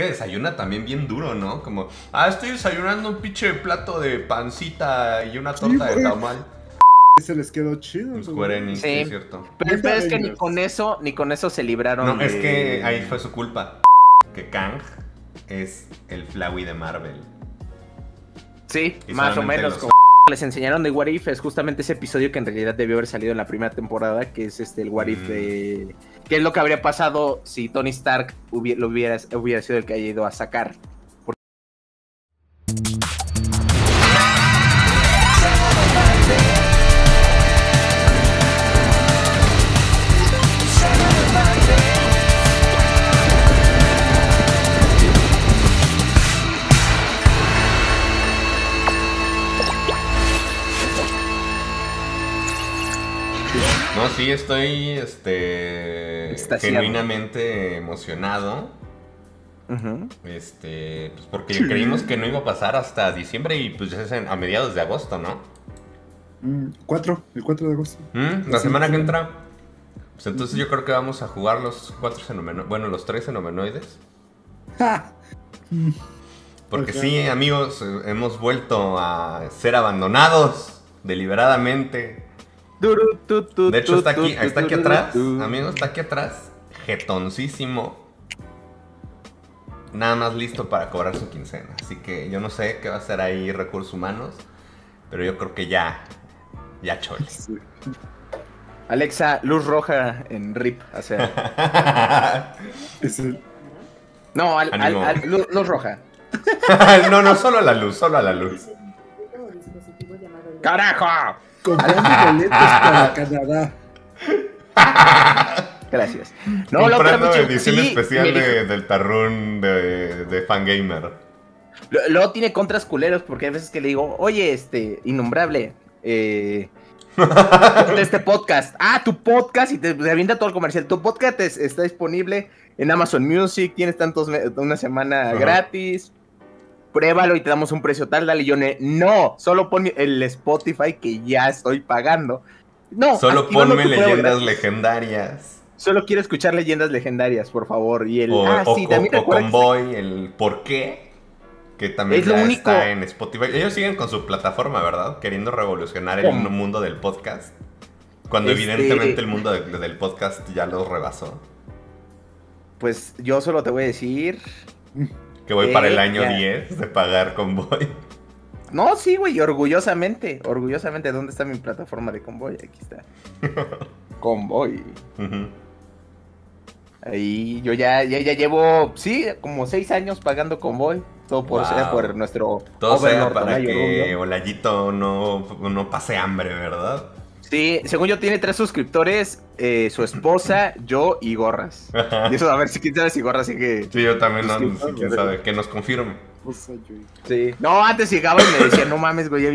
que desayuna también bien duro, ¿no? Como, estoy desayunando un pinche plato de pancita y una torta de tamal. Se les quedó chido. Square Enix, sí, es cierto. Pero es que ni con eso se libraron. No, es que ahí fue su culpa. Que Kang es el Flowey de Marvel. Sí, y más o menos. Como les enseñaron de What If, es justamente ese episodio que en realidad debió haber salido en la primera temporada, que es el What If de... ¿Qué es lo que habría pasado si Tony Stark hubiera sido el que haya ido a sacar? No, sí, estoy genuinamente emocionado. Pues porque creímos que no iba a pasar hasta diciembre y pues ya es a mediados de agosto, ¿no? El 4 de agosto. La semana que entra. Pues entonces yo creo que vamos a jugar los 4 xenomenoides. Bueno, los 3 xenomenoides. Porque sí, amigos, hemos vuelto a ser abandonados deliberadamente. De hecho, está aquí atrás, amigos, está aquí atrás, jetoncísimo, nada más listo para cobrar su quincena. Así que yo no sé qué va a hacer ahí Recursos Humanos, pero yo creo que ya chole. Alexa, luz roja en RIP, o sea. No, luz roja. No, solo a la luz. ¡Carajo! Comprando boletos para Canadá. Gracias. No, comprando la edición especial del Tarrún de Fangamer. Luego tiene contras culeros, porque hay veces que le digo, oye, innombrable, de este podcast. Tu podcast, y te avienta todo el comercial. Tu podcast está disponible en Amazon Music, tienes una semana gratis. Pruébalo y te damos un precio tal, dale. Yo no, solo ponme el Spotify que ya estoy pagando. No, solo ponme leyendas legendarias. Solo quiero escuchar leyendas legendarias, por favor. Y el Convoy, el por qué, que también ya está en Spotify. Ellos siguen con su plataforma, ¿verdad? Queriendo revolucionar el mundo del podcast. Cuando evidentemente el mundo del podcast ya los rebasó. Pues yo solo te voy a decir... Que voy para el año 10 de pagar Convoy. No, sí, güey, orgullosamente. ¿Dónde está mi plataforma de Convoy? Aquí está. Convoy. Ahí yo ya llevo, sí, como 6 años pagando Convoy. Todo por nuestro... Todo sea para que Olayito no pase hambre, ¿verdad? Sí, según yo tiene 3 suscriptores, su esposa, yo y Gorras. Y eso, a ver, si quién sabe si Gorras sigue... Sí, yo también, quién sabe, que nos confirme. Sí. No, antes llegaba y me decía, no mames, güey, yo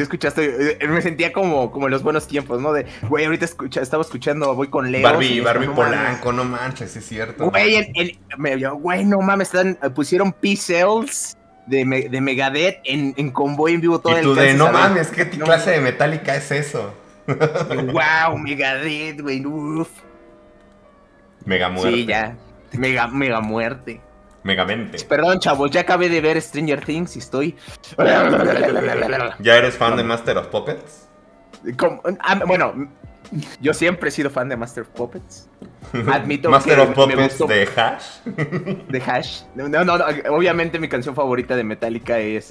escuchaste, me sentía como en los buenos tiempos, ¿no? De, güey, ahorita estaba escuchando, voy con Leo. Barbie no Polanco, mames. No manches, es cierto. Güey, güey, no mames, pusieron P-Cells de Megadeth en Convoy en vivo todo el tiempo. Y tú no mames, ¿qué clase de Metallica es eso? Wow, Megadeth, güey, uff. Mega muerte. Sí, ya. Mega muerte. Megamente. Perdón, chavos, ya acabé de ver Stranger Things y estoy... ¿Ya eres fan de Master of Puppets? Bueno, yo siempre he sido fan de Master of Puppets. Admito Master que of Puppets me gustó... de Hash. De Hash. No, obviamente mi canción favorita de Metallica es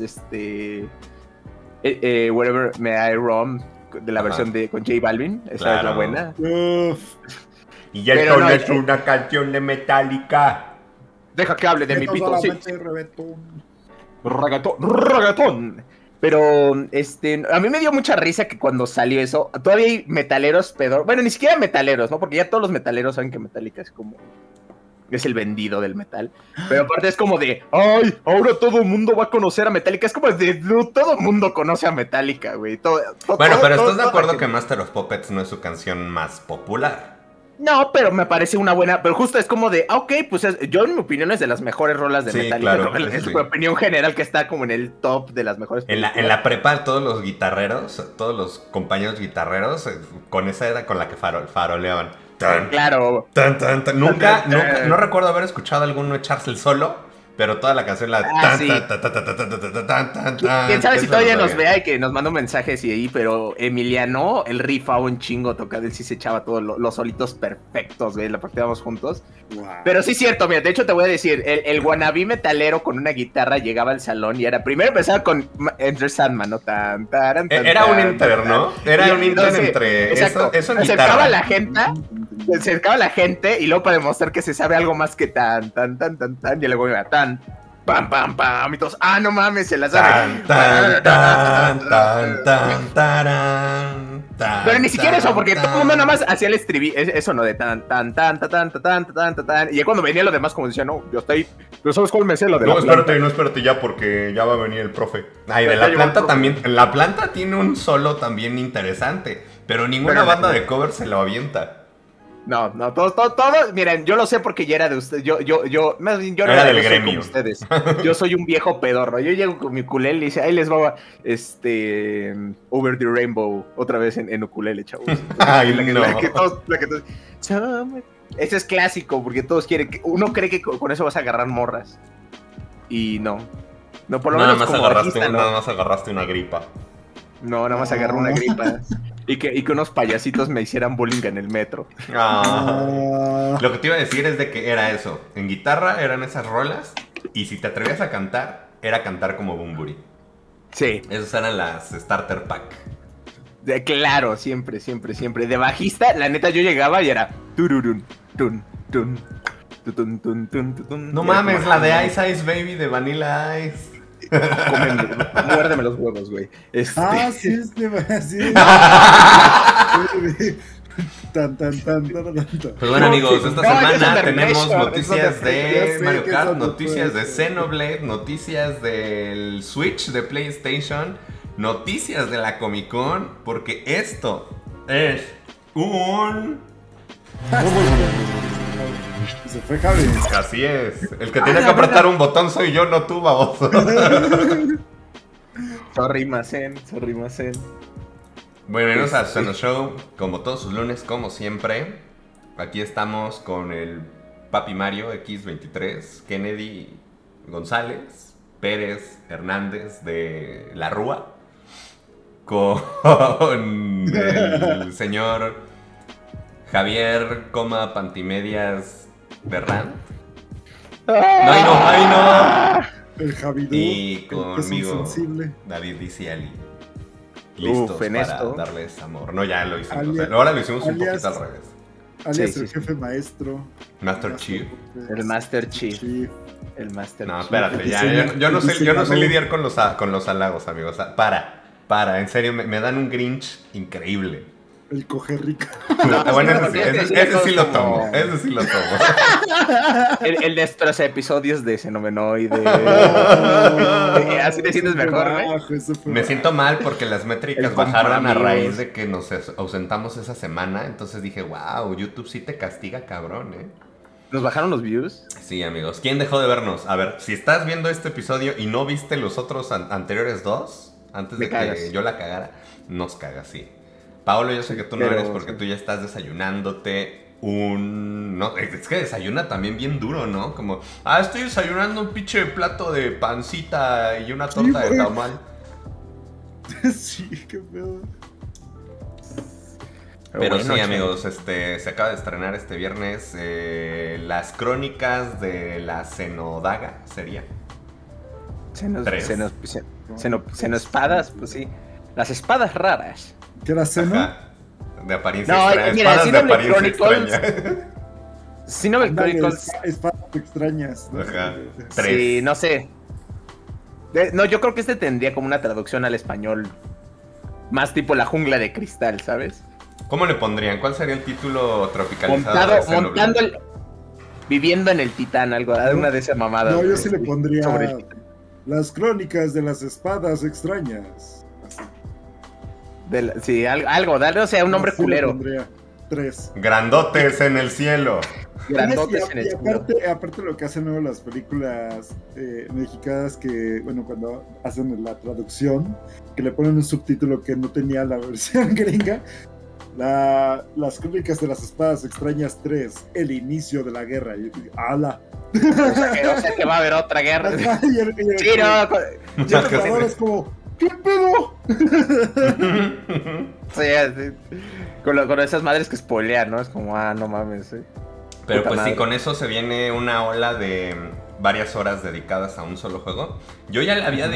Wherever May I Roam. De la versión con J Balvin, esa es la buena. Uf. Y ya es una canción de Metallica. Deja que hable de mi pito, sí. Reggaetón. Pero, a mí me dio mucha risa que cuando salió eso, todavía hay metaleros peor. Bueno, ni siquiera metaleros, ¿no? Porque ya todos los metaleros saben que Metallica es como... Es el vendido del metal. Pero aparte es como de, ay, ahora todo el mundo va a conocer a Metallica. Es como de, todo el mundo conoce a Metallica, güey. Bueno, pero ¿estás de acuerdo que Master of Puppets no es su canción más popular? No, pero me parece una buena... Pero justo es como de, ok, pues yo en mi opinión es de las mejores rolas de Metallica. Claro, es mi opinión general que está como en el top de las mejores. En la prepa todos los compañeros guitarreros, con esa era con la que faroleaban. Tan, claro. Tan, tan, tan. Nunca, no recuerdo haber escuchado a alguno echarse el solo, Pero toda la canción la... ¿Quién sabe si todavía nos vea y que nos manda un mensaje así ahí? Pero Emiliano, el rifa un chingo tocado, él sí se echaba todos los solitos perfectos, güey, la partíamos juntos. Wow. Pero sí es cierto, mira, de hecho te voy a decir, el wannabe metalero con una guitarra llegaba al salón y era... Primero empezaba con Enter Sandman, ¿no? Era un inter, ¿no? Era un inter entre... Exacto. Eso en guitarra. Se acercaba la gente y luego para demostrar que se sabe algo más que tan, y luego iba pam, pam, pam, y todos, ah, no mames, se la sabe. Pero ni siquiera eso, porque todo el mundo nada más hacía el estribillo, eso no, de tan, tan, tan. Y ya cuando venía lo demás, como decía, no, yo estoy, pero ¿sabes cuál me sé? Lo de la planta. No, espérate ya, porque ya va a venir el profe. Ay, de la planta también, la planta tiene un solo también interesante, pero ninguna banda de cover se lo avienta. No, todos, miren, yo lo sé porque ya era de ustedes, yo no era del gremio. Ustedes. Yo soy un viejo pedorro, yo llego con mi ukulele y dice, ahí les va, Over the Rainbow, otra vez en ukulele, chavos. Ay, no. La que todos, ese es clásico, porque todos quieren, uno cree que con eso vas a agarrar morras, y no por lo menos como artista, ¿no? Nada más agarraste una gripa. No, nada más agarré una gripa. Y que unos payasitos me hicieran bullying en el metro. Lo que te iba a decir es de que era eso. En guitarra eran esas rolas. Y si te atrevías a cantar, era cantar como Bunbury. Sí. Esas eran las starter pack. Claro, siempre. De bajista, la neta, yo llegaba y era... No mames, la de Ice Ice Baby de Vanilla Ice. Muérdeme los huevos, güey. Ah, sí. Tan. Pues bueno, amigos, esta semana tenemos noticias de Mario Kart, noticias de Xenoblade, noticias del Switch de PlayStation, noticias de la Comic-Con, porque esto es un... Se fue Javi. Así es. El que tenía que apretar un botón soy yo, no tú, baboso. Sorry, Masen. Bienvenidos a XenoShow, como todos sus lunes, como siempre. Aquí estamos con el Papi Mario X23, Kennedy González, Pérez Hernández de La Rúa, con el señor... Javier, Pantimedias Berrán. ¡Ay, no! El Javidú. Y conmigo, David Diciali. Listos para darles amor. No, ya lo hicimos. Ahora lo hicimos un poquito al revés. Alias sí, el jefe maestro. Master Chief. No, espérate, yo no sé lidiar con los halagos, amigos. Para, en serio, me dan un Grinch increíble. El coge rica. Ese sí lo tomo. El destroza episodios de Xenomenoide. Así te sientes mejor, ¿eh? Me siento mal porque las métricas bajaron a raíz de que nos ausentamos esa semana. Entonces dije, wow, YouTube sí te castiga, cabrón, ¿eh? ¿Nos bajaron los views? Sí, amigos. ¿Quién dejó de vernos? A ver, si estás viendo este episodio y no viste los otros anteriores dos, antes de que yo la cagara, nos caga, sí. Paolo, yo sé que tú no eres porque tú ya estás desayunándote No, es que desayuna también bien duro, ¿no? Como, estoy desayunando un pinche plato de pancita y una torta de tamal. Sí, qué pedo. Pero bueno, sí, amigos, se acaba de estrenar este viernes las crónicas de la Xenodaga, sería. Xenoespadas, pues sí. Las espadas raras. ¿Qué era Xeno? De apariencia extraña. Mira, Xenoblade Chronicles. Espadas extrañas. ¿No? Ajá. Sí, no sé. No, yo creo que tendría como una traducción al español. Más tipo la jungla de cristal, ¿sabes? ¿Cómo le pondrían? ¿Cuál sería el título tropicalizado? Viviendo en el Titán, algo. Una de esas mamadas. No, yo sí le pondría las crónicas de las espadas extrañas. Sí, algo, dale, o sea, un nombre culero. Tres. Grandotes en el cielo. Aparte lo que hacen luego las películas mexicanas que, bueno, cuando hacen la traducción, que le ponen un subtítulo que no tenía la versión gringa, Las crónicas de las espadas extrañas 3, el inicio de la guerra. ¡Hala! O sea que va a haber otra guerra. Sí, no. Yo es como, ¿qué pedo? Sí. Con esas madres que spoilean, ¿no? Es como, ah, no mames, ¿eh? Pero puta pues madre. Sí, con eso se viene una ola de varias horas dedicadas a un solo juego. Yo ya la había...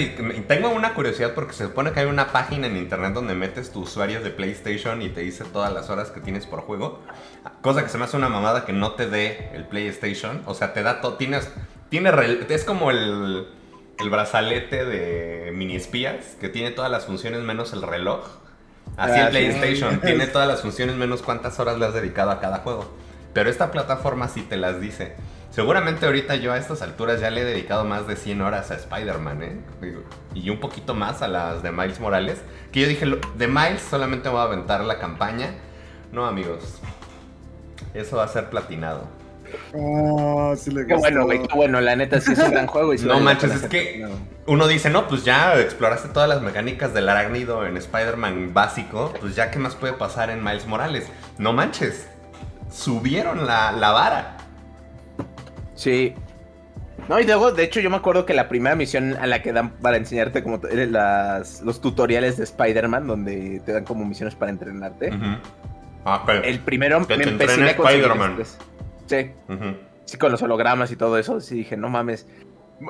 Tengo una curiosidad porque se supone que hay una página en internet donde metes tu usuario de PlayStation y te dice todas las horas que tienes por juego. Cosa que se me hace una mamada que no te dé el PlayStation. O sea, te da todo... Es como el brazalete de mini espías que tiene todas las funciones menos el reloj. Así el PlayStation tiene todas las funciones menos cuántas horas le has dedicado a cada juego. Pero esta plataforma sí te las dice. Seguramente ahorita yo a estas alturas ya le he dedicado más de 100 horas a Spider-Man, ¿eh? Y un poquito más a las de Miles Morales. Que yo dije, de Miles solamente voy a aventar la campaña. No, amigos. Eso va a ser platinado. Oh, sí le gustó. Qué bueno, güey, qué bueno. La neta sí es un gran juego. Y no manches, es que uno dice, no, pues ya exploraste todas las mecánicas del arácnido en Spider-Man básico. Pues ya, ¿qué más puede pasar en Miles Morales? No manches. Subieron la vara. Sí. No, y luego, de hecho, yo me acuerdo que la primera misión a la que dan para enseñarte como los tutoriales de Spider-Man, donde te dan como misiones para entrenarte. El primero que me empecé a conseguir Spider-Man. Sí. Sí, con los hologramas y todo eso. Sí, dije, no mames.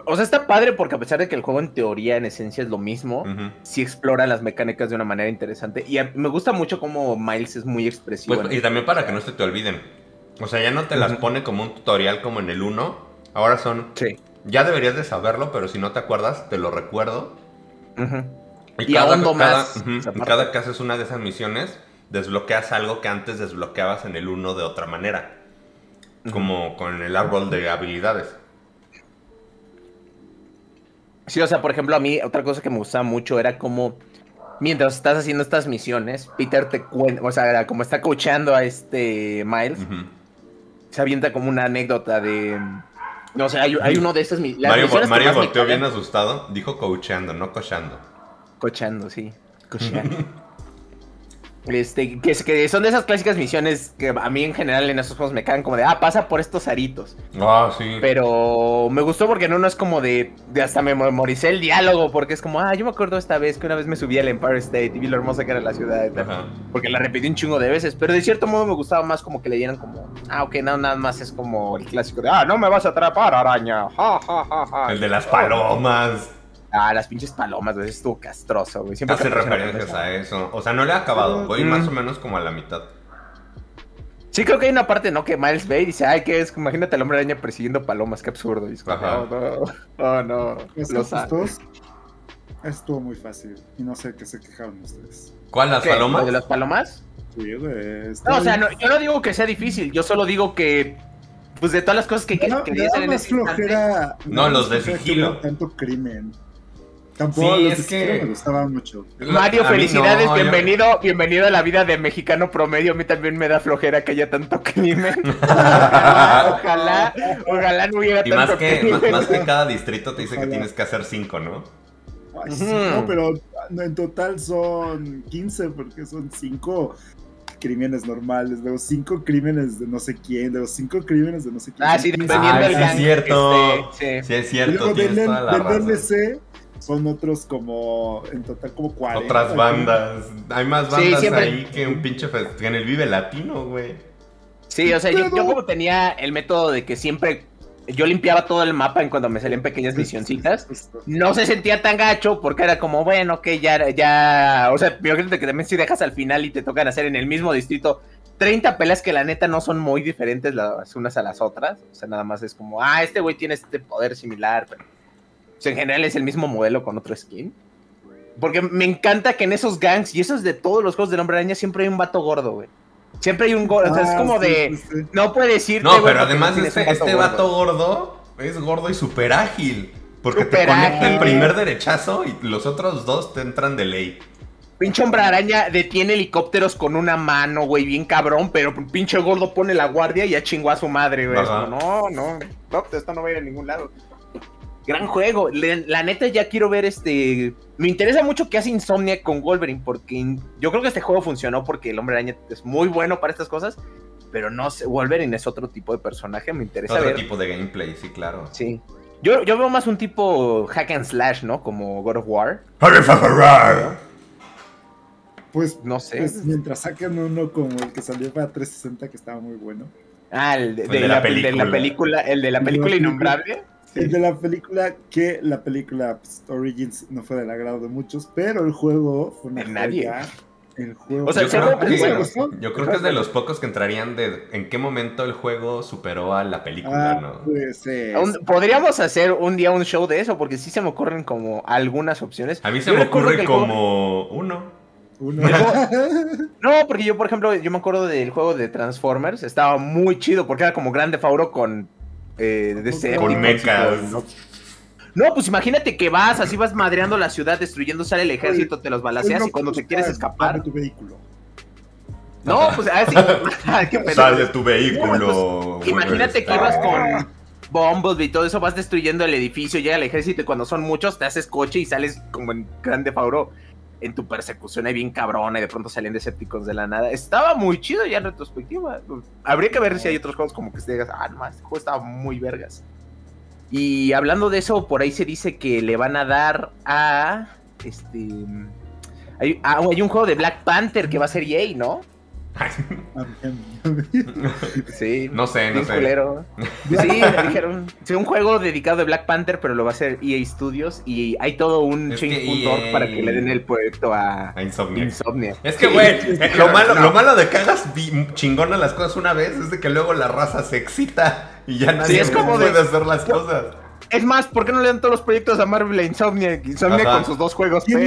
O sea, está padre porque a pesar de que el juego en teoría, en esencia, es lo mismo, sí explora las mecánicas de una manera interesante. Y me gusta mucho cómo Miles es muy expresivo. Pues, y también para que no se te olviden. O sea, ya no te las pone como un tutorial como en el 1. Ahora son... Sí. Ya deberías de saberlo, pero si no te acuerdas, te lo recuerdo. Y ahondo más. Cada que haces una de esas misiones, desbloqueas algo que antes desbloqueabas en el 1 de otra manera. Como con el árbol de habilidades. Sí, o sea, por ejemplo, a mí otra cosa que me gustaba mucho era como... Mientras estás haciendo estas misiones, Peter te cuenta... O sea, como está coachando a este Miles... Se avienta como una anécdota de... No sé, hay uno de estos... Mario volteó bien asustado. Dijo coachando, no coachando. Coachando, sí. Coachando. Que son de esas clásicas misiones que a mí en general en esos juegos me caen como de... Ah, pasa por estos aritos. Ah, sí. Pero me gustó porque no es como de hasta me memoricé el diálogo. Porque es como... Ah, yo me acuerdo esta vez que una vez me subí al Empire State y vi lo hermosa que era la ciudad. Porque la repetí un chingo de veces. Pero de cierto modo me gustaba más como que le dieran como... Ah, ok, nada más es como el clásico de... Ah, no me vas a atrapar, araña. Ja, ja, ja, ja. El de las palomas. Ah, las pinches palomas, güey, estuvo castroso, güey. Siempre hace referencias a eso. O sea, no le he acabado, voy más o menos como a la mitad. Sí, creo que hay una parte, ¿no? Que Miles ve y dice, ay, ¿qué es? Imagínate al hombre araña persiguiendo palomas, qué absurdo. Y es como, no. Los gustos. Estuvo muy fácil. Y no sé qué se quejaron ustedes. ¿Cuál, las palomas? ¿Lo de las palomas? Sí, güey. No, o sea, yo no digo que sea difícil, yo solo digo que... Pues de todas las cosas que querían en ese instante. No, los de sigilo. Tanto crimen. Tampoco sí, es que me gustaba mucho. Mario, felicidades, no, bienvenido a la vida de mexicano promedio. A mí también me da flojera que haya tanto crimen. ojalá no hubiera tanto crimen. Más que cada distrito te dice que tienes que hacer 5, ¿no? Ay, sí, no, pero en total son 15 porque son 5 crímenes normales, de los 5 crímenes de no sé quién, de los 5 crímenes de no sé quién. Ah, sí, dependiendo del gang. Sí, es cierto, tienes toda la razón. Son otros como, en total, como 40. Otras bandas. Hay más bandas ahí que un pinche que en el Vive Latino, güey. Sí, o sea, yo como tenía el método de que siempre yo limpiaba todo el mapa en cuando me salían pequeñas misioncitas, no se sentía tan gacho porque era como, bueno, que ya... O sea, yo creo que también si dejas al final y te tocan hacer en el mismo distrito 30 pelas que la neta no son muy diferentes las unas a las otras. O sea, nada más es como, ah, este güey tiene este poder similar, pero... en general es el mismo modelo con otro skin. Porque me encanta que en esos gangs, y eso es de todos los juegos del Hombre Araña, siempre hay un vato gordo, güey. Siempre hay un gordo, o sea, es como no puedes irte. No, pero además este vato gordo es gordo y súper ágil. Porque te conecta el primer derechazo y los otros dos te entran de ley. Pinche Hombre Araña detiene helicópteros con una mano, güey, bien cabrón, pero pinche gordo pone la guardia y ya chingó a su madre, güey. No, esto no va a ir a ningún lado. Gran juego. La neta ya quiero ver este... Me interesa mucho que hace Insomnia con Wolverine, porque yo creo que este juego funcionó porque el Hombre Araña es muy bueno para estas cosas, pero no sé, Wolverine es otro tipo de personaje, me interesa ver. Otro tipo de gameplay, sí, claro. Sí. Yo veo más un tipo hack and slash, ¿no? Como God of War. Pues, no sé. Pues, mientras sacan uno como el que salió para 360, que estaba muy bueno. Ah, el de la película innombrable. Sí. El de la película, que la película Origins no fue del agrado de muchos, pero el juego fue una joya. El juego. O sea, yo creo que es de los pocos que entrarían de en qué momento el juego superó a la película, ¿no? Pues, podríamos hacer un día un show de eso, porque sí se me ocurren como algunas opciones. A mí se me ocurre como uno. No, porque yo, por ejemplo, yo me acuerdo del juego de Transformers, estaba muy chido, porque era como grande Fauro con... con mechas. No, pues imagínate que vas madreando la ciudad, destruyendo, sale el ejército, te los balaceas, no, y cuando te quieres escapar tu vehículo. No, pues así sale tu vehículo. Pues, imagínate que ibas con bombos y todo eso, vas destruyendo el edificio, llega el ejército y cuando son muchos te haces coche y sales como en grande Fauro en tu persecución ahí bien cabrona, y de pronto salen Decepticons de la nada. Estaba muy chido ya en retrospectiva. Habría que ver si hay otros juegos como que te digas, no, este juego estaba muy vergas. Y hablando de eso, por ahí se dice que le van a dar a... Hay un juego de Black Panther que va a ser EA, ¿no? Sí. No sé. Culero. Sí, me dijeron. Sí, un juego dedicado de Black Panther, pero lo va a hacer EA Studios. Y hay todo un change.org para que le den el proyecto a Insomnia. Es que, güey, lo malo de que hagas chingona las cosas una vez es de que luego la raza se excita y ya nadie puede hacer las cosas. Es más, ¿por qué no le dan todos los proyectos a Marvel e Insomnia? Insomnia con sus dos juegos. ¿Quién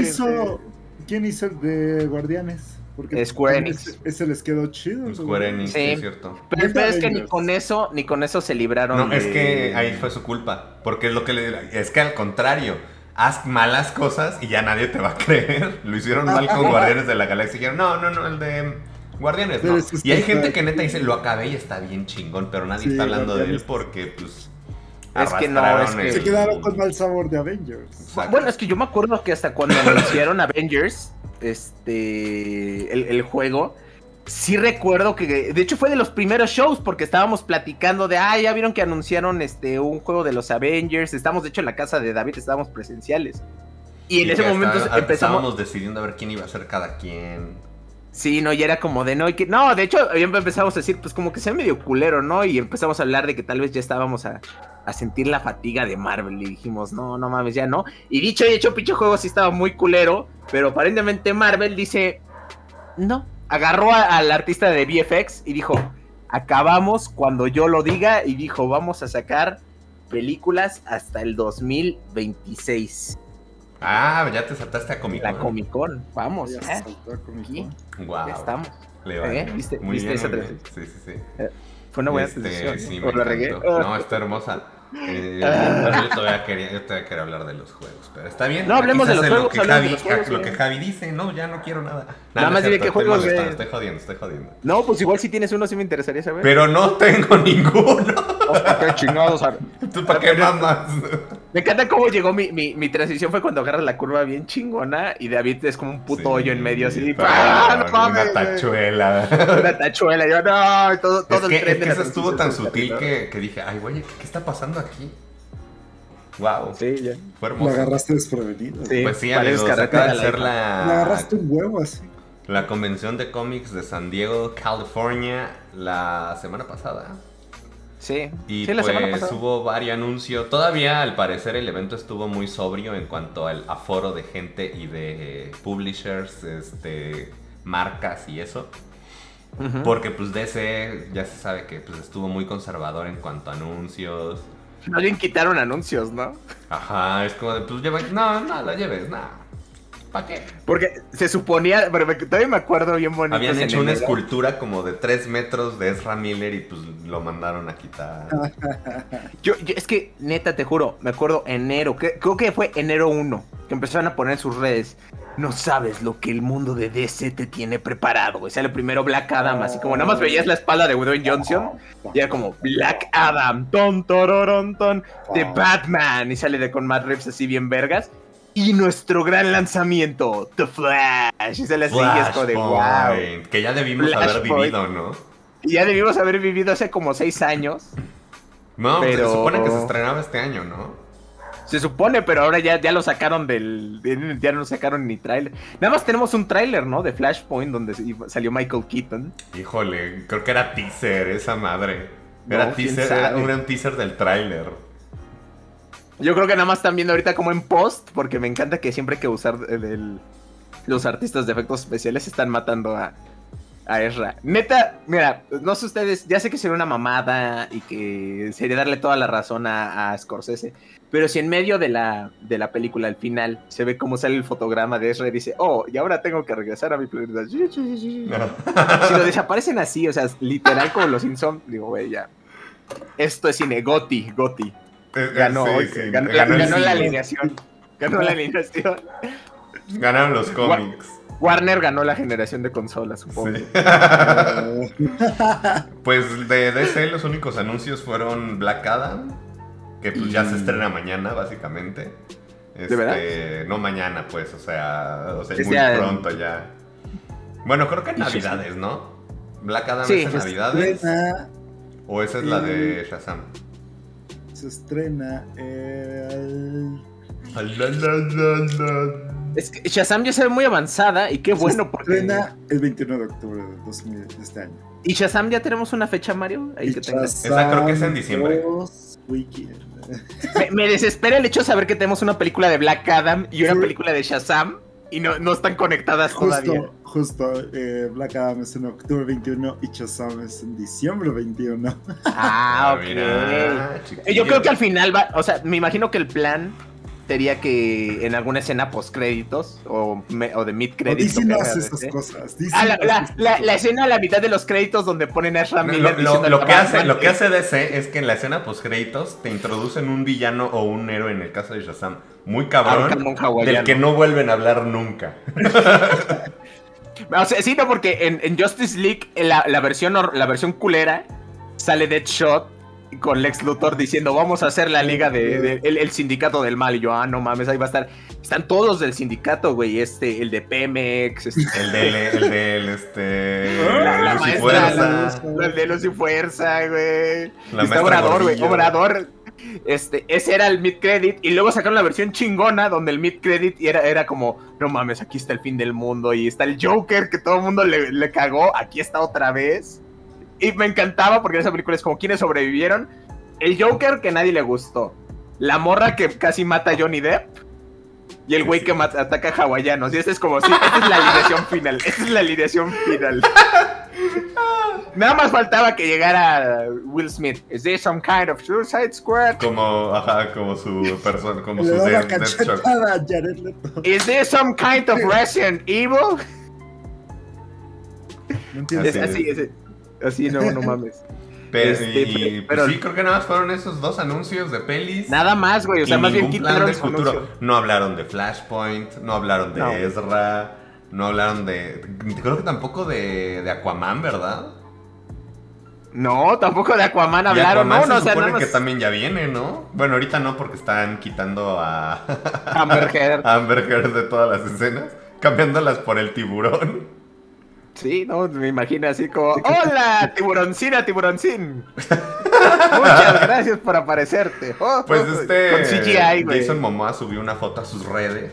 hizo el de Guardianes? Porque Square Enix. Ese les quedó chido. Square Enix, sí, es cierto. Pero es que ni con eso se libraron. No, es que ahí fue su culpa. Porque es que al contrario, haz malas cosas y ya nadie te va a creer. Lo hicieron mal con Guardianes de la Galaxia. Dijeron, no, el de Guardianes no. Y hay gente que neta dice, lo acabé y está bien chingón, pero nadie está hablando de él porque, pues... Es que se quedaron con mal sabor de Avengers. Exacto. Bueno, es que yo me acuerdo que hasta cuando anunciaron Avengers, el juego, sí recuerdo que, de hecho, fue de los primeros shows, porque estábamos platicando de, ya vieron que anunciaron un juego de los Avengers. Estamos, de hecho, en la casa de David, estábamos presenciales. Y en ese momento estábamos decidiendo a ver quién iba a ser cada quien. Sí, no, ya era como de no, y que no, de hecho empezamos a decir, pues como que sea medio culero, ¿no? Y empezamos a hablar de que tal vez ya estábamos a sentir la fatiga de Marvel y dijimos, no mames, ya no. Y dicho y hecho, pinche juego sí estaba muy culero, pero aparentemente Marvel dice, no, agarró al artista de VFX y dijo, acabamos cuando yo lo diga, y dijo, vamos a sacar películas hasta el 2026. Ya te saltaste a Comic-Con. La Comic-Con, vamos. Ya saltó a Comic-Con. Wow. Ya estamos. Le va. ¿Viste? Muy bien, esa transición. Sí. Fue una buena transición. Sí, me encantó. No, está hermosa. Yo todavía quería hablar de los juegos, pero está bien. No hablemos de los juegos. Lo que Javi dice, no, ya no quiero nada. Nada más dime qué juegos. Estoy jodiendo. No, pues igual si tienes uno sí me interesaría saber. Pero no tengo ninguno. Qué chingados. ¿Tú para qué mamas? Me encanta cómo llegó mi transición. Fue cuando agarras la curva bien chingona y David es como un puto hoyo en medio así. Una tachuela. Una tachuela. Yo no, todo el tren. Es que eso estuvo tan sutil que dije, ay, güey, ¿qué está pasando aquí? Wow. Sí, ya. Fue hermoso. Lo agarraste desprevenido. Sí, pues sí, amigos, acaba de ser la... agarraste un huevo así. La convención de cómics de San Diego, California, la semana pasada. Sí, y sí, pues hubo varios anuncios. Todavía, al parecer, el evento estuvo muy sobrio en cuanto al aforo de gente y de publishers, marcas y eso. Uh-huh. Porque pues DC ya se sabe que pues estuvo muy conservador en cuanto a anuncios. Más bien quitaron anuncios, ¿no? Ajá, es como de, pues lleva... No, lo lleves, nada. ¿Para qué? Porque se suponía, pero todavía me acuerdo bien bonito. Habían hecho una escultura como de 3 metros de Ezra Miller y pues lo mandaron a quitar. yo es que, neta, te juro, me acuerdo enero, creo que fue enero 1, que empezaron a poner en sus redes. no sabes lo que el mundo de DC te tiene preparado, güey. Sale primero Black Adam, así como nada más veías la espalda de Dwayne Johnson, y era como Black Adam, ton, tororon, ton, de Batman, y sale de con Matt Reeves así bien vergas. Y nuestro gran lanzamiento, The Flash, y sale así, es como de wow. Que ya debimos haber vivido, ¿no? Ya debimos haber vivido hace como 6 años. No, pero... se supone que se estrenaba este año, ¿no? Se supone, pero ahora ya lo sacaron del... Ya no sacaron ni tráiler. Nada más tenemos un tráiler, ¿no? De Flashpoint, donde salió Michael Keaton. Híjole, creo que era teaser, esa madre. Era teaser, era un teaser del tráiler. Yo creo que nada más están viendo ahorita como en post, porque me encanta que siempre hay que usar los artistas de efectos especiales están matando a Ezra. Neta, mira, no sé ustedes, ya sé que sería una mamada y que sería darle toda la razón a Scorsese, pero si en medio de la película, al final, se ve cómo sale el fotograma de Ezra y dice, oh, y ahora tengo que regresar a mi planeta. Si lo desaparecen así, o sea, literal como los Simpsons, digo, güey, ya. Esto es cine, Gotti. Ganó, sí, sí, ganó la alineación. Ganó la alineación. Ganaron los cómics. Warner ganó la generación de consolas, supongo. Sí. Pues de DC los únicos anuncios fueron Black Adam, que pues ya se estrena mañana, básicamente. ¿De verdad? No mañana, pues, o sea muy pronto ya. Bueno, creo que en Navidades, ¿no? Black Adam es en Navidades. ¿O esa es la de Shazam? Se estrena Es que Shazam ya se ve muy avanzada y qué bueno porque... Se estrena el 21 de octubre de este año. ¿Y Shazam ya tenemos una fecha, Mario? Ahí que tengas. Esa creo que es en diciembre. Me desespera el hecho de saber que tenemos una película de Black Adam y una película de Shazam y no están conectadas todavía. Justo, Black Adam es en octubre 21 y Shazam es en diciembre 21. Ah, ok. Mira, yo creo que al final va... O sea, me imagino que el plan... sería que en alguna escena post créditos o de mid créditos la escena a la mitad de los créditos donde ponen a Ezra Miller lo que hace DC es que en la escena post créditos te introducen un villano o un héroe, en el caso de Shazam, muy cabrón, del que no vuelven a hablar nunca. O sea, sí, no, porque en Justice League la versión culera sale Deadshot con Lex Luthor diciendo, vamos a hacer la liga el sindicato del mal, y yo, no mames, ahí va a estar, están todos del sindicato, güey, el de Pemex, la Luz y Fuerza, el de Luz y Fuerza, güey, está Obrador, güey, Obrador, ese era el mid-credit, y luego sacaron la versión chingona, donde el mid-credit era como, no mames, aquí está el fin del mundo, y está el Joker, que todo el mundo le cagó, aquí está otra vez. Y me encantaba porque en esa película es como quienes sobrevivieron. El Joker, que nadie le gustó. La morra que casi mata a Johnny Depp. Y el güey que ataca a hawaianos. Y es como, sí, esta es la alineación final. Esta es la alineación final. Nada más faltaba que llegara Will Smith. ¿Is this some kind of Suicide Squad? Como su persona, como su Deathstroke. ¿Is this some kind of Resident Evil? No entiendo. Así no mames. Pero sí, creo que nada más fueron esos 2 anuncios de pelis. Nada más, güey, o sea, más bien quitaron el futuro. No hablaron de Flashpoint, no hablaron de Ezra, no hablaron de... Creo que tampoco de Aquaman, ¿verdad? No, tampoco de Aquaman hablaron. Aquaman se supone que también ya viene, ¿no? Bueno, ahorita no, porque están quitando a... Amber Heard de todas las escenas, cambiándolas por el tiburón. Sí, no, me imagino así como, ¡hola, tiburoncín! Muchas gracias por aparecerte. Con CGI, güey. Jason Momoa subió una foto a sus redes,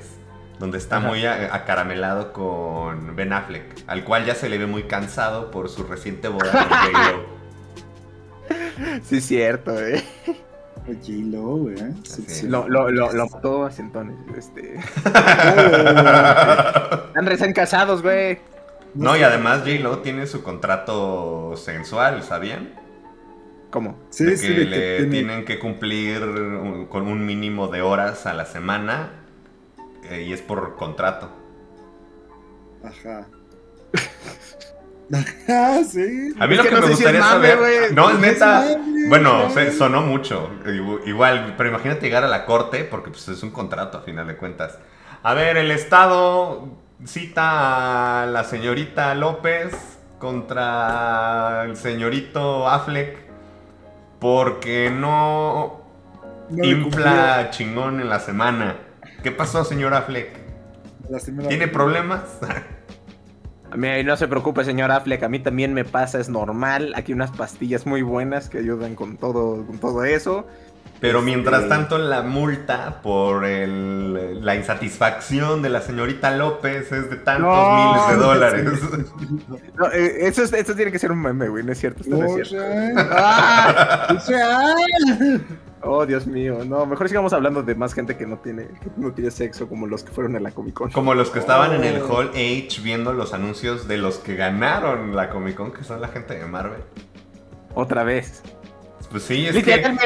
donde está muy acaramelado con Ben Affleck, al cual ya se le ve muy cansado por su reciente boda con J-Lo. Sí, cierto, güey. J-Lo, güey. Lo mató hace entonces, Están recién casados, güey. No, y además J-Lo tiene su contrato sensual, ¿sabían? ¿Cómo? Sí, de que le tienen que cumplir con un mínimo de horas a la semana, y es por contrato. Ajá. Ajá, sí. A mí lo que me gustaría saber... No, es neta. Bueno, sonó mucho. Igual, pero imagínate llegar a la corte, porque pues, es un contrato a final de cuentas. A ver, el Estado cita a la señorita López contra el señorito Affleck porque no infla chingón en la semana. ¿Qué pasó, señor Affleck? ¿Tiene problemas? No se preocupe, señor Affleck, a mí también me pasa, es normal. Aquí unas pastillas muy buenas que ayudan con todo eso. Pero mientras tanto, la multa por la insatisfacción de la señorita López es de tantos $1000s. No, eso tiene que ser un meme, güey, no es cierto. Esto no es cierto. Oh, Dios mío. No, mejor sigamos hablando de más gente que no tiene sexo, como los que fueron a la Comic-Con. Como los que estaban en el Hall H viendo los anuncios de los que ganaron la Comic-Con, que son la gente de Marvel. Otra vez. Pues sí, es literal, que...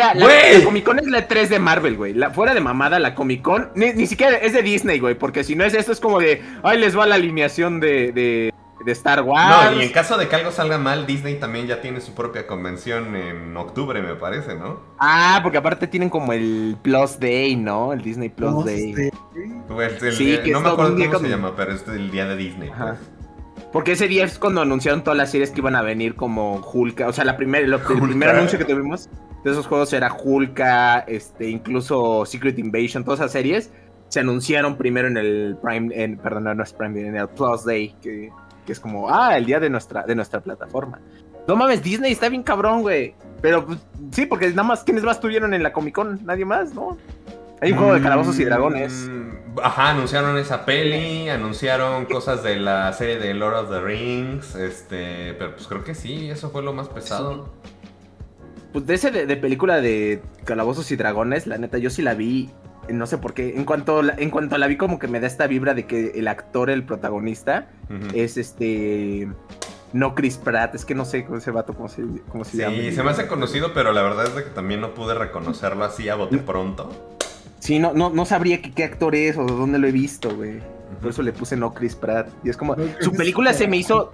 la Comic-Con es la E3 de Marvel, güey. Fuera de mamada, la Comic-Con ni siquiera es de Disney, güey. Porque si no es esto, es como de... ay, les va la alineación de Star Wars. No, y en caso de que algo salga mal, Disney también ya tiene su propia convención en octubre, me parece, ¿no? Ah, porque aparte tienen como el Plus Day, ¿no? El Disney Plus Day. Pues sí, no me acuerdo cómo se llama, pero es el día de Disney. Ajá. Pues. Porque ese día es cuando anunciaron todas las series que iban a venir, como Hulk. O sea, el primer anuncio que tuvimos de esos juegos era Hulk, incluso Secret Invasion, todas esas series se anunciaron primero en el en el Plus Day, que es como, el día de nuestra plataforma. No mames, Disney está bien cabrón, güey. Pero pues, sí, porque nada más, ¿quiénes más tuvieron en la Comic-Con? Nadie más, ¿no? Hay un juego de calabozos y dragones. Ajá, anunciaron esa peli, anunciaron cosas de la serie de Lord of the Rings, pero pues creo que sí, eso fue lo más pesado. Pues de ese de película de calabozos y dragones, la neta, yo sí la vi, no sé por qué, en cuanto la vi como que me da esta vibra de que el actor, el protagonista, es no Chris Pratt, es que no sé ese vato cómo se llama. Sí, se me hace conocido, pero la verdad es de que también no pude reconocerlo así a bote pronto. Sí, no sabría qué actor es o dónde lo he visto, güey. Por eso le puse no Chris Pratt. Y es como... su película se me hizo...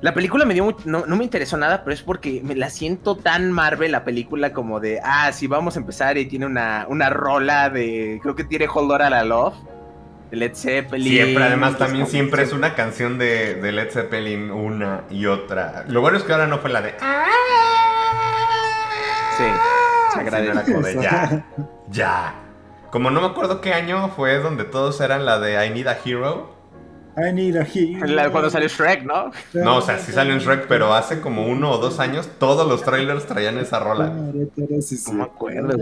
La película me dio mucho... No me interesó nada, pero es porque me la siento tan Marvel, la película, como de... sí, vamos a empezar y tiene una rola de... creo que tiene Hold On a la Love, de Led Zeppelin. Siempre, además, también siempre es una canción de Led Zeppelin, una y otra. Lo bueno es que ahora no fue la de... sí, se agradece. Como de ya. Como no me acuerdo qué año fue, donde todos eran la de I Need a Hero. I Need a Hero. Cuando salió Shrek, ¿no? No, o sea, sí salió en Shrek, pero hace como 1 o 2 años todos los trailers traían esa rola. No me acuerdo.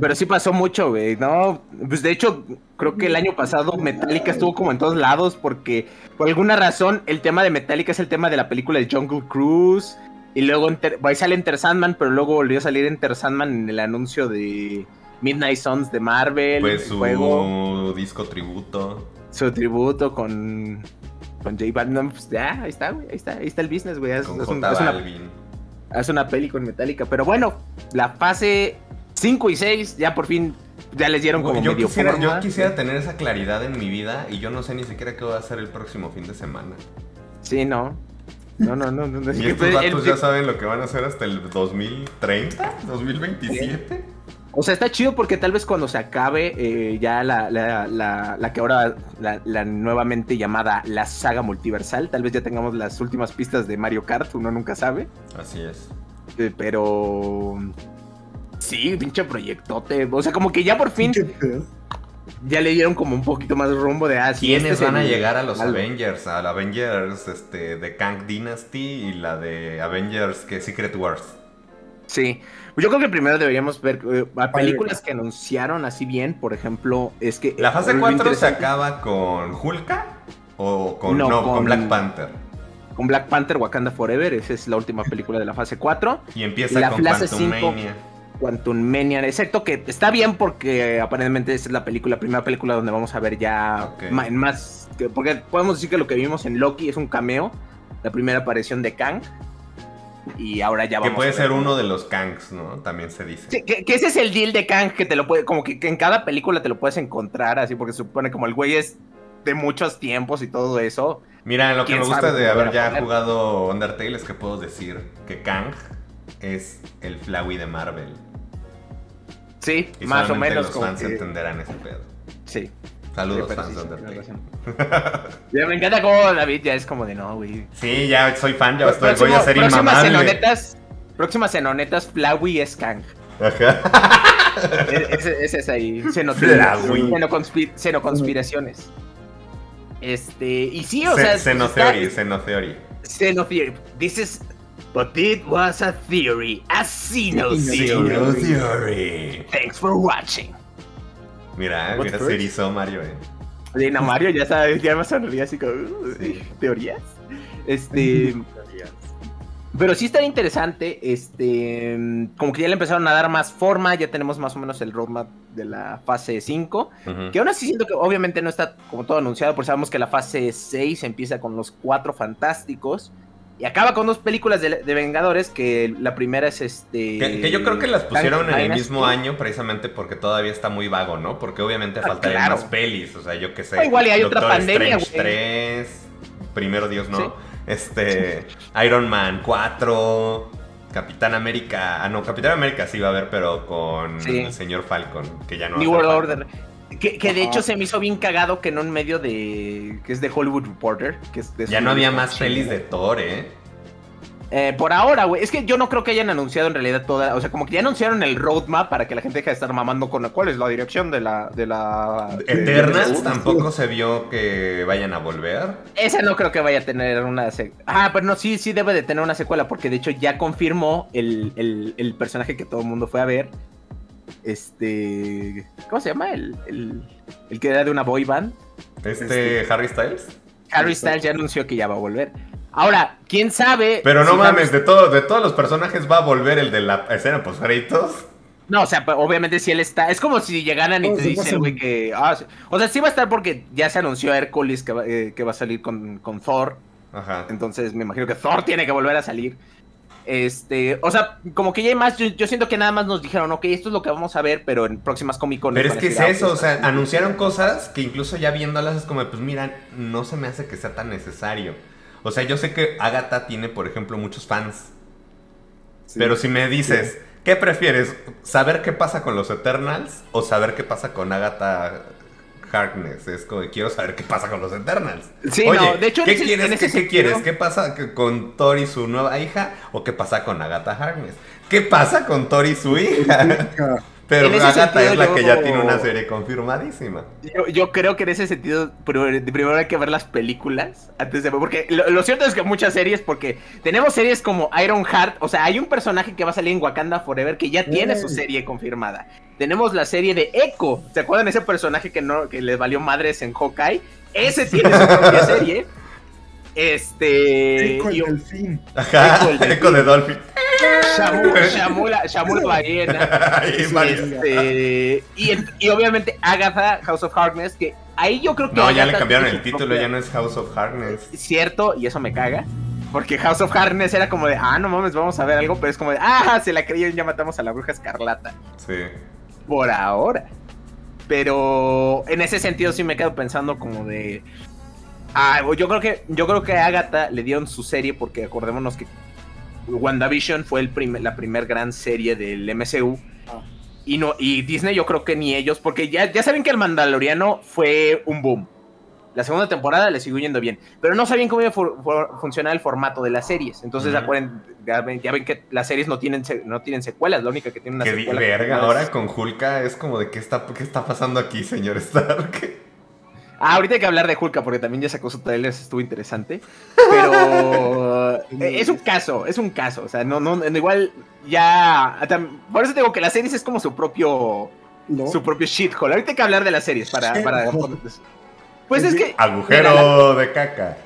Pero sí pasó mucho, güey, ¿no? Pues de hecho, creo que el año pasado Metallica estuvo como en todos lados porque por alguna razón el tema de Metallica es el tema de la película de Jungle Cruise. Y luego ahí sale Enter Sandman, pero luego volvió a salir Enter Sandman en el anuncio de Midnight Suns de Marvel. Pues su juego, disco tributo. Su tributo con J Balvin. Pues, ahí está, güey. Ahí está el business, güey. Es una peli con Metallica. Pero bueno, la fase 5 y 6 ya por fin ya les dieron como medio forma. Yo quisiera tener esa claridad en mi vida y yo no sé ni siquiera qué va a hacer el próximo fin de semana. Sí, ¿no? No. Y estos vatos ya saben lo que van a hacer hasta el 2030, 2027. O sea, está chido porque tal vez cuando se acabe ya la que ahora la nuevamente llamada la saga multiversal, tal vez ya tengamos las últimas pistas de Mario Kart, uno nunca sabe. Así es. Pero... sí, pinche proyectote. O sea, como que ya por fin... ya le dieron como un poquito más rumbo de así. ¿Quiénes van a llegar a los Avengers? A la Avengers de Kang Dynasty y la de Avengers Secret Wars. Sí, yo creo que primero deberíamos ver películas que anunciaron así bien, por ejemplo, es que... ¿la fase 4 se acaba con Hulk o con Black Panther? Con Black Panther Wakanda Forever, esa es la última película de la fase 4. Y empieza con Quantumania. Quantum Mania, excepto que está bien porque aparentemente esta es la primera película donde vamos a ver ya más, porque podemos decir que lo que vimos en Loki es un cameo, la primera aparición de Kang, y ahora ya vamos a ver. Que puede ser uno de los Kangs, ¿no? También se dice. Sí, que ese es el deal de Kang, que te lo puede, como que en cada película te lo puedes encontrar, así porque se supone como el güey es de muchos tiempos y todo eso. Mira, lo que me gusta de haber ya jugado Undertale es que puedo decir que Kang es el Flowey de Marvel. Sí, y más o menos. Los fans entenderán ese pedo. Sí. Saludos, sí, fans. Sí, me encanta cómo David ya es como de no, güey. Sí, ya soy fan, ya estoy, voy a ser inmamable. Próximas Xenonetas, Flawi es Kang. Ajá. Ese es ahí. Xenoconspiraciones. Y sí, o sea. Xenotheory. This is. But it was a theory. A Xenotheory. Thanks for watching. Mira, se erizó Mario, No, Mario ya sabes, ya me sonría así como... ¿Teorías? Pero sí está interesante, como que ya le empezaron a dar más forma, ya tenemos más o menos el roadmap de la fase 5, que aún así siento que obviamente no está como todo anunciado, porque sabemos que la fase 6 empieza con los 4 fantásticos, y acaba con 2 películas de Vengadores, que la primera es que yo creo que las pusieron en el mismo año precisamente porque todavía está muy vago, ¿no? Porque obviamente faltarían más pelis, o sea, yo qué sé. Igual y hay otra pandemia, güey. Doctor Strange 3, primero Dios, ¿no? ¿Sí? Iron Man 4, Capitán América... Ah, no, Capitán América sí va a haber, pero con el señor Falcon, que ya no... New World Order... Que de hecho se me hizo bien cagado que en un medio de... que es de Hollywood Reporter. Que es de ya no había más pelis de Thor, por ahora, güey. Es que yo no creo que hayan anunciado en realidad toda... O sea, como que ya anunciaron el roadmap para que la gente deje de estar mamando con la cual es la dirección de la... Eternals tampoco se vio que vayan a volver. Esa no creo que vaya a tener una... pero no, sí debe de tener una secuela. Porque de hecho ya confirmó el personaje que todo el mundo fue a ver. ¿Cómo se llama? El que era de una boy band. ¿Harry Styles? Harry Styles ya anunció que ya va a volver. Ahora, quién sabe. Pero no si mames, de todos los personajes va a volver el de la escena post créditos. No, o sea, obviamente si él está. Es como si llegaran y te dicen, güey, que. O sea, sí va a estar porque ya se anunció a Hércules que va a salir con Thor. Ajá. Entonces me imagino que Thor tiene que volver a salir. O sea, como que ya hay más. Yo siento que nada más nos dijeron, ok, esto es lo que vamos a ver, pero en próximas Comic-Con. Pero es que es eso, o sea, anunciaron cosas que incluso ya viéndolas es como, pues mira, no se me hace que sea tan necesario. O sea, yo sé que Agatha tiene, por ejemplo, muchos fans. Sí. Pero si me dices, ¿qué prefieres? ¿Saber qué pasa con los Eternals o saber qué pasa con Agatha Harkness? Es como, quiero saber qué pasa con los Eternals. Sí, oye, no, de hecho, ¿qué quieres? ¿Qué pasa con Thor y su nueva hija? ¿O qué pasa con Agatha Harkness? ¿Qué pasa con Thor y su hija? Pero Agatha es la que ya tiene una serie confirmadísima. Yo creo que en ese sentido, primero hay que ver las películas antes de... Porque lo cierto es que muchas series, porque tenemos series como Ironheart, o sea, hay un personaje que va a salir en Wakanda Forever que ya tiene su serie confirmada. Tenemos la serie de Echo, ¿se acuerdan ese personaje que les valió madres en Hawkeye? Ese tiene su propia serie. Echo el delfín. Ajá, Echo de Dolphin. Shamu la ballena. Y obviamente Agatha, House of Harkness, que ahí yo creo que... No, ya le cambiaron el título, ya no es House of Harkness. Cierto, y eso me caga. Porque House of Harkness era como de, no mames, vamos a ver algo, pero es como de, se la creyeron, ya matamos a la bruja escarlata. Sí. Por ahora. Pero en ese sentido sí me quedo pensando como de... yo creo que a Agatha le dieron su serie porque acordémonos que WandaVision fue la primer gran serie del MCU. Y Disney yo creo que ni ellos, porque ya saben que el Mandaloriano fue un boom. La segunda temporada le siguió yendo bien, pero no sabían cómo iba a funcionar el formato de las series. Entonces ya ven que las series no tienen secuelas, la única que tiene una secuela. Qué verga, ahora con Hulk es como de ¿qué está pasando aquí, señor Stark? Ahorita hay que hablar de Hulk porque también ya sacó su trailer, estuvo interesante. Pero es un caso. O sea, no, igual ya... Por eso digo que las series es como su propio shithole. Ahorita hay que hablar de las series para... Pues es que... Agujero de caca.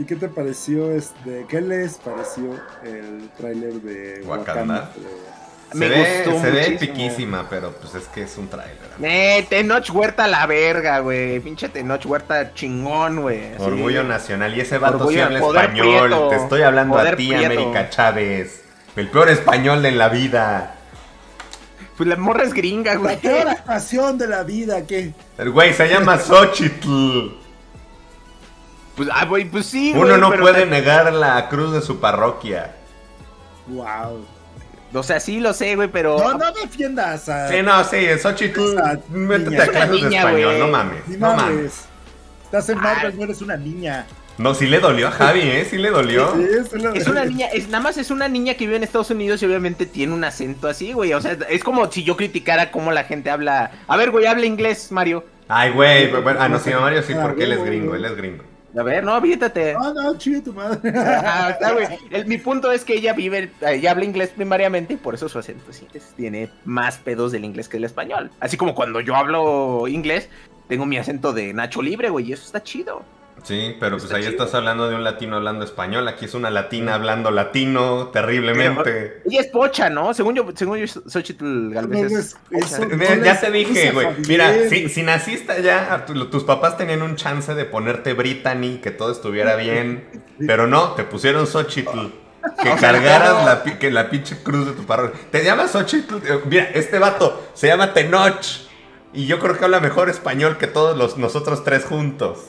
¿Y qué te pareció ¿Qué les pareció el tráiler de Wakanda? Me gustó, se ve epiquísima, pero pues es que es un tráiler. Tenoch Huerta la verga, güey. Pinche Tenoch Huerta chingón, güey. Orgullo nacional. Y ese vato sí habla español. Prieto, te estoy hablando a ti, Prieto. América Chávez. El peor español de la vida. Pues la morra es gringa, güey. La peor actuación de la vida, ¿qué? El güey se llama Xochitl. Pues, güey, pues sí, güey. Uno no puede negar la cruz de su parroquia. Wow. O sea, sí lo sé, güey, pero... No, no defiendas a... Sí, no, sí, Xochitl, tú métete a clases de español, wey. No mames, no mames. Estás en Marvel, no eres una niña. No, sí le dolió a Javi, ¿eh? Sí le dolió. Sí, es una niña, nada más es una niña que vive en Estados Unidos y obviamente tiene un acento así, güey. O sea, es como si yo criticara cómo la gente habla... A ver, güey, habla inglés, Mario. Ay, güey, bueno, no, sí, Mario sí, porque él es gringo, él es gringo. A ver, no, aviéntate. No, no, chido tu madre. Ah, está, güey. Mi punto es que ella vive, ella habla inglés primariamente y por eso su acento sí tiene más pedos del inglés que del español. Así como cuando yo hablo inglés, tengo mi acento de Nacho Libre, güey, y eso está chido. Sí, pero pues ahí estás hablando de un latino hablando español, aquí es una latina hablando latino, terriblemente. Ella es pocha, ¿no? Según yo Xochitl Galvez es... Ya te dije, güey, mira, si naciste allá, tus papás tenían un chance de ponerte Brittany, que todo estuviera bien, pero no, te pusieron Xochitl. Que cargaras la pinche cruz de tu parroquia. Te llamas Xochitl, mira, este vato se llama Tenoch, y yo creo que habla mejor español que todos nosotros tres juntos.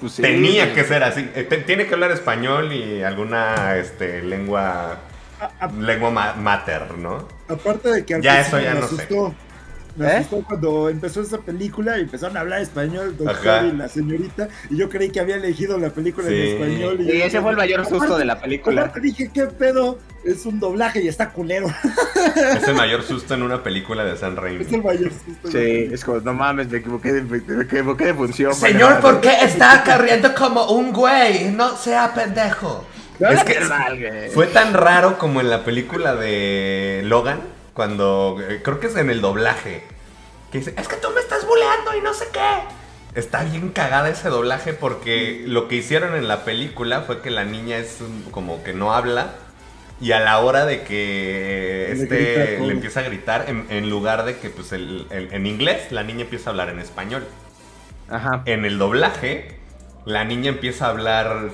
Pues sí, tenía que ser así, tiene que hablar español y alguna lengua mater, ¿no? Aparte de que ya eso ya no asustó, sé. Me asustó cuando empezó esa película y empezaron a hablar español el doctor y la señorita, y yo creí que había elegido la película en español. Y ese fue el mayor susto de la película. Aparte dije, ¿qué pedo? Es un doblaje y está culero. Es el mayor susto en una película de San Raimi. Es el mayor susto. Sí, es como, no mames, me equivoqué de función. Señor, ¿por qué está corriendo como un güey? No sea pendejo. Es que fue tan raro como en la película de Logan, cuando, creo que es en el doblaje, que dice, es que tú me estás buleando y no sé qué. Está bien cagada ese doblaje porque lo que hicieron en la película fue que la niña es como que no habla. Y a la hora de que le empieza a gritar, en lugar de que pues en inglés la niña empieza a hablar en español. Ajá. En el doblaje, la niña empieza a hablar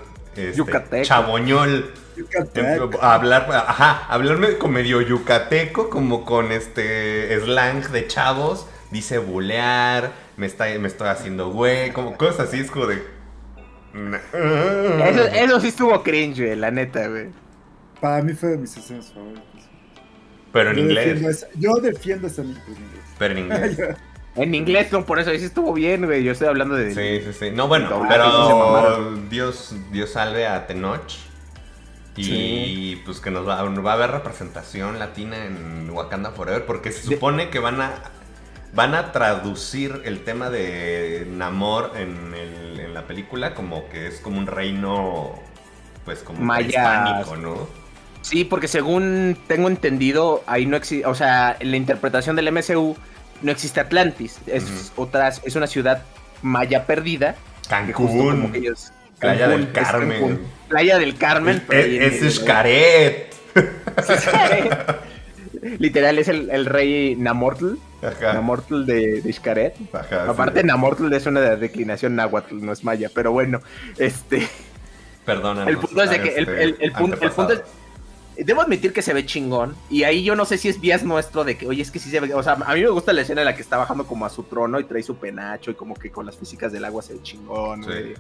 chaboñol. Yucateco. Hablarme como medio yucateco, como con slang de chavos. Dice bulear, me está haciendo güey, como cosas así, es como de... Eso sí estuvo cringe, güey, la neta, güey. Para mí fue de mis escenas favoritas. Pero en inglés. Yo defiendo esa película en inglés. Pero en inglés. En inglés, no, por eso. Ahí sí estuvo bien, güey. Yo estoy hablando de... Sí. No, bueno, pero Dios salve a Tenoch. Y pues que nos va a haber representación latina en Wakanda Forever. Porque se supone que van a traducir el tema de Namor en la película como que es como un reino... Pues como maya, hispánico, ¿no? Sí, porque según tengo entendido, ahí no existe, o sea, en la interpretación del MCU no existe Atlantis, es una ciudad maya perdida. Cancún, que ellos, Playa Cancún, del Carmen. Cancún, Playa del Carmen. Ese es Xcaret. Literal, es el rey Namortl. Ajá. Namortl de Xcaret. Aparte, sí. Namortl es una declinación náhuatl, no es maya, pero bueno, Perdónanos, el punto es de que el punto es, debo admitir que se ve chingón, y ahí yo no sé si es bias nuestro de que, oye, es que sí se ve, o sea, a mí me gusta la escena en la que está bajando como a su trono y trae su penacho y como que con las físicas del agua se ve chingón. Sí.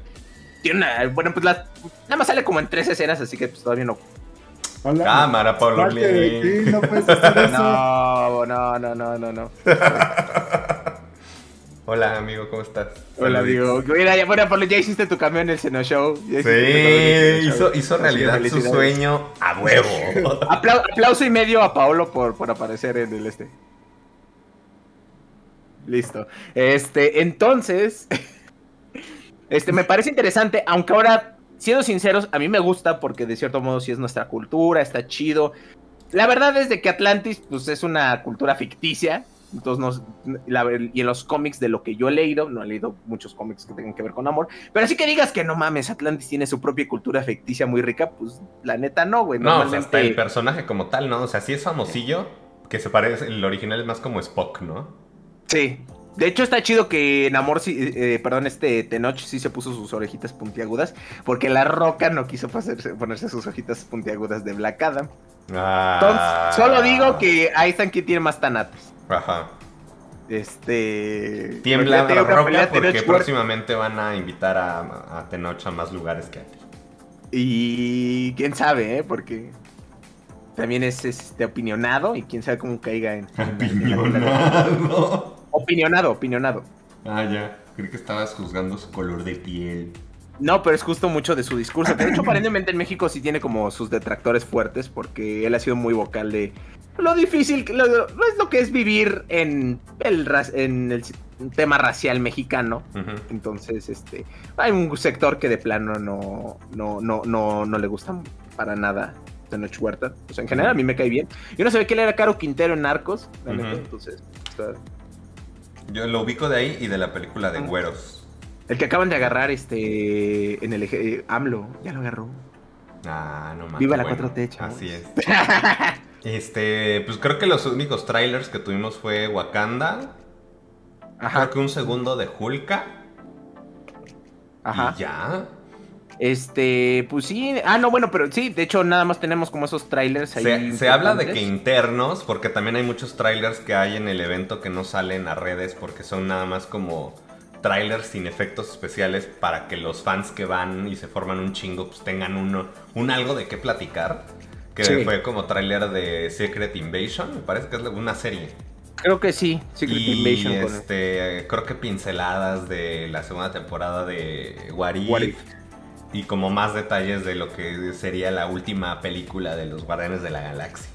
Tiene una, bueno, pues nada más sale como en 3 escenas, así que pues todavía no. Hola, cámara, Pablo Lili. No, puedes hacer eso. No. Hola, amigo, ¿cómo estás? Hola, amigo. Mira, bueno, Pablo, ya hiciste tu cambio en el XenoShow. Sí, hizo realidad su sueño a huevo. Aplauso y medio a Paolo por aparecer en el Listo. Entonces, me parece interesante, aunque ahora, siendo sinceros, a mí me gusta porque de cierto modo sí es nuestra cultura, está chido. La verdad es de que Atlantis, pues, es una cultura ficticia. Entonces, y en los cómics de lo que yo he leído, no he leído muchos cómics que tengan que ver con amor, pero así que digas que no mames, Atlantis tiene su propia cultura ficticia muy rica, pues la neta no, güey. No, o sea, hasta el personaje como tal, ¿no? O sea, sí es famosillo, que se parece, el original es más como Spock, ¿no? Sí. De hecho, está chido que Namor, Tenoch sí se puso sus orejitas puntiagudas, porque la Roca no quiso ponerse sus orejitas puntiagudas de Black Adam. Ah. Entonces, solo digo que ahí están que tiene más tanatos. Ajá. Tiembla la Roca porque próximamente van a invitar a Tenoch a más lugares que a ti. Y quién sabe, porque también es opinionado y quién sabe cómo caiga en... ¿Opinionado? Opinionado. Ah, ya. Creo que estabas juzgando su color de piel. No, pero es justo mucho de su discurso. Que de hecho, aparentemente en México sí tiene como sus detractores fuertes, porque él ha sido muy vocal de lo difícil, lo que es vivir en el tema racial mexicano. Uh-huh. Entonces, hay un sector que de plano no le gusta para nada Tenoch Huerta. O sea, en general a mí me cae bien. Yo no sabía que él era Caro Quintero en Narcos, realmente. Uh-huh. Entonces, yo lo ubico de ahí y de la película de Güeros. El que acaban de agarrar, en el eje, AMLO, ya lo agarró. Ah, no mames. Viva la 4T, chavos. Así es. Pues creo que los únicos trailers que tuvimos fue Wakanda. Ajá. Creo que un segundo de Hulka. Ajá. Y ya. Pues sí. Ah, no, bueno, pero sí, de hecho nada más tenemos como esos trailers ahí. Se habla de que internos, porque también hay muchos trailers que hay en el evento que no salen a redes porque son nada más como... trailers sin efectos especiales para que los fans que van y se forman un chingo pues tengan un algo de qué platicar. Que sí. Fue como trailer de Secret Invasion, me parece que es una serie. Creo que sí, Secret Invasion. Creo que pinceladas de la segunda temporada de What If. Y como más detalles de lo que sería la última película de los Guardianes de la Galaxia.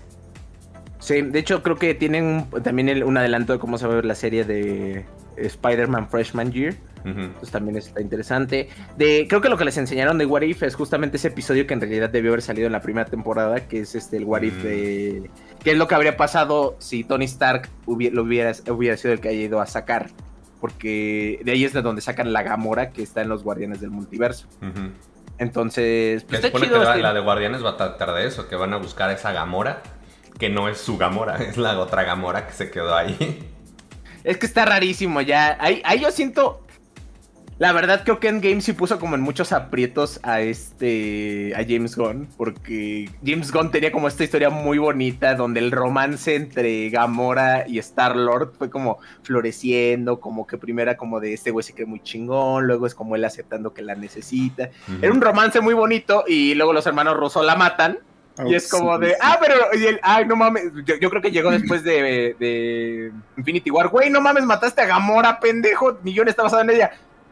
Sí, de hecho creo que tienen un adelanto de cómo se va a ver la serie de... Spider-Man Freshman Year. Entonces también está interesante. Creo que lo que les enseñaron de What If es justamente ese episodio que en realidad debió haber salido en la primera temporada, que es el What If de... ¿Qué es lo que habría pasado si Tony Stark hubiera sido el que haya ido a sacar? Porque de ahí es de donde sacan la Gamora que está en los Guardianes del Multiverso. Entonces... pues está chido. La de Guardianes va a tratar de eso, que van a buscar esa Gamora, que no es su Gamora, es la otra Gamora que se quedó ahí. Es que está rarísimo ya. Ahí yo siento... La verdad creo que Endgame sí puso como en muchos aprietos a James Gunn. Porque James Gunn tenía como esta historia muy bonita donde el romance entre Gamora y Star-Lord fue como floreciendo. Como que primero era como de este güey se cree muy chingón. Luego es como él aceptando que la necesita. Era un romance muy bonito y luego los hermanos Russo la matan. Y es como de, no mames, yo creo que llegó después de Infinity War, güey, no mames, mataste a Gamora, pendejo, millón está basado en ella,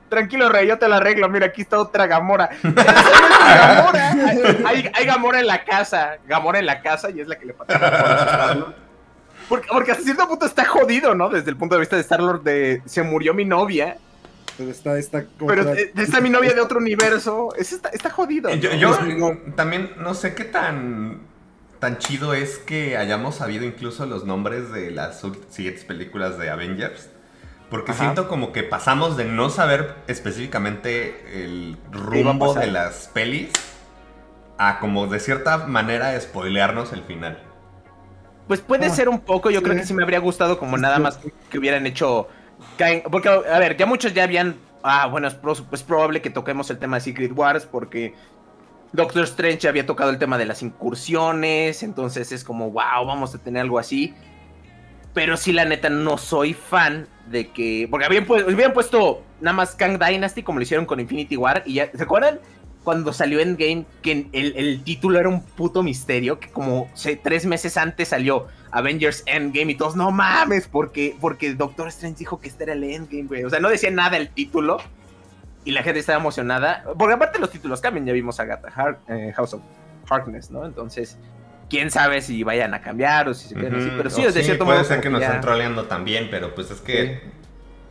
tranquilo rey, yo te la arreglo, mira, aquí está otra Gamora. Gamora. Hay Gamora en la casa, y es la que le pasa a Gamora. Porque hasta cierto punto está jodido, ¿no? Desde el punto de vista de Star-Lord de, se murió mi novia. Pero está mi novia de otro universo. Está jodido. Yo también no sé qué tan chido es que hayamos sabido incluso los nombres de las siguientes películas de Avengers. Porque siento como que pasamos de no saber específicamente el rumbo de las pelis a como de cierta manera spoilearnos el final. Pues puede ser un poco, yo creo que sí me habría gustado como nada más que hubieran hecho... Porque, a ver, ya muchos ya habían... bueno, es probable que toquemos el tema de Secret Wars porque Doctor Strange ya había tocado el tema de las incursiones. Entonces es como, wow, vamos a tener algo así. Pero sí, la neta, no soy fan de que... Porque habían puesto nada más Kang Dynasty como lo hicieron con Infinity War. Y ya, ¿se acuerdan? Cuando salió Endgame, que el título era un puto misterio, que como 3 meses antes salió Avengers Endgame y todos, no mames, porque Doctor Strange dijo que este era el Endgame, güey. O sea, no decía nada el título y la gente estaba emocionada, porque aparte los títulos cambian, ya vimos a Agatha House of Harkness, ¿no? Entonces, quién sabe si vayan a cambiar o si se quedan así, pero sí, de cierto modo... Puede ser que nos estén troleando también, pero pues es que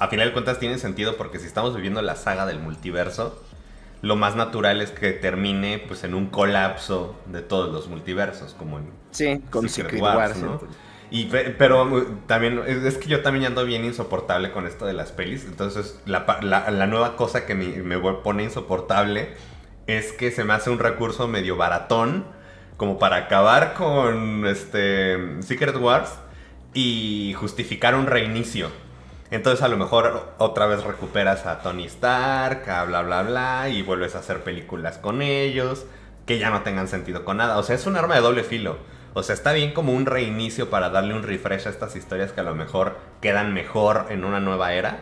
a final de cuentas tiene sentido porque si estamos viviendo la saga del multiverso... Lo más natural es que termine pues en un colapso de todos los multiversos, como en Secret Wars, ¿no? Pero también es que yo también ando bien insoportable con esto de las pelis. Entonces la nueva cosa que me pone insoportable es que se me hace un recurso medio baratón como para acabar con Secret Wars y justificar un reinicio. Entonces a lo mejor otra vez recuperas a Tony Stark, a bla bla bla, y vuelves a hacer películas con ellos, que ya no tengan sentido con nada. O sea, es un arma de doble filo. O sea, está bien como un reinicio para darle un refresh a estas historias que a lo mejor quedan mejor en una nueva era.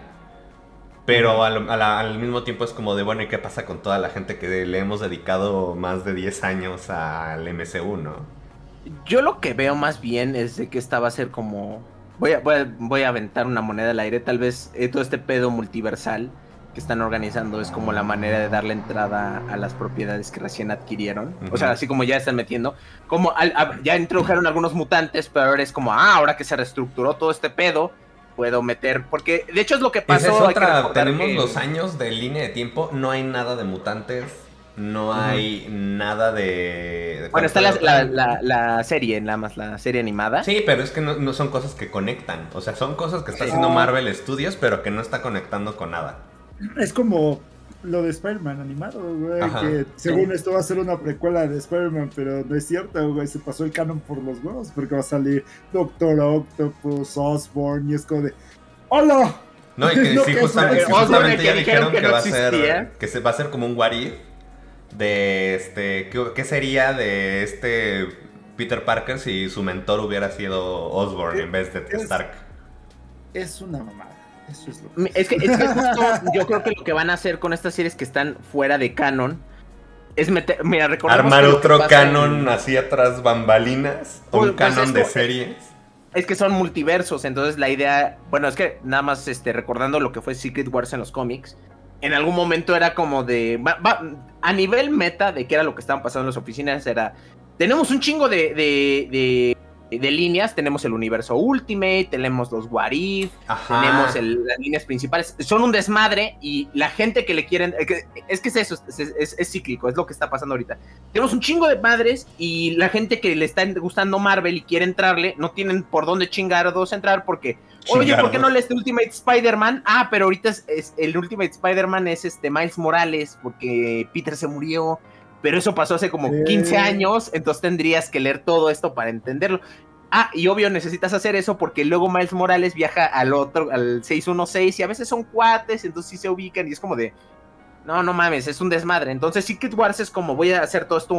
Pero al mismo tiempo es como de, bueno, ¿y qué pasa con toda la gente que le hemos dedicado más de 10 años al MCU, no? Yo lo que veo más bien es de que esta va a ser como... Voy a aventar una moneda al aire. Tal vez todo este pedo multiversal que están organizando es como la manera de darle entrada a las propiedades que recién adquirieron. Uh-huh. O sea, así como ya están metiendo. Como ya introdujeron algunos mutantes, pero ahora es como, ahora que se reestructuró todo este pedo, puedo meter... Porque de hecho es lo que pasó. Esa es otra, tenemos que... los años de línea de tiempo, no hay nada de mutantes. No hay nada de bueno, está la serie, nada más la serie animada. Sí, pero es que no son cosas que conectan. O sea, son cosas que está haciendo Marvel Studios, pero que no está conectando con nada. Es como lo de Spider-Man animado, güey. Ajá. Que según esto va a ser una precuela de Spider-Man, pero no es cierto, güey. Se pasó el canon por los huevos porque va a salir Doctor Octopus, Osborn, y es como de... ¡Hola! No, y que no, sí, que justamente ya dijeron que no va a ser... Que va a ser como un What If. De ¿qué sería de Peter Parker si su mentor hubiera sido Osborn en vez de Stark? Es una mamada. Eso es lo que es que justo yo creo que lo que van a hacer con estas series que están fuera de canon es meter, mira, armar otro canon así atrás bambalinas, un canon de series. Es que son multiversos, entonces la idea, bueno, es que nada más recordando lo que fue Secret Wars en los cómics. En algún momento era como de... a nivel meta de qué era lo que estaban pasando en las oficinas, era... Tenemos un chingo de líneas, tenemos el universo Ultimate, tenemos los What If, tenemos las líneas principales. Son un desmadre y la gente que le quieren... Es que es eso, es cíclico, es lo que está pasando ahorita. Tenemos un chingo de madres y la gente que le está gustando Marvel y quiere entrarle, no tienen por dónde chingados entrar porque... Oye, ¿por qué no lees Ultimate Spider-Man? Ah, pero ahorita el Ultimate Spider-Man es Miles Morales, porque Peter se murió, pero eso pasó hace como 15 años, entonces tendrías que leer todo esto para entenderlo. Ah, y obvio necesitas hacer eso porque luego Miles Morales viaja al 616 y a veces son cuates, entonces sí se ubican y es como de... No mames, es un desmadre. Entonces Secret Wars es como voy a hacer todo esto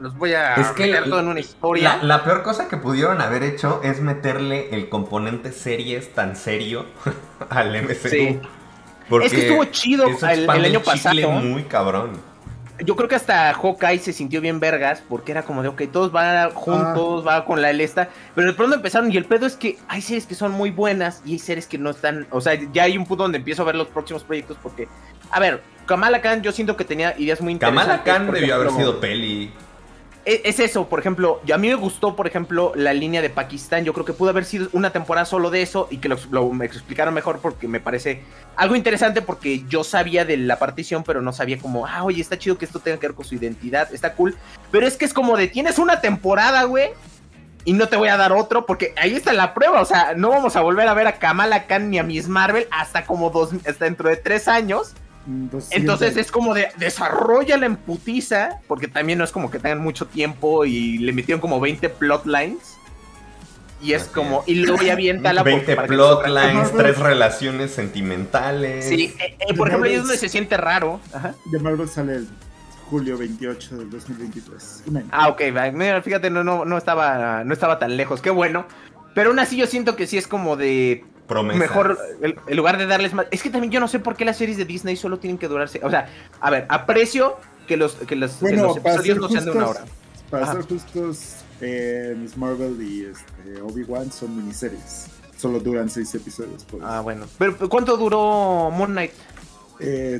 los voy a meter todo en una historia. La peor cosa que pudieron haber hecho es meterle el componente series tan serio al MCU. Sí. Porque es que estuvo chido el año pasado. Muy cabrón. Yo creo que hasta Hawkeye se sintió bien vergas, porque era como de, ok, todos van juntos, va con la lista, pero de pronto empezaron, y el pedo es que hay series que son muy buenas, y hay series que no están, o sea, ya hay un punto donde empiezo a ver los próximos proyectos, porque, a ver, Kamala Khan yo siento que tenía ideas muy interesantes. Kamala Khan debió haber sido peli. Es eso, por ejemplo, a mí me gustó, por ejemplo, la línea de Pakistán. Yo creo que pudo haber sido una temporada solo de eso y que me explicaron mejor porque me parece algo interesante porque yo sabía de la partición, pero no sabía como, oye, está chido que esto tenga que ver con su identidad, está cool. Pero es que es como de, tienes una temporada, güey, y no te voy a dar otro porque ahí está la prueba. O sea, no vamos a volver a ver a Kamala Khan ni a Miss Marvel hasta dentro de 3 años. 200. Entonces es como de desarrolla la emputiza, porque también no es como que tengan mucho tiempo y le metieron como 20 plotlines. Y es como, y luego ya avienta la 20 plotlines, 3 relaciones sentimentales. Sí, por ejemplo, ahí es donde se siente raro. Ajá. De Marvel sale el julio 28 del 2023. Ok, mira, fíjate, no estaba tan lejos, qué bueno. Pero aún así yo siento que sí es como de... Promesas. Mejor, en lugar de darles más... Es que también yo no sé por qué las series de Disney solo tienen que durarse... O sea, a ver, aprecio que los episodios no sean de 1 hora. Para ser justos, Miss Marvel y Obi-Wan son miniseries. Solo duran 6 episodios. Pues. Bueno. ¿Pero cuánto duró Moon Knight?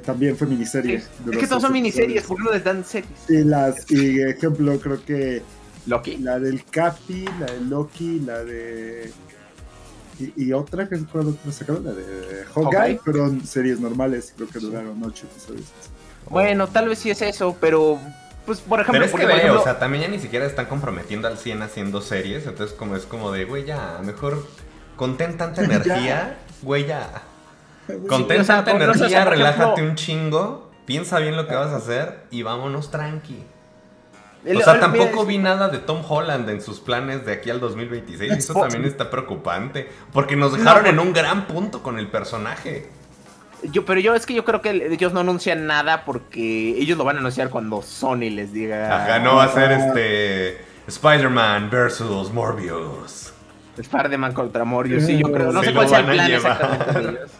También fue miniserie. Sí. Es que todos son miniseries, porque no les dan series. Y ejemplo, creo que... ¿Loki? La del Capi, la de Loki, la de... Y otra que sacaron, la de Hawkeye, pero series normales, creo que duraron 8 episodios. Bueno, tal vez sí es eso, pero pues por ejemplo... Pero es que o sea, también ya ni siquiera están comprometiendo al 100 haciendo series, entonces como es como de, güey, ya, mejor contén tanta energía, güey, ya. Contén tanta energía, relájate un chingo, piensa bien lo que vas a hacer y vámonos tranqui. O sea, tampoco vi nada de Tom Holland en sus planes de aquí al 2026. Eso también está preocupante. Porque nos dejaron en un gran punto con el personaje. Pero yo creo que ellos no anuncian nada porque ellos lo van a anunciar cuando Sony les diga. Ajá, no va a ser Spider-Man versus Morbius. Spider-Man contra Morbius, sí, yo creo. No sé cuál sea el plan exactamente de ellos.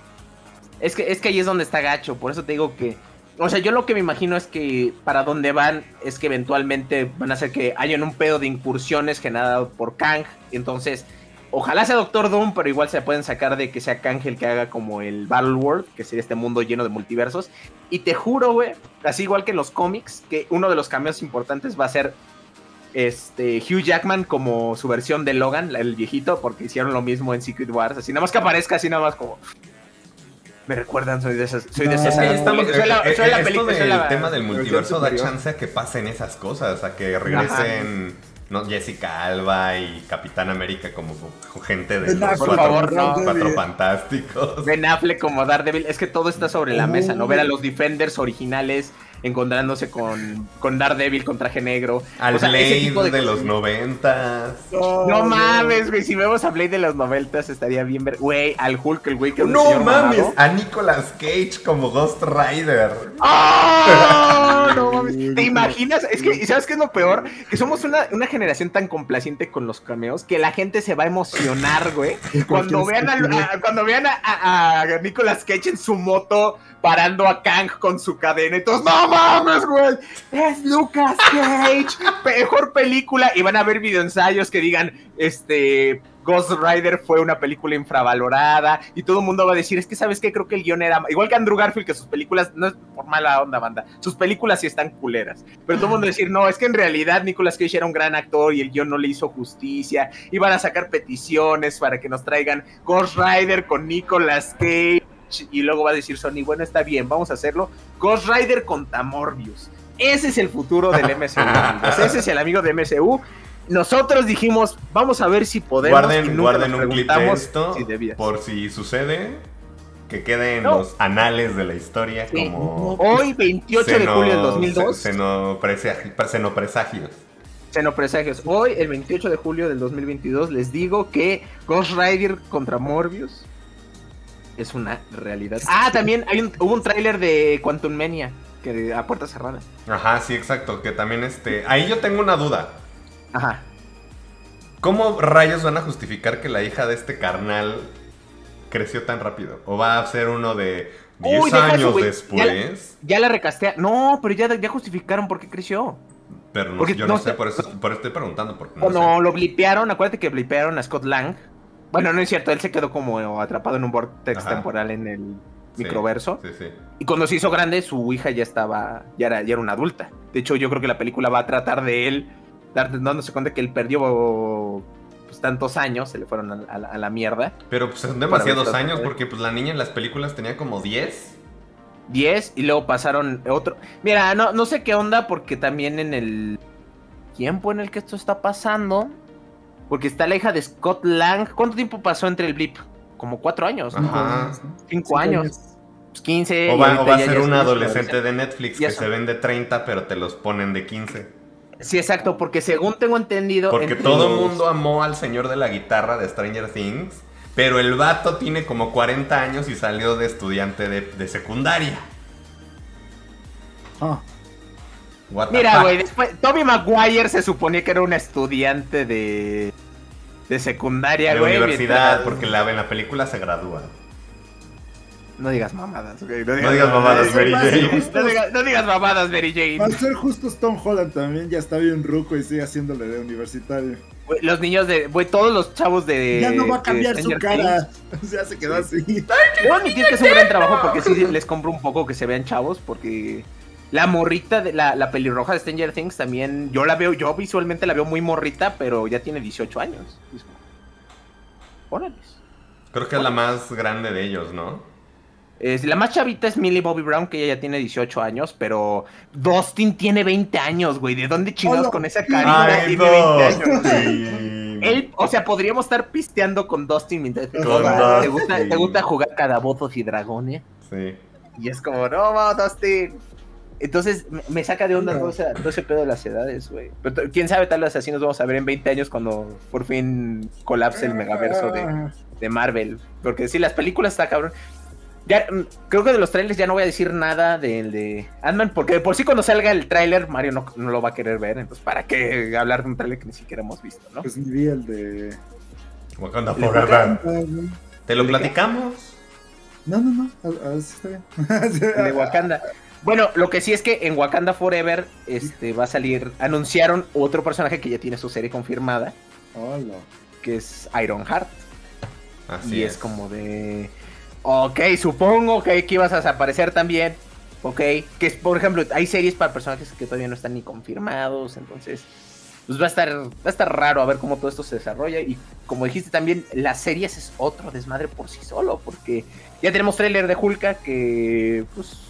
Es que ahí es donde está gacho. Por eso te digo que O sea, yo lo que me imagino es que para dónde van es que eventualmente van a hacer que hayan un pedo de incursiones generado por Kang. Entonces, ojalá sea Doctor Doom, pero igual se pueden sacar de que sea Kang el que haga como el Battle World, que sería este mundo lleno de multiversos. Y te juro, güey, así igual que en los cómics, que uno de los cameos importantes va a ser Hugh Jackman como su versión de Logan, el viejito, porque hicieron lo mismo en Secret Wars. Así nada más que aparezca, así nada más como... Me recuerdan, soy de esas... El tema del multiverso da chance a que pasen esas cosas, a que regresen... Ajá. No, Jessica Alba y Capitán América como gente de los cuatro fantásticos. Ben Affleck como Daredevil. Es que todo está sobre la mesa, ¿no? Ver a los Defenders originales encontrándose con Daredevil con traje negro. Al Blade de los 90s. No mames, güey. Si vemos a Blade de los 90s estaría bien ver. Güey, al Hulk, el güey que... No mames, a Nicolas Cage como Ghost Rider. ¡Oh! No mames. ¿Te imaginas? Es que, ¿sabes qué es lo peor? Que somos una generación tan complaciente con los cameos que la gente se va a emocionar, güey. Cuando vean a Nicolas Cage en su moto parando a Kang con su cadena y todos, ¡no mames, güey! ¡Es Lucas Cage! Mejor película. Y van a ver videoensayos que digan, Ghost Rider fue una película infravalorada, y todo el mundo va a decir, es que ¿sabes qué? Creo que el guión era... Igual que Andrew Garfield, que sus películas, no es por mala onda, banda, sus películas sí están culeras, pero todo el mundo va a decir, no, es que en realidad Nicolas Cage era un gran actor y el guión no le hizo justicia, y van a sacar peticiones para que nos traigan Ghost Rider con Nicolas Cage, y luego va a decir Sony, bueno, está bien, vamos a hacerlo, Ghost Rider con Tamorbius. Ese es el futuro del MCU, amigos. Ese es el amigo de MCU. Nosotros dijimos, vamos a ver si podemos. Guarden un clip de esto, por si sucede, que quede en los anales de la historia. Sí. Como hoy, 28 de julio del 2002. Xenopresagios. Hoy, el 28 de julio del 2022, les digo que Ghost Rider contra Morbius es una realidad. Ah, también hubo un tráiler de Quantum Mania, que a puerta cerrada. Ajá, sí, exacto, que también ahí yo tengo una duda. Ajá. ¿Cómo rayos van a justificar que la hija de este carnal creció tan rápido? ¿O va a ser uno de 10 años después? Ya la recastea. No, pero ya justificaron por qué creció. Pero no, yo no sé, por eso estoy preguntando. Porque no, lo blipearon. Acuérdate que blipearon a Scott Lang. Bueno, no es cierto, él se quedó como atrapado en un vortex temporal en el microverso. Sí, sí. Y cuando se hizo grande, su hija ya era una adulta. De hecho, yo creo que la película va a tratar de él dándose cuenta que él perdió pues tantos años, se le fueron a la mierda. Pero pues son demasiados años, porque pues la niña en las películas tenía como 10 y luego pasaron otro. Mira, no sé qué onda, porque también en el tiempo en el que esto está pasando, porque está la hija de Scott Lang. ¿Cuánto tiempo pasó entre el blip? Como 4 años. Ajá. 5 años. 15. O va a ser un adolescente de Netflix que se vende 30, pero te los ponen de 15. Sí, exacto, porque según tengo entendido... Porque todo el mundo amó al señor de la guitarra de Stranger Things, pero el vato tiene como 40 años y salió de estudiante de secundaria. Oh. Mira, güey, después Tobey Maguire se suponía que era un estudiante de secundaria, güey. De universidad, porque en la película se gradúa. No digas mamadas, güey. No digas mamadas, Mary Jane. Para ser justos, Tom Holland también ya está bien ruco y sigue haciéndole de universitario. Güey, los niños todos los chavos de... Ya no va a cambiar su cara. O sea, se quedó así. Debo admitir que es un gran trabajo, porque sí les compro un poco que se vean chavos, porque la morrita, la pelirroja de Stranger Things también, yo visualmente la veo muy morrita, pero ya tiene 18 años. Órales. Creo que es la más grande de ellos, ¿no? La más chavita es Millie Bobby Brown, que ella ya tiene 18 años, pero Dustin tiene 20 años, güey. ¿De dónde chingados con esa carita tiene 20 años? Sí. O sea, podríamos estar pisteando con Dustin mientras ¿Te gusta jugar calabozos y dragones? Sí. Y es como, no, va, Dustin. Entonces, me saca de onda todo ese pedo de las edades, güey. Pero quién sabe, tal vez así nos vamos a ver en 20 años cuando por fin colapse el megaverso de Marvel. Porque sí, las películas está cabrón. Ya, creo que de los trailers ya no voy a decir nada del de Ant-Man, porque de por sí cuando salga el tráiler Mario no lo va a querer ver, entonces ¿para qué hablar de un tráiler que ni siquiera hemos visto, no? Pues ni vi el de Wakanda Forever. ¿Te lo platicamos? No, a ver si está bien. El de Wakanda. Bueno, lo que sí es que en Wakanda Forever va a salir... Anunciaron otro personaje que ya tiene su serie confirmada. Oh, no. Que es Ironheart. Así y es como de... Ok, supongo que aquí vas a desaparecer también. Ok, que es, por ejemplo, hay series para personajes que todavía no están ni confirmados. Entonces, pues va a estar raro a ver cómo todo esto se desarrolla. Y como dijiste también, las series es otro desmadre por sí solo. Porque ya tenemos tráiler de Hulk que, pues...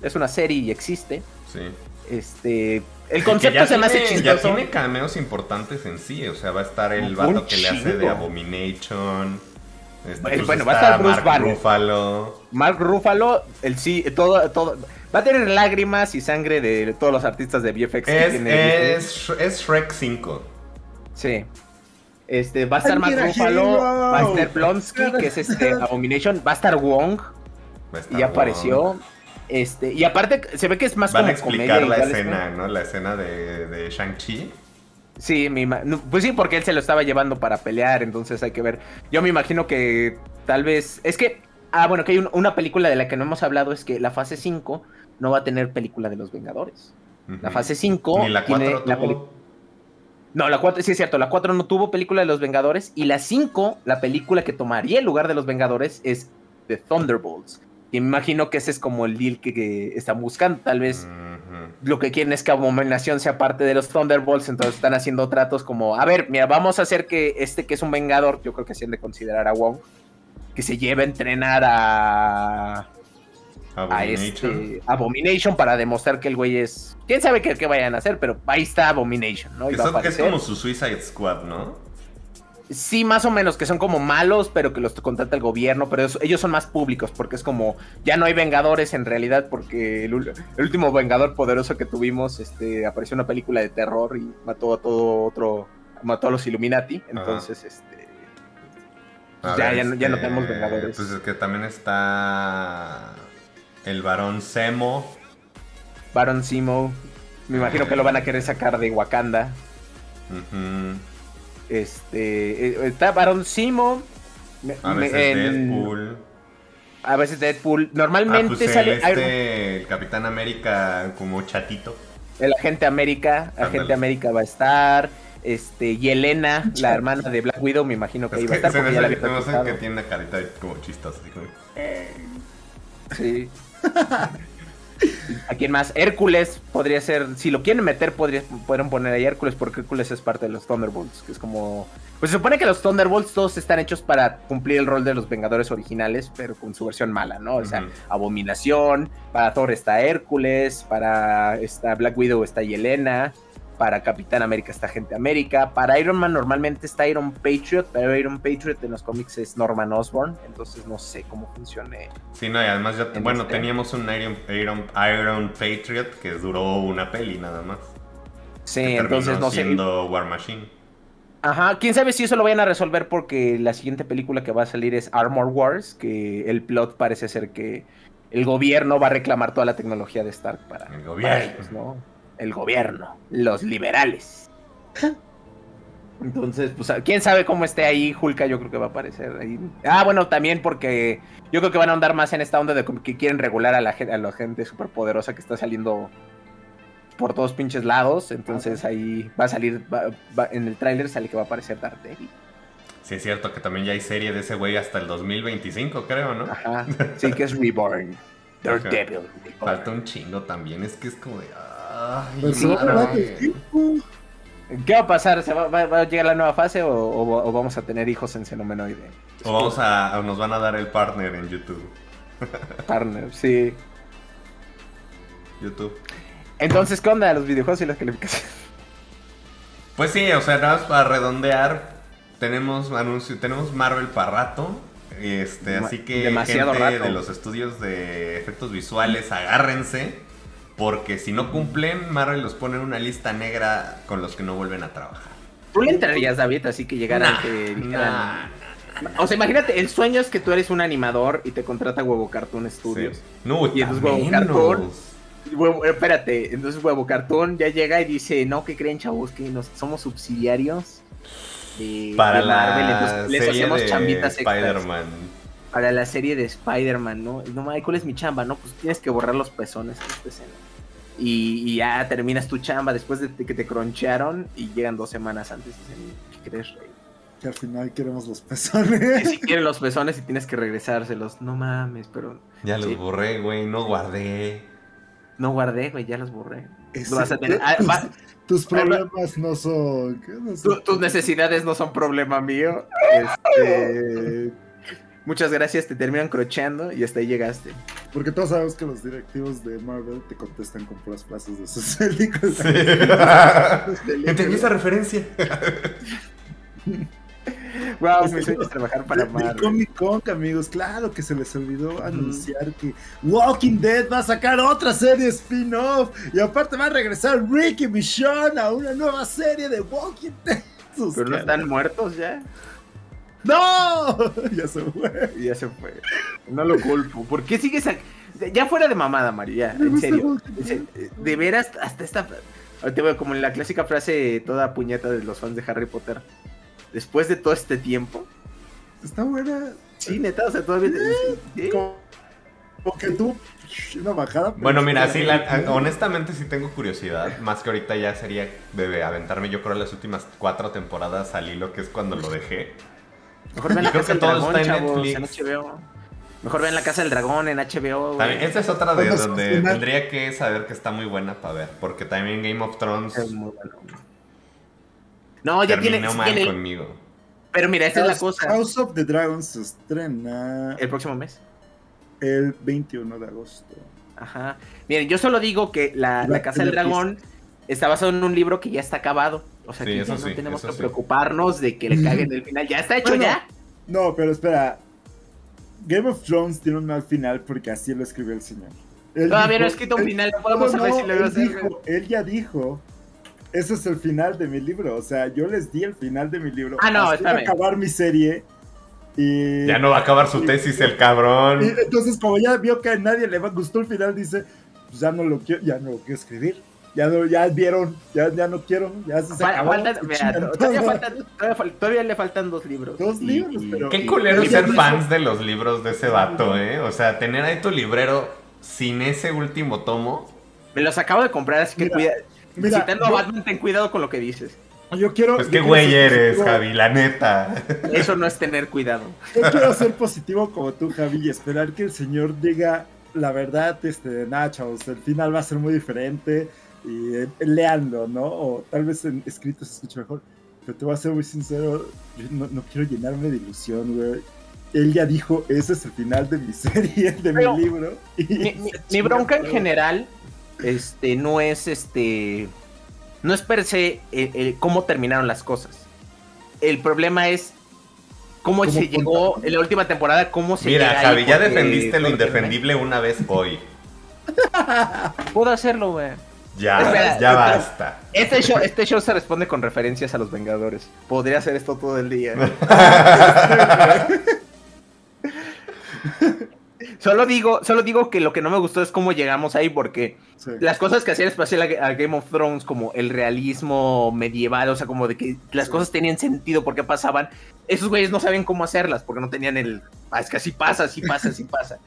Es una serie y existe. Sí. El concepto se me hace chistoso. Ya tiene cameos importantes en sí. O sea, va a estar el vato que le hace de Abomination. Bueno, va a estar Bruce Banner. Mark Ruffalo. Todo. Va a tener lágrimas y sangre de todos los artistas de VFX que tiene. Es Shrek 5. Sí. Va a estar Mark Ruffalo. Va a estar Blonsky, que es Abomination. Va a estar Wong. Y apareció. Y aparte se ve que es más como comedia. Van a explicar la escena, ¿no? La escena de Shang-Chi. Sí, pues sí, porque él se lo estaba llevando para pelear, entonces hay que ver. Yo me imagino que tal vez... Es que, bueno, que hay una película de la que no hemos hablado, es que la fase 5 no va a tener película de los Vengadores. Uh-huh. La fase 5... Ni la 4 tuvo. No, la 4, sí es cierto, la 4 no tuvo película de los Vengadores, y la 5, la película que tomaría el lugar de los Vengadores es The Thunderbolts. Y me imagino que ese es como el deal que están buscando. Tal vez lo que quieren es que Abominación sea parte de los Thunderbolts. Entonces están haciendo tratos como... A ver, mira, vamos a hacer que que es un vengador... Yo creo que se han de considerar a Wong. Que se lleve a entrenar a... Abomination. Abomination para demostrar que el güey es... ¿Quién sabe qué vayan a hacer? Pero ahí está Abomination, ¿no? Que es como su Suicide Squad, ¿no? Sí, más o menos, que son como malos, pero que los contrata el gobierno, pero ellos son más públicos, porque es como, ya no hay vengadores en realidad, porque el último vengador poderoso que tuvimos, apareció una película de terror y mató a todo otro, mató a los Illuminati, entonces, ya no tenemos vengadores. Pues es que también está el Barón Zemo, me imagino que lo van a querer sacar de Wakanda. Está Barón Zemo. A veces Deadpool. Normalmente pues sale el Capitán América como chatito. El Agente América. Ándale. Agente América va a estar. Y Yelena, la hermana de Black Widow, me imagino que iba a estar. No sé que tiene una carita como chistosa. Sí. ¿A quién más? Hércules podría ser, si lo quieren meter, podrían poner ahí Hércules, porque Hércules es parte de los Thunderbolts, que es como... Pues se supone que los Thunderbolts todos están hechos para cumplir el rol de los Vengadores originales, pero con su versión mala, ¿no? O sea, Abominación, para Thor está Hércules, para Black Widow está Yelena, para Capitán América está Agente América, para Iron Man normalmente está Iron Patriot, pero Iron Patriot en los cómics es Norman Osborn, entonces no sé cómo funcione. Sí, no, y además ya, bueno, teníamos un Iron Patriot que duró una peli nada más. Sí, entonces no sé. Siendo War Machine. Ajá, quién sabe si eso lo vayan a resolver, porque la siguiente película que va a salir es Armor Wars, que el plot parece ser que el gobierno va a reclamar toda la tecnología de Stark para... El gobierno. Para ellos, ¿no? El gobierno, los liberales. Entonces, pues, quién sabe cómo esté ahí Hulk, yo creo que va a aparecer ahí. Bueno, también porque yo creo que van a andar más en esta onda de que quieren regular a la gente superpoderosa que está saliendo por todos pinches lados. Entonces ahí va a salir, en el tráiler sale que va a aparecer Daredevil. Sí, es cierto que también ya hay serie de ese güey hasta el 2025, creo, ¿no? Ajá, sí, que es Reborn. Daredevil. Falta un chingo también, es que es como de... ¿Qué va a pasar? ¿Va a llegar la nueva fase o vamos a tener hijos en Xenomenoide? O vamos a nos van a dar el partner en YouTube. Partner, sí. YouTube. Entonces, ¿qué onda los videojuegos y las calificaciones? Pues sí, o sea, nada más para redondear, tenemos anuncio, tenemos Marvel para rato. Así que demasiado gente rato. De los estudios de efectos visuales, agárrense. Porque si no cumplen, Marvel los pone en una lista negra con los que no vuelven a trabajar. Tú le entrarías, David, así que llegaran... O sea, imagínate, el sueño es que tú eres un animador y te contrata Huevo Cartoon Studios. Sí. No, y entonces Huevo Cartoon... entonces Huevo Cartoon ya llega y dice, no, ¿qué creen, chavos? Que somos subsidiarios de Marvel, entonces les hacemos chambitas extras. Para la serie de Spider-Man. para la serie de Spider-Man, ¿no? No mames, ¿cuál es mi chamba? No, pues tienes que borrar los pezones en esta escena. Y ya terminas tu chamba después de que te croncharon y llegan 2 semanas antes. Dicen, ¿qué crees, Rey? Que al final queremos los pezones. Que si quieren los pezones y tienes que regresárselos. No mames, pero... Ya los borré, güey, no guardé. No guardé, güey, ya los borré. Vas a tener... tus problemas no son... No son... Tus necesidades no son problema mío. Muchas gracias, te terminan crocheando y hasta ahí llegaste. Porque todos sabemos que los directivos de Marvel te contestan con puras frases de sus películas. Sí. Entendí esa referencia. Wow, mi sueño es trabajar para Marvel. Comic-Con, amigos, claro que se les olvidó anunciar que Walking Dead va a sacar otra serie spin-off. Y aparte va a regresar Rick y Michonne a una nueva serie de Walking Dead. Sus ¿Pero no están muertos ya? ¡No! Ya se fue. Ya se fue. No lo culpo. ¿Por qué sigues aquí? Ya fuera de mamada, Mario, ya. En serio. De veras, hasta esta... Ahorita veo como en la clásica frase toda puñeta de los fans de Harry Potter. Después de todo este tiempo. Está buena. Sí, neta, o sea, todavía... ¿Sí? Como que tú... Una bajada. Bueno, mira, sí, honestamente sí tengo curiosidad. Más que ahorita ya sería de aventarme, yo creo, las últimas 4 temporadas salí lo que es cuando lo dejé. Mejor vean La Casa del Dragón, chavos, en HBO. Mejor vean La Casa del Dragón en HBO, güey. Esta es otra de donde tendría que saber que está muy buena para ver. Porque también Game of Thrones es muy bueno. No, ya tiene... conmigo. Pero mira, esta es la cosa. House of the Dragon se estrena... ¿El próximo mes? El 21 de agosto. Ajá. Miren, yo solo digo que la Casa del Dragón está basado en un libro que ya está acabado. O sea, sí, que ya no tenemos que preocuparnos de que le caguen el final. ¿Ya está hecho ya? No, pero espera. Game of Thrones tiene un mal final porque así lo escribió el señor. Todavía no ha escrito un final. Podemos saber si lo iba a hacer. Él ya dijo, ese es el final de mi libro. O sea, yo les di el final de mi libro. Ah, no, está bien. Voy a acabar mi serie. Y... Ya no va a acabar su tesis el cabrón. Y entonces, como ya vio que a nadie le gustó el final, dice, pues ya no lo quiero escribir. Ya vieron, ya no quiero, ya se acabó. Todavía le faltan 2 libros. 2 libros, pero... Qué culero ser fans de los libros de ese vato, ¿eh? O sea, tener ahí tu librero sin ese último tomo. Me los acabo de comprar, así que cuida. Citando a Batman, ten cuidado con lo que dices. Yo quiero... Pues qué güey eres, Javi, la neta. Eso no es tener cuidado. Yo quiero ser positivo como tú, Javi, y esperar que el señor diga la verdad, chavos, el final va a ser muy diferente... Y leanlo, ¿no? O tal vez en escrito se escucha mejor. Pero te voy a ser muy sincero, yo no quiero llenarme de ilusión, güey. Él ya dijo, ese es el final de mi serie, mi libro. Mi bronca en general no es per se cómo terminaron las cosas. El problema es cómo se llegó en la última temporada, cómo se... Mira, Javi, ya defendiste lo indefendible una vez hoy. Puedo hacerlo, güey. Ya, espera, ya basta. Este show se responde con referencias a los Vengadores. Podría hacer esto todo el día, ¿no? Solo digo que lo que no me gustó es cómo llegamos ahí, porque las cosas que hacían espacial a Game of Thrones, como el realismo medieval, o sea, como de que las cosas tenían sentido, porque pasaban. Esos güeyes no sabían cómo hacerlas, porque no tenían el... Es que así pasa, así pasa, así pasa.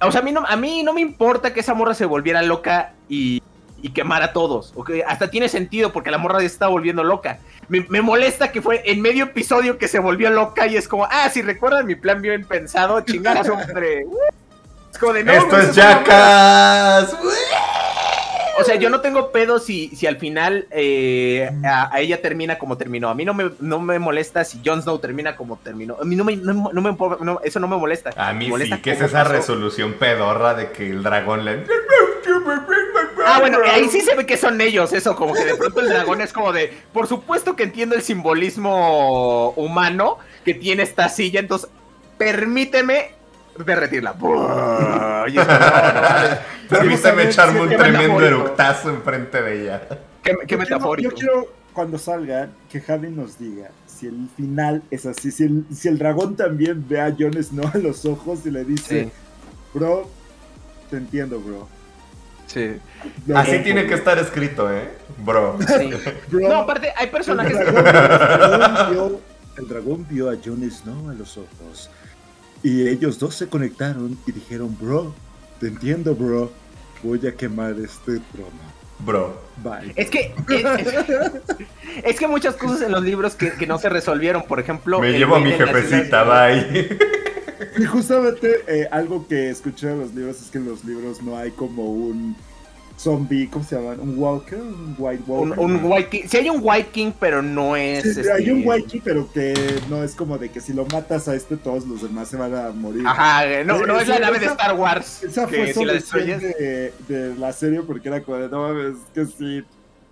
O sea, a mí no me importa que esa morra se volviera loca y quemar a todos, ¿okay? Hasta tiene sentido porque la morra se está volviendo loca. Me molesta que fue en medio episodio que se volvió loca y es como, si recuerdan mi plan bien pensado, chingadas, hombre. Es como de, no, ¡esto es Jackass! O sea, yo no tengo pedo si al final a ella termina como terminó. A mí no me molesta si Jon Snow termina como terminó. A mí no me eso no me molesta. A mí molesta sí, que es esa resolución pedorra de que el dragón le... bueno, ahí sí se ve que son ellos, eso, como que de pronto el dragón es como de... Por supuesto que entiendo el simbolismo humano que tiene esta silla, entonces permíteme derretirla. Y eso, no, permíteme echarme un tremendo eructazo enfrente de ella. Qué metafórico. Yo quiero, cuando salga, que Javi nos diga si el final es así, si el dragón también ve a Jon Snow a los ojos y le dice, bro, te entiendo, bro. Sí. Así tiene que estar escrito, bro. Sí. No, aparte, hay personajes... El dragón vio a Jon Snow a los ojos Y ellos dos se conectaron y dijeron, bro, te entiendo, bro, voy a quemar este troma. Bro. Bye. Es que muchas cosas en los libros que no se resolvieron, por ejemplo... Me llevo a mi jefecita, bye. Y justamente algo que escuché de los libros es que en los libros no hay como un zombie, ¿cómo se llaman? ¿Un walker? ¿Un white walker? Un white king. Sí hay un white king, pero no es... Sí, hay un white king, pero que no es como de que si lo matas a este, todos los demás se van a morir. Ajá, no, no es la nave de Star Wars. Esa fue su versión de la serie, porque era como de, no mames, que si...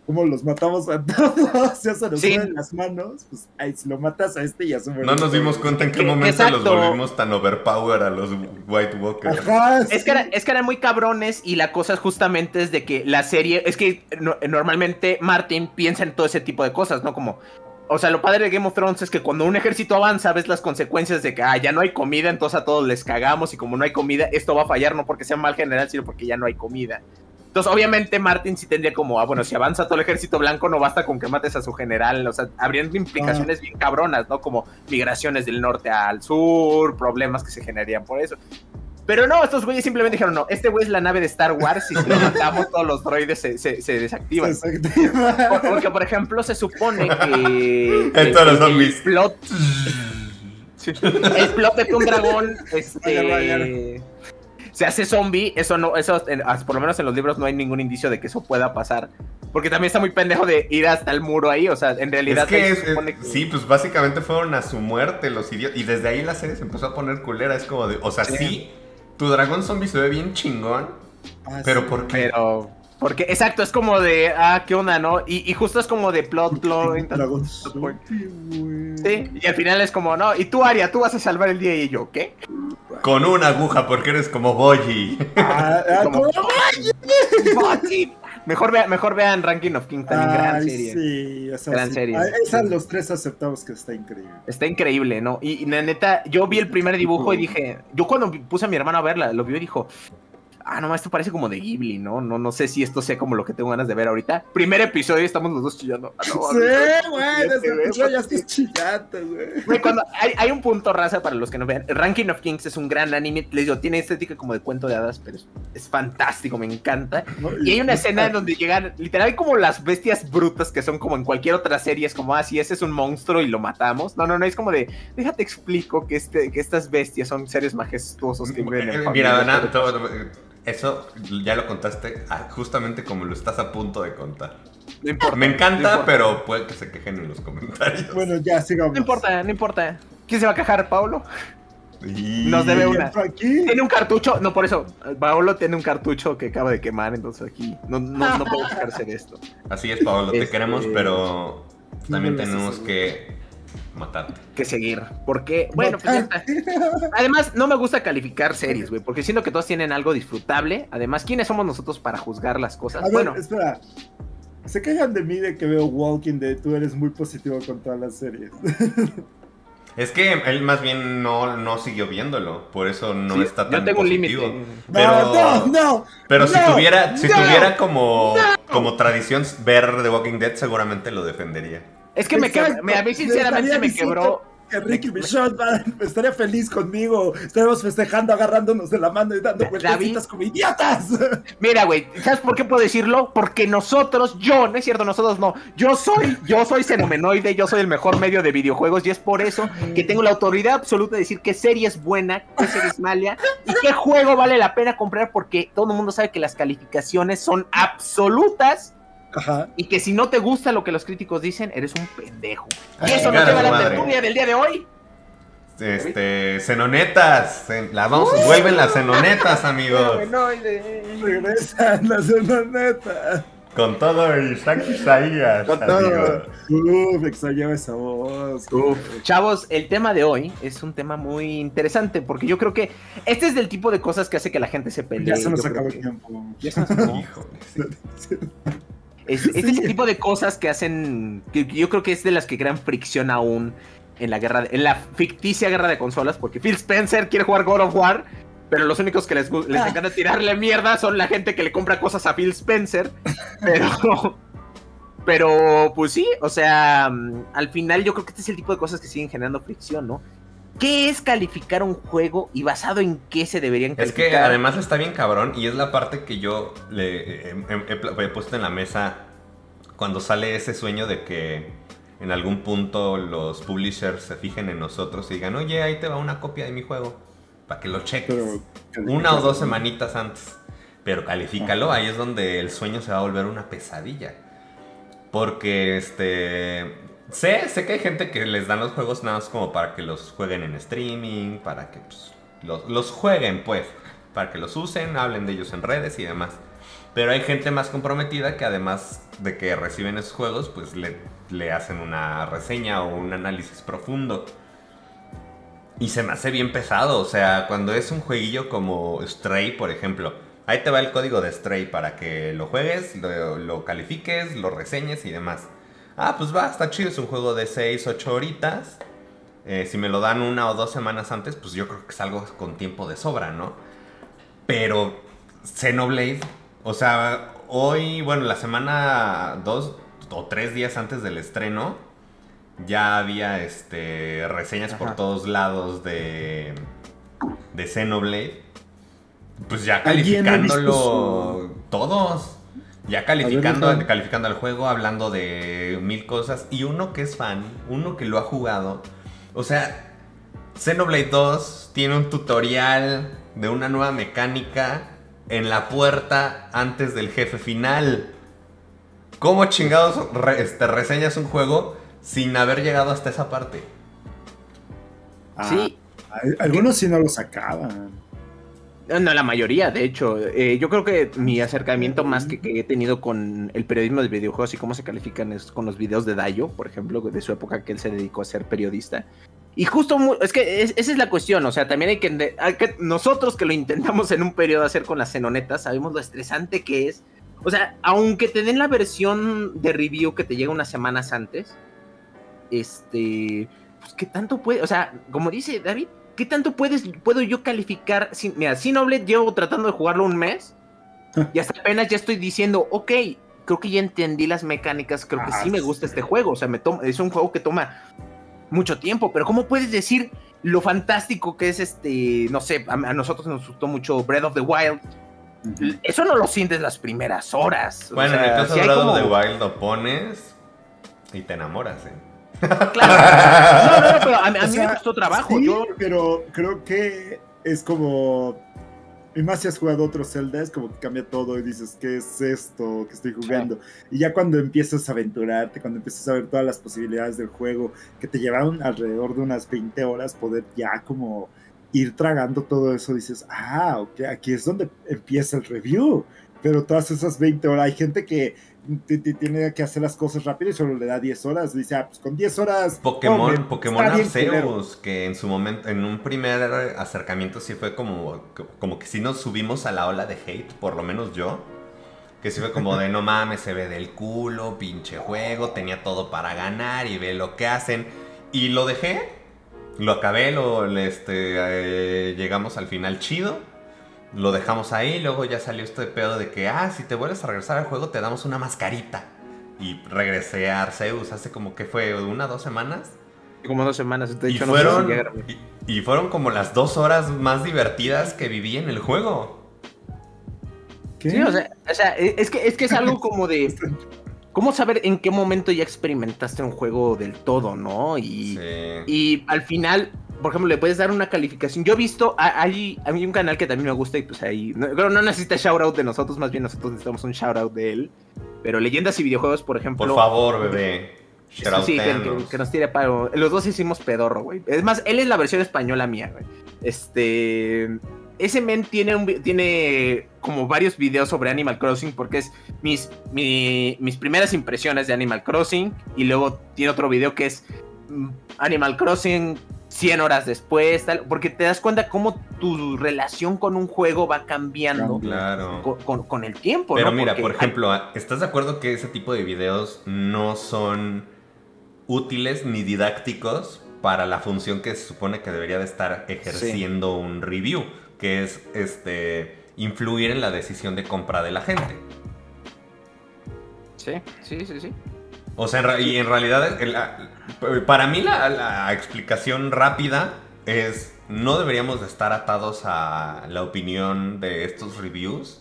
Como los matamos a todos, ya se nos ponen las manos, pues ay, si lo matas a este ya se muere. No nos dimos cuenta en qué momento los volvimos tan overpower a los White Walkers. Ajá, sí. Es que eran muy cabrones, y la cosa justamente es de que la serie, es que no, normalmente Martin piensa en todo ese tipo de cosas, ¿no? Como, o sea, lo padre de Game of Thrones es que cuando un ejército avanza ves las consecuencias de que ya no hay comida, entonces a todos les cagamos, y como no hay comida, esto va a fallar, no porque sea mal general, sino porque ya no hay comida. Entonces, obviamente, Martin sí tendría como, bueno, si avanza todo el ejército blanco, no basta con que mates a su general. O sea, habrían implicaciones bien cabronas, ¿no? Como migraciones del norte al sur, problemas que se generarían por eso. Pero no, estos güeyes simplemente dijeron, no, este güey es la nave de Star Wars, y si lo matamos, todos los droides se desactivan. Porque, por ejemplo, se supone que... Entonces, zombies. El plot de que un dragón, se hace zombie, por lo menos en los libros no hay ningún indicio de que eso pueda pasar, porque también está muy pendejo de ir hasta el muro ahí, o sea, en realidad... Sí, pues básicamente fueron a su muerte los idiotas, y desde ahí la serie se empezó a poner culera, es como de, o sea, sí, tu dragón zombie se ve bien chingón, pero ¿por qué? Porque, exacto, es como de, ¿qué onda, no? Y justo es como de plot dragón zombie, sí, y al final es como, no, y tú, Aria, tú vas a salvar el día, y yo, ¿qué? Con una aguja, porque eres como Boji. Mejor vean Ranking of King, también gran serie. Sí, gran serie. Esa, los tres aceptamos que está increíble. Está increíble, ¿no? Y la neta, yo vi el primer dibujo y dije... Yo cuando puse a mi hermano a verla, lo vio y dijo... no, esto parece como de Ghibli, ¿no? No sé si esto sea como lo que tengo ganas de ver ahorita. Primer episodio y estamos los dos chillando. Ya estoy chillando, güey. Hay un punto, raza, para los que no vean. Ranking of Kings es un gran anime. Les digo, tiene estética como de cuento de hadas, pero es fantástico, me encanta. Y hay una escena en donde llegan, literal, hay como las bestias brutas que son como en cualquier otra serie. Es como, sí, ese es un monstruo y lo matamos. No, es como de, déjate explico que estas bestias son seres majestuosos que viven en familia. Eso ya lo contaste justamente como lo estás a punto de contar. No importa, me encanta, no, pero puede que se quejen en los comentarios. Bueno, ya sigamos. No importa. ¿Quién se va a quejar, Paulo? Sí. Nos debe una. Tiene un cartucho. No, por eso. Paulo tiene un cartucho que acaba de queimar, entonces aquí no puedo quejarse de esto. Así es, Paulo, te queremos, pero también tenemos que matarte. Que seguir, porque, bueno, pues ya está. Además, no me gusta calificar series, güey, porque siento que todos tienen algo disfrutable. Además, ¿quiénes somos nosotros para juzgar las cosas? A ver, bueno, espera. Se quejan de mí de que veo Walking Dead. Tú eres muy positivo con todas las series. Es que él más bien no siguió viéndolo, por eso no está tan positivo. Un límite. Pero si tuviera como tradición ver The Walking Dead, seguramente lo defendería. Es que a mí sinceramente me quebró. Ricky Michonne estaría feliz conmigo. Estaremos festejando, agarrándonos de la mano y dando vueltas como idiotas. Mira, güey, ¿sabes por qué puedo decirlo? Porque yo soy Xenomenoide, yo soy el mejor medio de videojuegos, y es por eso que tengo la autoridad absoluta de decir qué serie es buena, qué serie es mala y qué juego vale la pena comprar, porque todo el mundo sabe que las calificaciones son absolutas. Ajá. Y que si no te gusta lo que los críticos dicen, eres un pendejo. Y eso nos lleva a la tertulia del día de hoy. Xenonetas. Vuelven las xenonetas, amigos. Regresan las xenonetas. Con todo el Isaac Isaías. Con todo. Uf, extrañaba esa voz. Chavos, el tema de hoy es un tema muy interesante, porque yo creo que este es del tipo de cosas que hace que la gente se pelee. Ya se nos acabó el tiempo. Ya se nos acabó. Es ese tipo de cosas que hacen, que yo creo que es de las que crean fricción aún en la ficticia guerra de consolas, porque Phil Spencer quiere jugar God of War, pero los únicos que les encanta tirarle mierda son la gente que le compra cosas a Phil Spencer, pero pues sí, o sea, al final yo creo que este es el tipo de cosas que siguen generando fricción, ¿no? ¿Qué es calificar un juego y basado en qué se deberían calificar? Es que además está bien cabrón y es la parte que yo le he puesto en la mesa cuando sale ese sueño de que en algún punto los publishers se fijen en nosotros y digan, oye, ahí te va una copia de mi juego para que lo cheques una o dos semanitas antes. Pero califícalo, ahí es donde el sueño se va a volver una pesadilla. Porque sé que hay gente que les dan los juegos nada más como para que los jueguen en streaming, para que pues, los jueguen, pues, para que los usen, hablen de ellos en redes y demás. Pero hay gente más comprometida que además de que reciben esos juegos, pues le hacen una reseña o un análisis profundo. Y se me hace bien pesado, o sea, cuando es un jueguillo como Stray, por ejemplo. Ahí te va el código de Stray para que lo juegues, lo califiques, lo reseñes y demás. Ah, pues va, está chido, es un juego de 6, 8 horitas. Si me lo dan una o dos semanas antes, pues yo creo que salgo con tiempo de sobra, ¿no? Pero Xenoblade, o sea, hoy, bueno, la semana 2 o 3 días antes del estreno, ya había reseñas por todos lados de Xenoblade. Pues ya calificándolo todos. Ya calificando al juego, hablando de mil cosas. Y uno que es fan, uno que lo ha jugado. O sea, Xenoblade 2 tiene un tutorial de una nueva mecánica en la puerta antes del jefe final. ¿Cómo chingados reseñas un juego sin haber llegado hasta esa parte? Sí. Algunos sí no lo sacaban. No, la mayoría, de hecho. Yo creo que mi acercamiento más que he tenido con el periodismo de videojuegos y cómo se califican es con los videos de Dayo, por ejemplo, de su época que él se dedicó a ser periodista. Y justo, es que esa es la cuestión, o sea, también hay que nosotros que lo intentamos en un periodo hacer con las cenonetas, sabemos lo estresante que es. O sea, aunque te den la versión de review que te llega unas semanas antes, pues qué tanto puede, o sea, como dice David, ¿qué tanto puedo yo calificar? Mira, Xenoblade llevo tratando de jugarlo un mes y hasta apenas ya estoy diciendo, ok, creo que ya entendí las mecánicas, creo que sí me gusta este juego. O sea, es un juego que toma mucho tiempo, pero ¿cómo puedes decir lo fantástico que es no sé, a nosotros nos gustó mucho Breath of the Wild? Eso no lo sientes las primeras horas. Bueno, o sea, en el caso de Breath of the Wild lo pones y te enamoras, Claro. No, pero a mí me costó trabajo. Sí, pero creo que es como... Y más si has jugado otro Zelda, es como que cambia todo y dices, ¿qué es esto que estoy jugando? Y ya cuando empiezas a aventurarte, cuando empiezas a ver todas las posibilidades del juego, que te llevaron alrededor de unas 20 horas, poder ya como ir tragando todo eso, dices, ok, aquí es donde empieza el review. Pero todas esas 20 horas, hay gente que tiene que hacer las cosas rápido y solo le da 10 horas. Dice, pues con 10 horas... Pokémon Arceus, que en su momento, en un primer acercamiento sí fue como que sí nos subimos a la ola de hate, por lo menos yo. Que sí fue como de, no mames, se ve del culo, pinche juego, tenía todo para ganar y ve lo que hacen. Y lo dejé, lo acabé, llegamos al final chido. Lo dejamos ahí, luego ya salió este pedo de que, si te vuelves a regresar al juego te damos una mascarita. Y regresé a Arceus hace como que fue una, 2 semanas. Como 2 semanas. Y fueron como las 2 horas más divertidas que viví en el juego. ¿Qué? Sí, o sea es que es algo como de... ¿Cómo saber en qué momento ya experimentaste un juego del todo, no? Y al final... Por ejemplo, le puedes dar una calificación. Yo he visto, hay un canal que también me gusta y pues ahí, pero no necesita shoutout de nosotros, más bien nosotros necesitamos un shoutout de él. Pero Leyendas y Videojuegos, por ejemplo. Por favor, bebé. Sí, que nos tire paro. Los dos hicimos pedorro, güey. Es más, él es la versión española mía, güey. Ese men tiene como varios videos sobre Animal Crossing porque es mis primeras impresiones de Animal Crossing y luego tiene otro video que es Animal Crossing 100 horas después, tal, porque te das cuenta cómo tu relación con un juego va cambiando con el tiempo. Pero ¿no? Mira, porque por ejemplo, ¿estás de acuerdo que ese tipo de videos no son útiles ni didácticos para la función que se supone que debería de estar ejerciendo un review, que es influir en la decisión de compra de la gente? Sí. O sea, y en realidad, para mí la explicación rápida es, no deberíamos de estar atados a la opinión de estos reviews,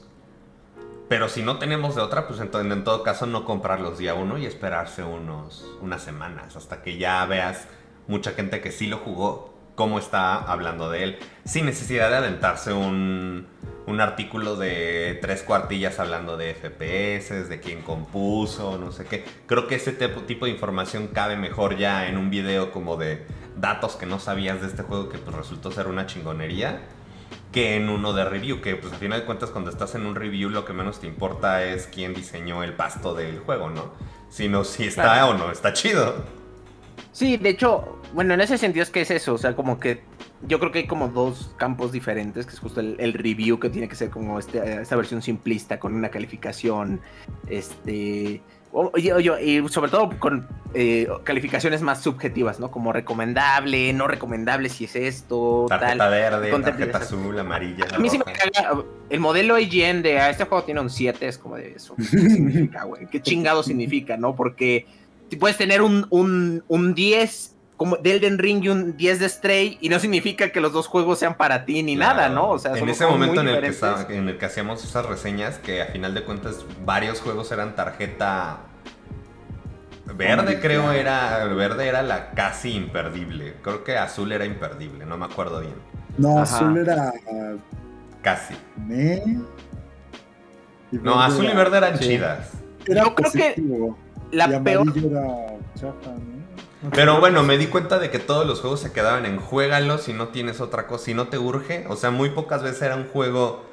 pero si no tenemos de otra, pues en todo caso no comprarlos día uno y esperarse unas semanas hasta que ya veas mucha gente que sí lo jugó, cómo está hablando de él, sin necesidad de aventarse un artículo de 3 cuartillas hablando de FPS, de quién compuso, no sé qué. Creo que ese tipo de información cabe mejor ya en un video como de datos que no sabías de este juego, que pues resultó ser una chingonería, que en uno de review, que pues al final de cuentas cuando estás en un review lo que menos te importa es quién diseñó el pasto del juego, ¿no? Sino si está claro o no está chido. Sí, de hecho, bueno, en ese sentido es que es eso, o sea, como que yo creo que hay como dos campos diferentes, que es justo el review, que tiene que ser como esta versión simplista con una calificación, y sobre todo con calificaciones más subjetivas, ¿no? Como recomendable, no recomendable, si es esto, tarjeta verde, tarjeta azul, amarilla. A mí sí me caga el modelo IGN de este juego tiene un 7, es como de eso. ¿Qué significa, güey? ¿Qué chingado significa, no? Porque puedes tener un 10 como de Elden Ring y un 10 de Stray, y no significa que los dos juegos sean para ti ni claro, nada, ¿no? O sea, en ese momento en el que hacíamos esas reseñas, que a final de cuentas varios juegos eran tarjeta verde, creo era, verde era la casi imperdible, creo que azul era imperdible, no me acuerdo bien. No, ajá, azul era casi. No, azul y verde eran chidas. Era yo creo positivo. Que la peor. Chapa, ¿no? Pero bueno, me di cuenta de que todos los juegos se quedaban en juégalo si no tienes otra cosa, si no te urge. O sea, muy pocas veces era un juego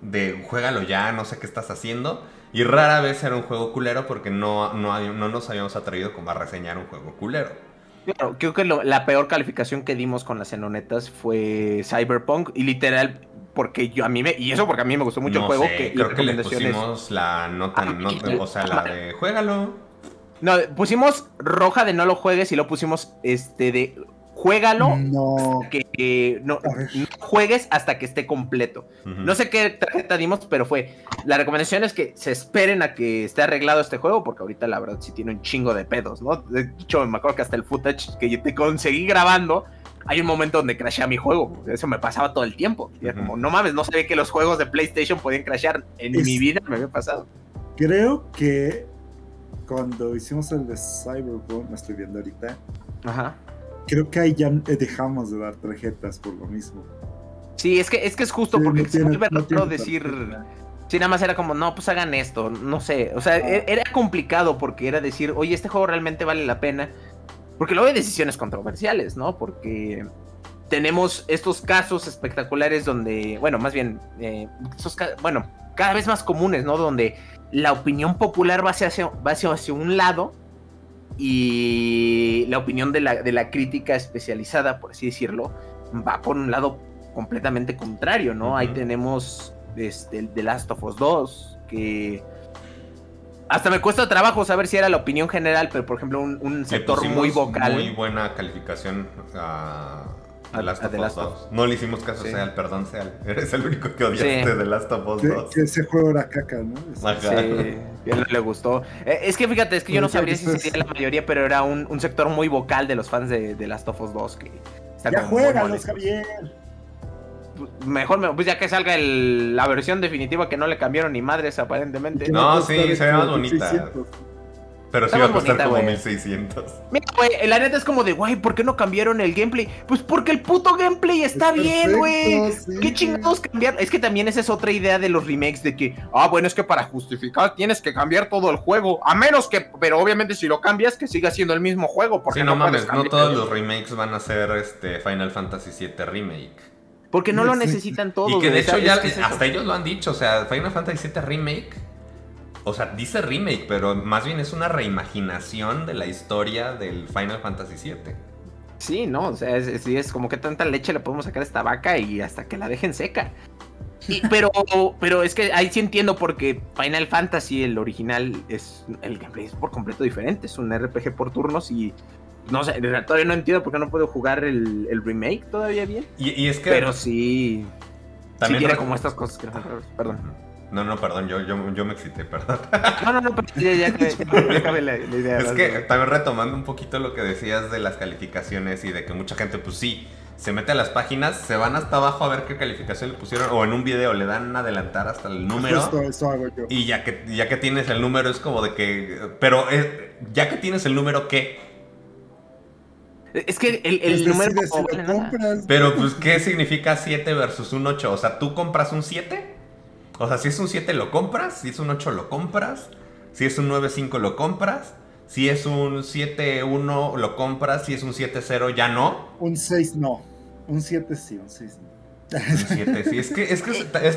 de juégalo ya, no sé qué estás haciendo. Y rara vez era un juego culero porque no nos habíamos atrevido como a reseñar un juego culero. Claro, creo que la peor calificación que dimos con las Xenonetas fue Cyberpunk. Y literal, porque y eso porque a mí me gustó mucho el juego. Creo que le pusimos la nota, o sea, la de juégalo. No, pusimos roja de no lo juegues y lo pusimos de juégalo, no, que no juegues hasta que esté completo. No sé qué tarjeta dimos, pero fue. La recomendación es que se esperen a que esté arreglado este juego, porque ahorita la verdad sí tiene un chingo de pedos, ¿no? De hecho, me acuerdo que hasta el footage que yo te conseguí grabando, hay un momento donde crashea mi juego. Eso me pasaba todo el tiempo. Y era como, no mames, no sabía que los juegos de PlayStation podían crashear. En mi vida me había pasado. Creo que cuando hicimos el de Cyberpunk, lo estoy viendo ahorita, ajá, creo que ahí ya dejamos de dar tarjetas por lo mismo. Sí, es que es justo, sí, porque se vuelve raro decir, si nada más era como, no, pues hagan esto, no sé, o sea, era complicado porque era decir, oye, este juego realmente vale la pena, porque luego hay decisiones controversiales, ¿no? Porque tenemos estos casos espectaculares donde, bueno, más bien, cada vez más comunes, ¿no? Donde la opinión popular va hacia un lado y la opinión de la crítica especializada, por así decirlo, va por un lado completamente contrario, ¿no? Ahí tenemos The Last of Us 2, que hasta me cuesta trabajo saber si era la opinión general, pero por ejemplo un sector muy vocal. Muy buena calificación a The Last of Us 2. No le hicimos caso, sí. Seal, perdón, Seal. Eres el único que odiaste de The Last of Us 2. Que ese juego era caca, ¿no? Sí, que no le gustó. Es que fíjate, es que yo no sabría si sería la mayoría, pero era un sector muy vocal de los fans de The Last of Us 2. Que están ¡ya juégalos, Javier! Mejor, pues ya que salga la versión definitiva, que no le cambiaron ni madres, aparentemente. No, sí, se ve más bonita. 600. Pero sí va a costar como 1600. Mira, güey, la neta es como de, güey, ¿por qué no cambiaron el gameplay? Pues porque el puto gameplay está bien, güey. Sí. ¿Qué chingados cambiaron? Es que también esa es otra idea de los remakes, de que, bueno, es que para justificar tienes que cambiar todo el juego. A menos que, pero obviamente si lo cambias, que siga siendo el mismo juego. Porque sí, no mames, no todos los remakes van a ser Final Fantasy VII Remake. Porque no lo necesitan todos. Y que de hecho ya hasta ellos lo han dicho, o sea, Final Fantasy VII Remake... O sea, dice remake, pero más bien es una reimaginación de la historia del Final Fantasy VII. Sí, no, o sea, es como que tanta leche le podemos sacar a esta vaca y hasta que la dejen seca. Pero es que ahí sí entiendo, porque Final Fantasy, el original, el gameplay es por completo diferente. Es un RPG por turnos y no sé, todavía no entiendo por qué no puedo jugar el remake todavía bien. Y es que... Pero sí, también sí tiene como estas cosas que... Perdón. No, perdón, yo me excité, perdón. No, pero ya acabé la idea. Es que también retomando un poquito lo que decías de las calificaciones y de que mucha gente, pues sí, se mete a las páginas, se van hasta abajo a ver qué calificación le pusieron, o en un video le dan adelantar hasta el número. Eso hago yo. Y ya que tienes el número es como de que... Pero ya que tienes el número, ¿qué? Es que el número... Si lo compras. Pero pues, ¿qué significa 7 versus un 8? O sea, ¿tú compras un 7? O sea, si es un 7 lo compras, si es un 8 lo compras, si es un 9.5 lo compras, si es un 7.1 lo compras, si es un 7.0 ya no. Un 6 no, un 7 sí, un 6 no. Un 7 sí,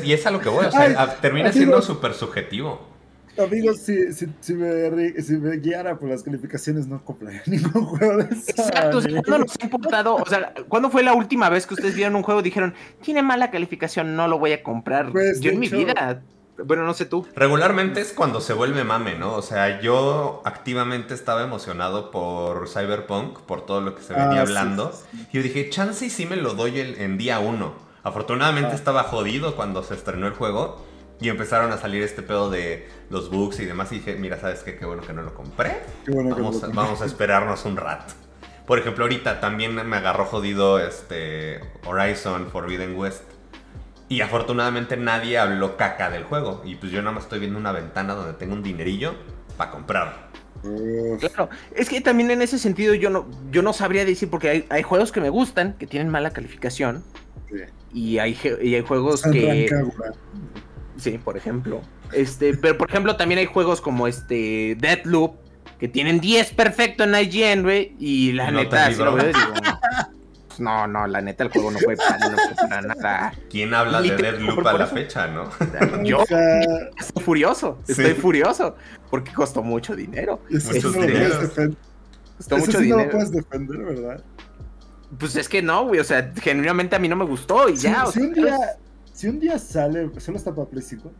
y es a lo que voy, o sea, termina siendo súper subjetivo. Amigos, si me guiara por las calificaciones, no compraría ningún juego de esa. Exacto, o sea, no nos ha importado. O sea, ¿cuándo fue la última vez que ustedes vieron un juego y dijeron, tiene mala calificación, no lo voy a comprar? Pues, yo en mi vida, bueno, no sé tú. Regularmente es cuando se vuelve mame, ¿no? O sea, yo activamente estaba emocionado por Cyberpunk, por todo lo que se venía hablando. Sí. Y yo dije, chance y sí me lo doy en día uno. Afortunadamente estaba jodido cuando se estrenó el juego. Y empezaron a salir este pedo de los bugs y demás. Y dije, mira, ¿sabes qué? Qué bueno que no lo compré. Vamos a esperarnos un rato. Por ejemplo, ahorita también me agarró jodido Horizon Forbidden West. Y afortunadamente nadie habló caca del juego. Y pues yo nada más estoy viendo una ventana donde tengo un dinerillo para comprarlo. Claro, es que también en ese sentido yo no sabría decir, porque hay juegos que me gustan, que tienen mala calificación. Sí. Y hay juegos que... Sí, por ejemplo. Pero por ejemplo, también hay juegos como Deathloop, que tienen 10 perfecto en IGN, güey. Y la neta, si lo veo, digo, no, la neta, el juego no fue para nada. ¿Quién habla de Deathloop a la fecha, no? Yo estoy furioso. Estoy furioso. Porque costó mucho dinero. Costó mucho dinero. No puedes defender, ¿verdad? Pues es que no, güey. O sea, genuinamente a mí no me gustó y ya. Si un día sale, ¿solo está para Play 5?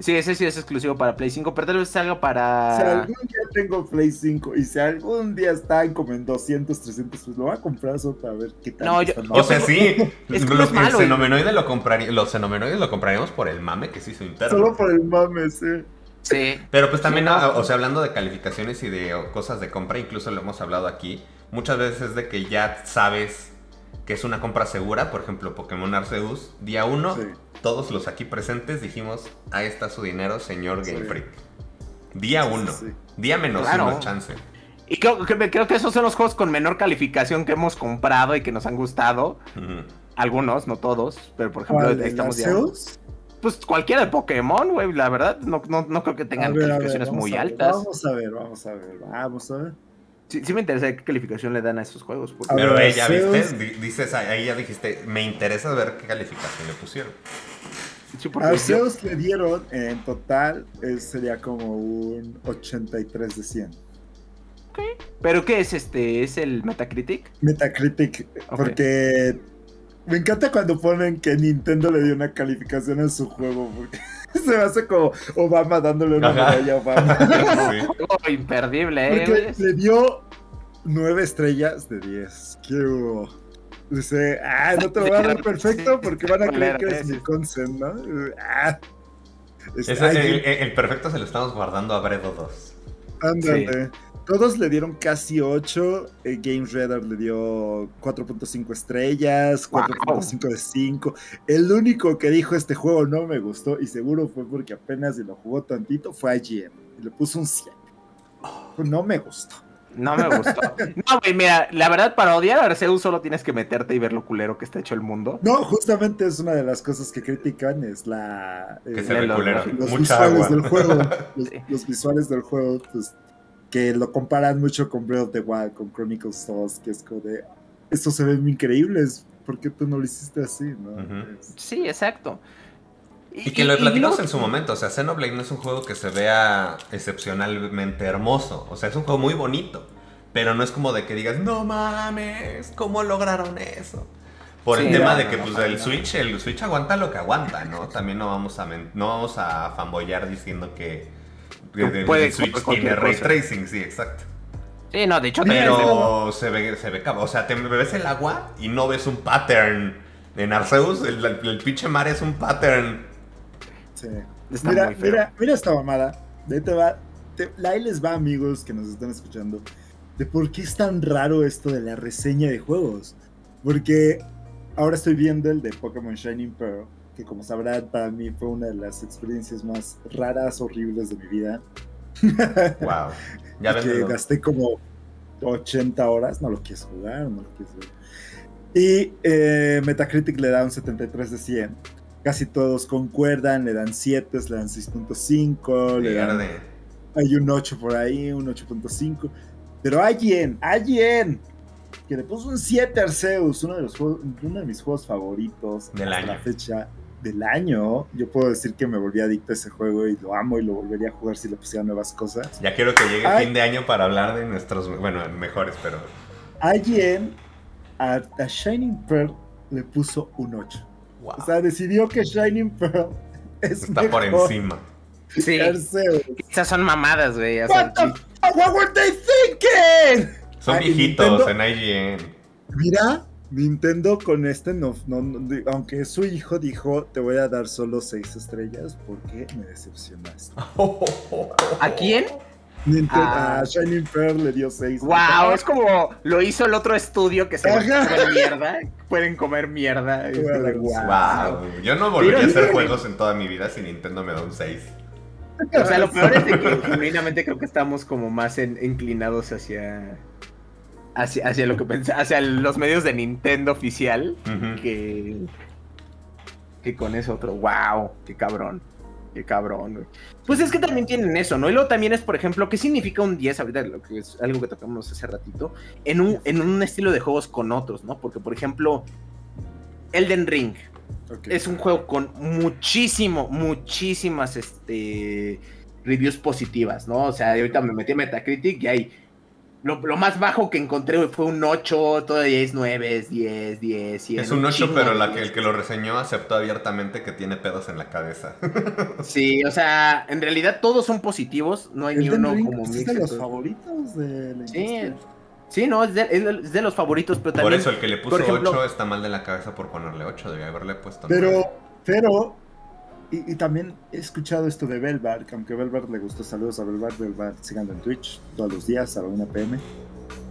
Sí, ese sí es exclusivo para Play 5, pero tal vez salga para... Si algún día tengo Play 5 y si algún día está como en 200, 300, pues lo voy a comprar solo para ver qué tal. No, o sea, sí, los Xenomenoides lo compraríamos por el mame que se hizo interno. Solo por el mame, sí. Sí. Pero pues también, o sea, hablando de calificaciones y de cosas de compra, incluso lo hemos hablado aquí, muchas veces de que ya sabes... que es una compra segura, por ejemplo, Pokémon Arceus, día 1, sí. Todos los aquí presentes dijimos, ahí está su dinero, señor Game Freak. Día 1, sí. Día menos uno chance. Y creo que esos son los juegos con menor calificación que hemos comprado y que nos han gustado. Algunos, no todos, pero por ejemplo, ahí estamos ya. Pues cualquiera de Pokémon, güey, la verdad, no creo que tengan calificaciones muy altas. Vamos a ver. Sí me interesa qué calificación le dan a esos juegos. Porque... Pero ya viste, dices, ahí ya dijiste, me interesa ver qué calificación le pusieron. A Zeus le dieron, en total, sería como un 83 de 100. Ok. ¿Pero qué es ¿Es el Metacritic? Metacritic, okay. Porque me encanta cuando ponen que Nintendo le dio una calificación a su juego, porque... Se me hace como Obama dándole una medalla a Obama. Sí. Imperdible, ¿eh? Le dio 9 estrellas de 10. ¿Qué hubo? Dice, no te lo voy a dar perfecto porque van a creer que eres mi consent, ¿no? El perfecto se lo estamos guardando a Bredo 2. Ándale. Sí. Todos le dieron casi 8. Game Radar le dio 4.5 estrellas, 4.5 de 5. El único que dijo este juego no me gustó, y seguro fue porque apenas lo jugó tantito, fue IGN. Y le puso un 7. No me gustó. No me gustó. No, güey, mira, la verdad, para odiar a Arceus solo tienes que meterte y ver lo culero que está hecho el mundo. No, justamente es una de las cosas que critican, es la... que se ve culero. Los visuales del juego. Los visuales del juego, pues... que lo comparan mucho con Breath of the Wild, con Chronicles 2, que es como de... Estos se ven increíbles, ¿por qué tú no lo hiciste así? ¿No? Sí, exacto. Y que lo platicamos en su momento, o sea, Xenoblade no es un juego que se vea excepcionalmente hermoso, o sea, es un juego muy bonito, pero no es como de que digas, no mames, ¿cómo lograron eso? Por el tema de que pues el Switch aguanta lo que aguanta, ¿no? También no vamos a fanboyar diciendo que... Puede Switch tiene ray tracing, sí, exacto. Sí, no, de hecho... Pero se ve cabrón. O sea, te bebes el agua y no ves un pattern. En Arceus, el pinche mar es un pattern. Sí. Está muy feo. Mira esta mamada. Ahí te va. Ahí les va, amigos que nos están escuchando, de por qué es tan raro esto de la reseña de juegos. Porque ahora estoy viendo el de Pokémon Shining Pearl, que como sabrán, para mí fue una de las experiencias más raras, horribles de mi vida. Wow. Ya ves. Que gasté como 80 horas, no lo quieres jugar, no lo quieres ver. Y Metacritic le da un 73 de 100. Casi todos concuerdan, le dan 7, le dan 6.5, le dan... Hay un 8 por ahí, un 8.5. Pero alguien que le puso un 7 a Arceus, uno de mis juegos favoritos hasta la fecha del año. Yo puedo decir que me volví adicto a ese juego y lo amo y lo volvería a jugar si le pusiera nuevas cosas. Ya quiero que llegue el fin de año para hablar de nuestros, bueno, mejores, pero... Alguien a Shining Pearl le puso un 8. Wow. O sea, decidió que Shining Pearl está mejor por encima. Sí, esas son mamadas, güey. What the fuck, what were they thinking? Son viejitos Nintendo, en IGN. Mira, Nintendo con este no, aunque su hijo dijo, te voy a dar solo 6 estrellas porque me decepcionaste. ¿A quién? Nintendo, a Shining Pearl le dio 6. Wow, es como lo hizo el otro estudio que se comer mierda. Pueden comer mierda. Wow. Yo no volvería a hacer juegos en toda mi vida si Nintendo me da un 6. O sea, lo peor es de que genuinamente creo que estamos como más inclinados hacia lo que pensamos, hacia los medios de Nintendo oficial, que con eso otro. ¡Wow! ¡Qué cabrón! ¡Qué cabrón, güey! Pues es que también tienen eso, ¿no? Y luego también es, por ejemplo, ¿qué significa un 10? Ahorita lo que es algo que tocamos hace ratito, en un estilo de juegos con otros, ¿no? Porque, por ejemplo, Elden Ring. Okay. Es un juego con muchísimas reviews positivas, ¿no? O sea, ahorita me metí a Metacritic y hay... Lo más bajo que encontré fue un 8, todavía es 9, es 10, 10... Es un 8, pero el que lo reseñó aceptó abiertamente que tiene pedos en la cabeza. Sí, o sea, en realidad todos son positivos, no hay ni uno como... Es de los favoritos de la industria. Sí, no, es de los favoritos, pero también... Por eso el que le puso 8 está mal de la cabeza por ponerle 8, debía haberle puesto 9. Pero, y también he escuchado esto de Belvar, que aunque a Belvar le gustó, saludos a Belvar, síganlo en Twitch todos los días a la 1 p.m,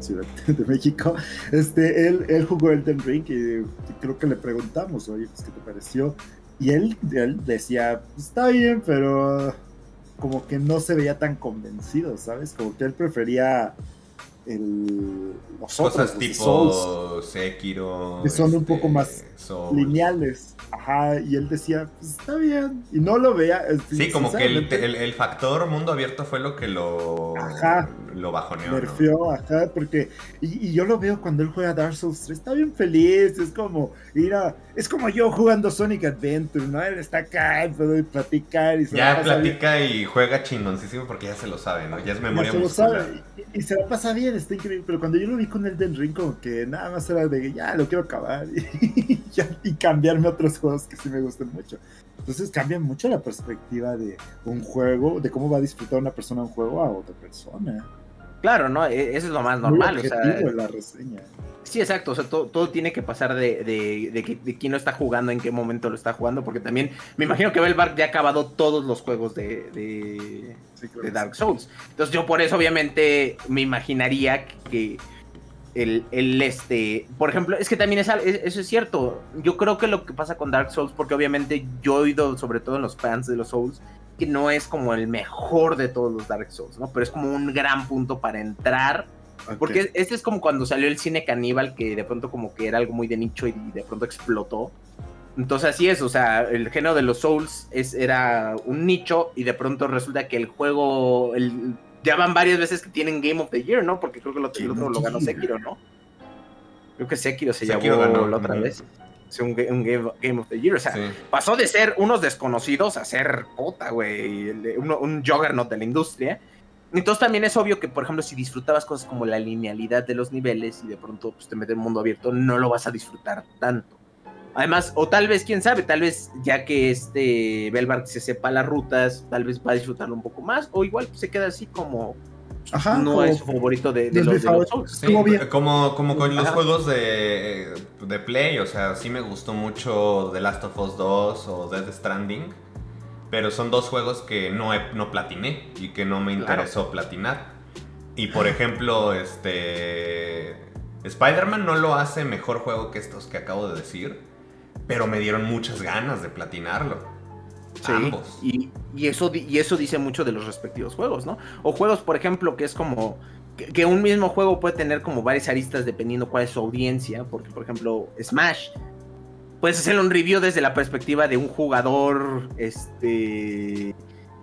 Ciudad de México. Él jugó Elden Ring y creo que le preguntamos, oye, pues, ¿qué te pareció? Y él decía, está bien, pero como que no se veía tan convencido, ¿sabes? Como que él prefería... Cosas tipo Souls, Sekiro, que son un poco más Souls, lineales. Ajá, y él decía, pues está bien. Y no lo veía. Sí, como que el factor mundo abierto fue lo que lo bajoneó. Nerfeó, ¿no? Ajá, porque. Y yo lo veo cuando él juega Dark Souls 3. Está bien feliz. Es como ir a. Es como yo jugando Sonic Adventure, ¿no? Él está acá, puedo platicar. Y ya platica bien. Y juega chingoncísimo porque ya se lo sabe, ¿no? Ya es memoria muscular. Sabe, y se la pasa bien, está increíble. Pero cuando yo lo vi con Elden Ring, como que nada más era de ya lo quiero acabar y cambiarme a otros juegos que sí me gustan mucho. Entonces cambia mucho la perspectiva de un juego, de cómo va a disfrutar una persona un juego a otra persona. Claro, ¿no? Eso es lo más normal. O sea, la reseña. Sí, exacto. O sea, todo tiene que pasar de quién lo está jugando, en qué momento lo está jugando, porque también me imagino que Belvar ya ha acabado todos los juegos de Dark Souls. Entonces yo por eso obviamente me imaginaría que por ejemplo, es que también eso es cierto. Yo creo que lo que pasa con Dark Souls, porque obviamente yo he oído sobre todo en los fans de los Souls, que no es como el mejor de todos los Dark Souls, ¿no? Pero es como un gran punto para entrar. Okay. Porque este es como cuando salió el cine caníbal, que de pronto como que era algo muy de nicho y de pronto explotó. Entonces así es, o sea, el género de los Souls era un nicho y de pronto resulta que el juego... Ya van varias veces que tienen Game of the Year, ¿no? Porque creo que el otro lo ganó Sekiro, ¿no? Creo que Sekiro llevó la otra vez. Un Game of the Year, o sea, sí. Pasó de ser unos desconocidos a ser puta, güey, un juggernaut de la industria. Entonces también es obvio que, por ejemplo, si disfrutabas cosas como la linealidad de los niveles y de pronto pues, te metes en mundo abierto, no lo vas a disfrutar tanto. Además, o tal vez, quién sabe, tal vez ya que Belvar se sepa las rutas, tal vez va a disfrutarlo un poco más, o igual se queda así como... Ajá, no es su favorito de los Souls. Sí, como con los juegos de Play, o sea, sí me gustó mucho The Last of Us 2 o Death Stranding, pero son dos juegos que no platiné y que no me interesó platinar. Y por ejemplo, Spider-Man no lo hace mejor juego que estos que acabo de decir, pero me dieron muchas ganas de platinarlo. Sí, ambos. Y eso dice mucho de los respectivos juegos, ¿no? O juegos, por ejemplo, que es como... que un mismo juego puede tener como varias aristas dependiendo cuál es su audiencia, porque, por ejemplo, Smash... puedes hacerle un review desde la perspectiva de un jugador,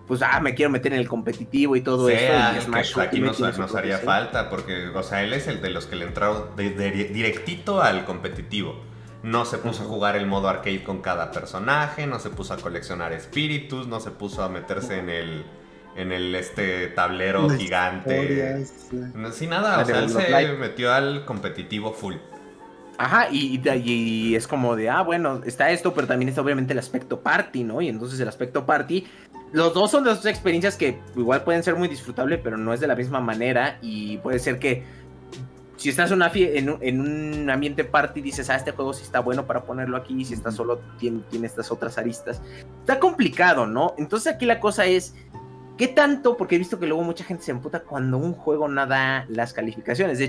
pues, me quiero meter en el competitivo y todo eso. Y aquí nos haría falta, porque, o sea, él es el de los que le entraron directito al competitivo. No se puso a jugar el modo arcade con cada personaje, no se puso a coleccionar espíritus, no se puso a meterse en el tablero gigante. Sin nada, o sea, él se metió al competitivo full. Ajá, y es como de, bueno, está esto, pero también está obviamente el aspecto party, ¿no? Y entonces el aspecto party, los dos son dos experiencias que igual pueden ser muy disfrutables, pero no es de la misma manera, y puede ser que si estás en un ambiente party dices, este juego sí está bueno para ponerlo aquí, y si estás solo tiene estas otras aristas. Está complicado, ¿no? Entonces aquí la cosa es... ¿qué tanto? Porque he visto que luego mucha gente se emputa cuando un juego no da las calificaciones.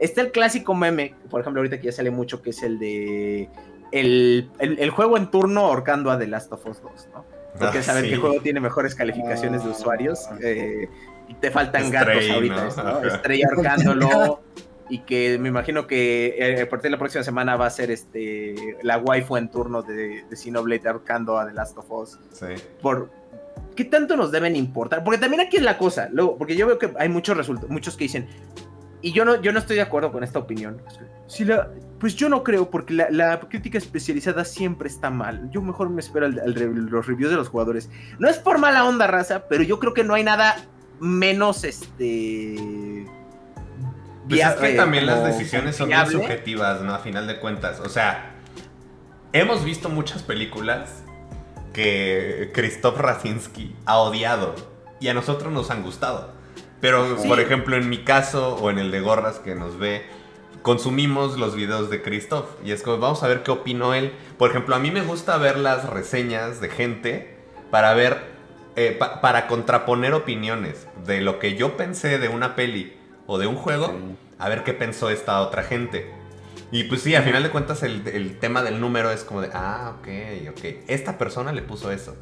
Está el clásico meme, por ejemplo, ahorita que ya sale mucho, que es el de... el juego en turno ahorcando a The Last of Us 2, ¿no? Porque saber qué juego tiene mejores calificaciones de usuarios. Te faltan gatos ahorita, ¿no? Estrella ahorcándolo. Y que me imagino que a partir de la próxima semana va a ser la waifu en turno de Xenoblade ahorcando a The Last of Us. Sí. ¿Qué tanto nos deben importar? Porque también aquí es la cosa, luego, porque yo veo que hay muchos que dicen, y yo no estoy de acuerdo con esta opinión, pues yo no creo, porque la crítica especializada siempre está mal, yo mejor me espero los reviews de los jugadores. No es por mala onda, raza, pero yo creo que no hay nada menos pues es que también las decisiones son muy subjetivas, ¿no? A final de cuentas, o sea, hemos visto muchas películas que Krzysztof Raczynski ha odiado y a nosotros nos han gustado, pero por ejemplo en mi caso o en el de Gorras que nos ve, consumimos los videos de Krzysztof y es como vamos a ver qué opinó él. Por ejemplo, a mí me gusta ver las reseñas de gente para ver para contraponer opiniones de lo que yo pensé de una peli o de un juego, a ver qué pensó esta otra gente. Y pues sí, al final de cuentas el tema del número es como de, ok, esta persona le puso eso.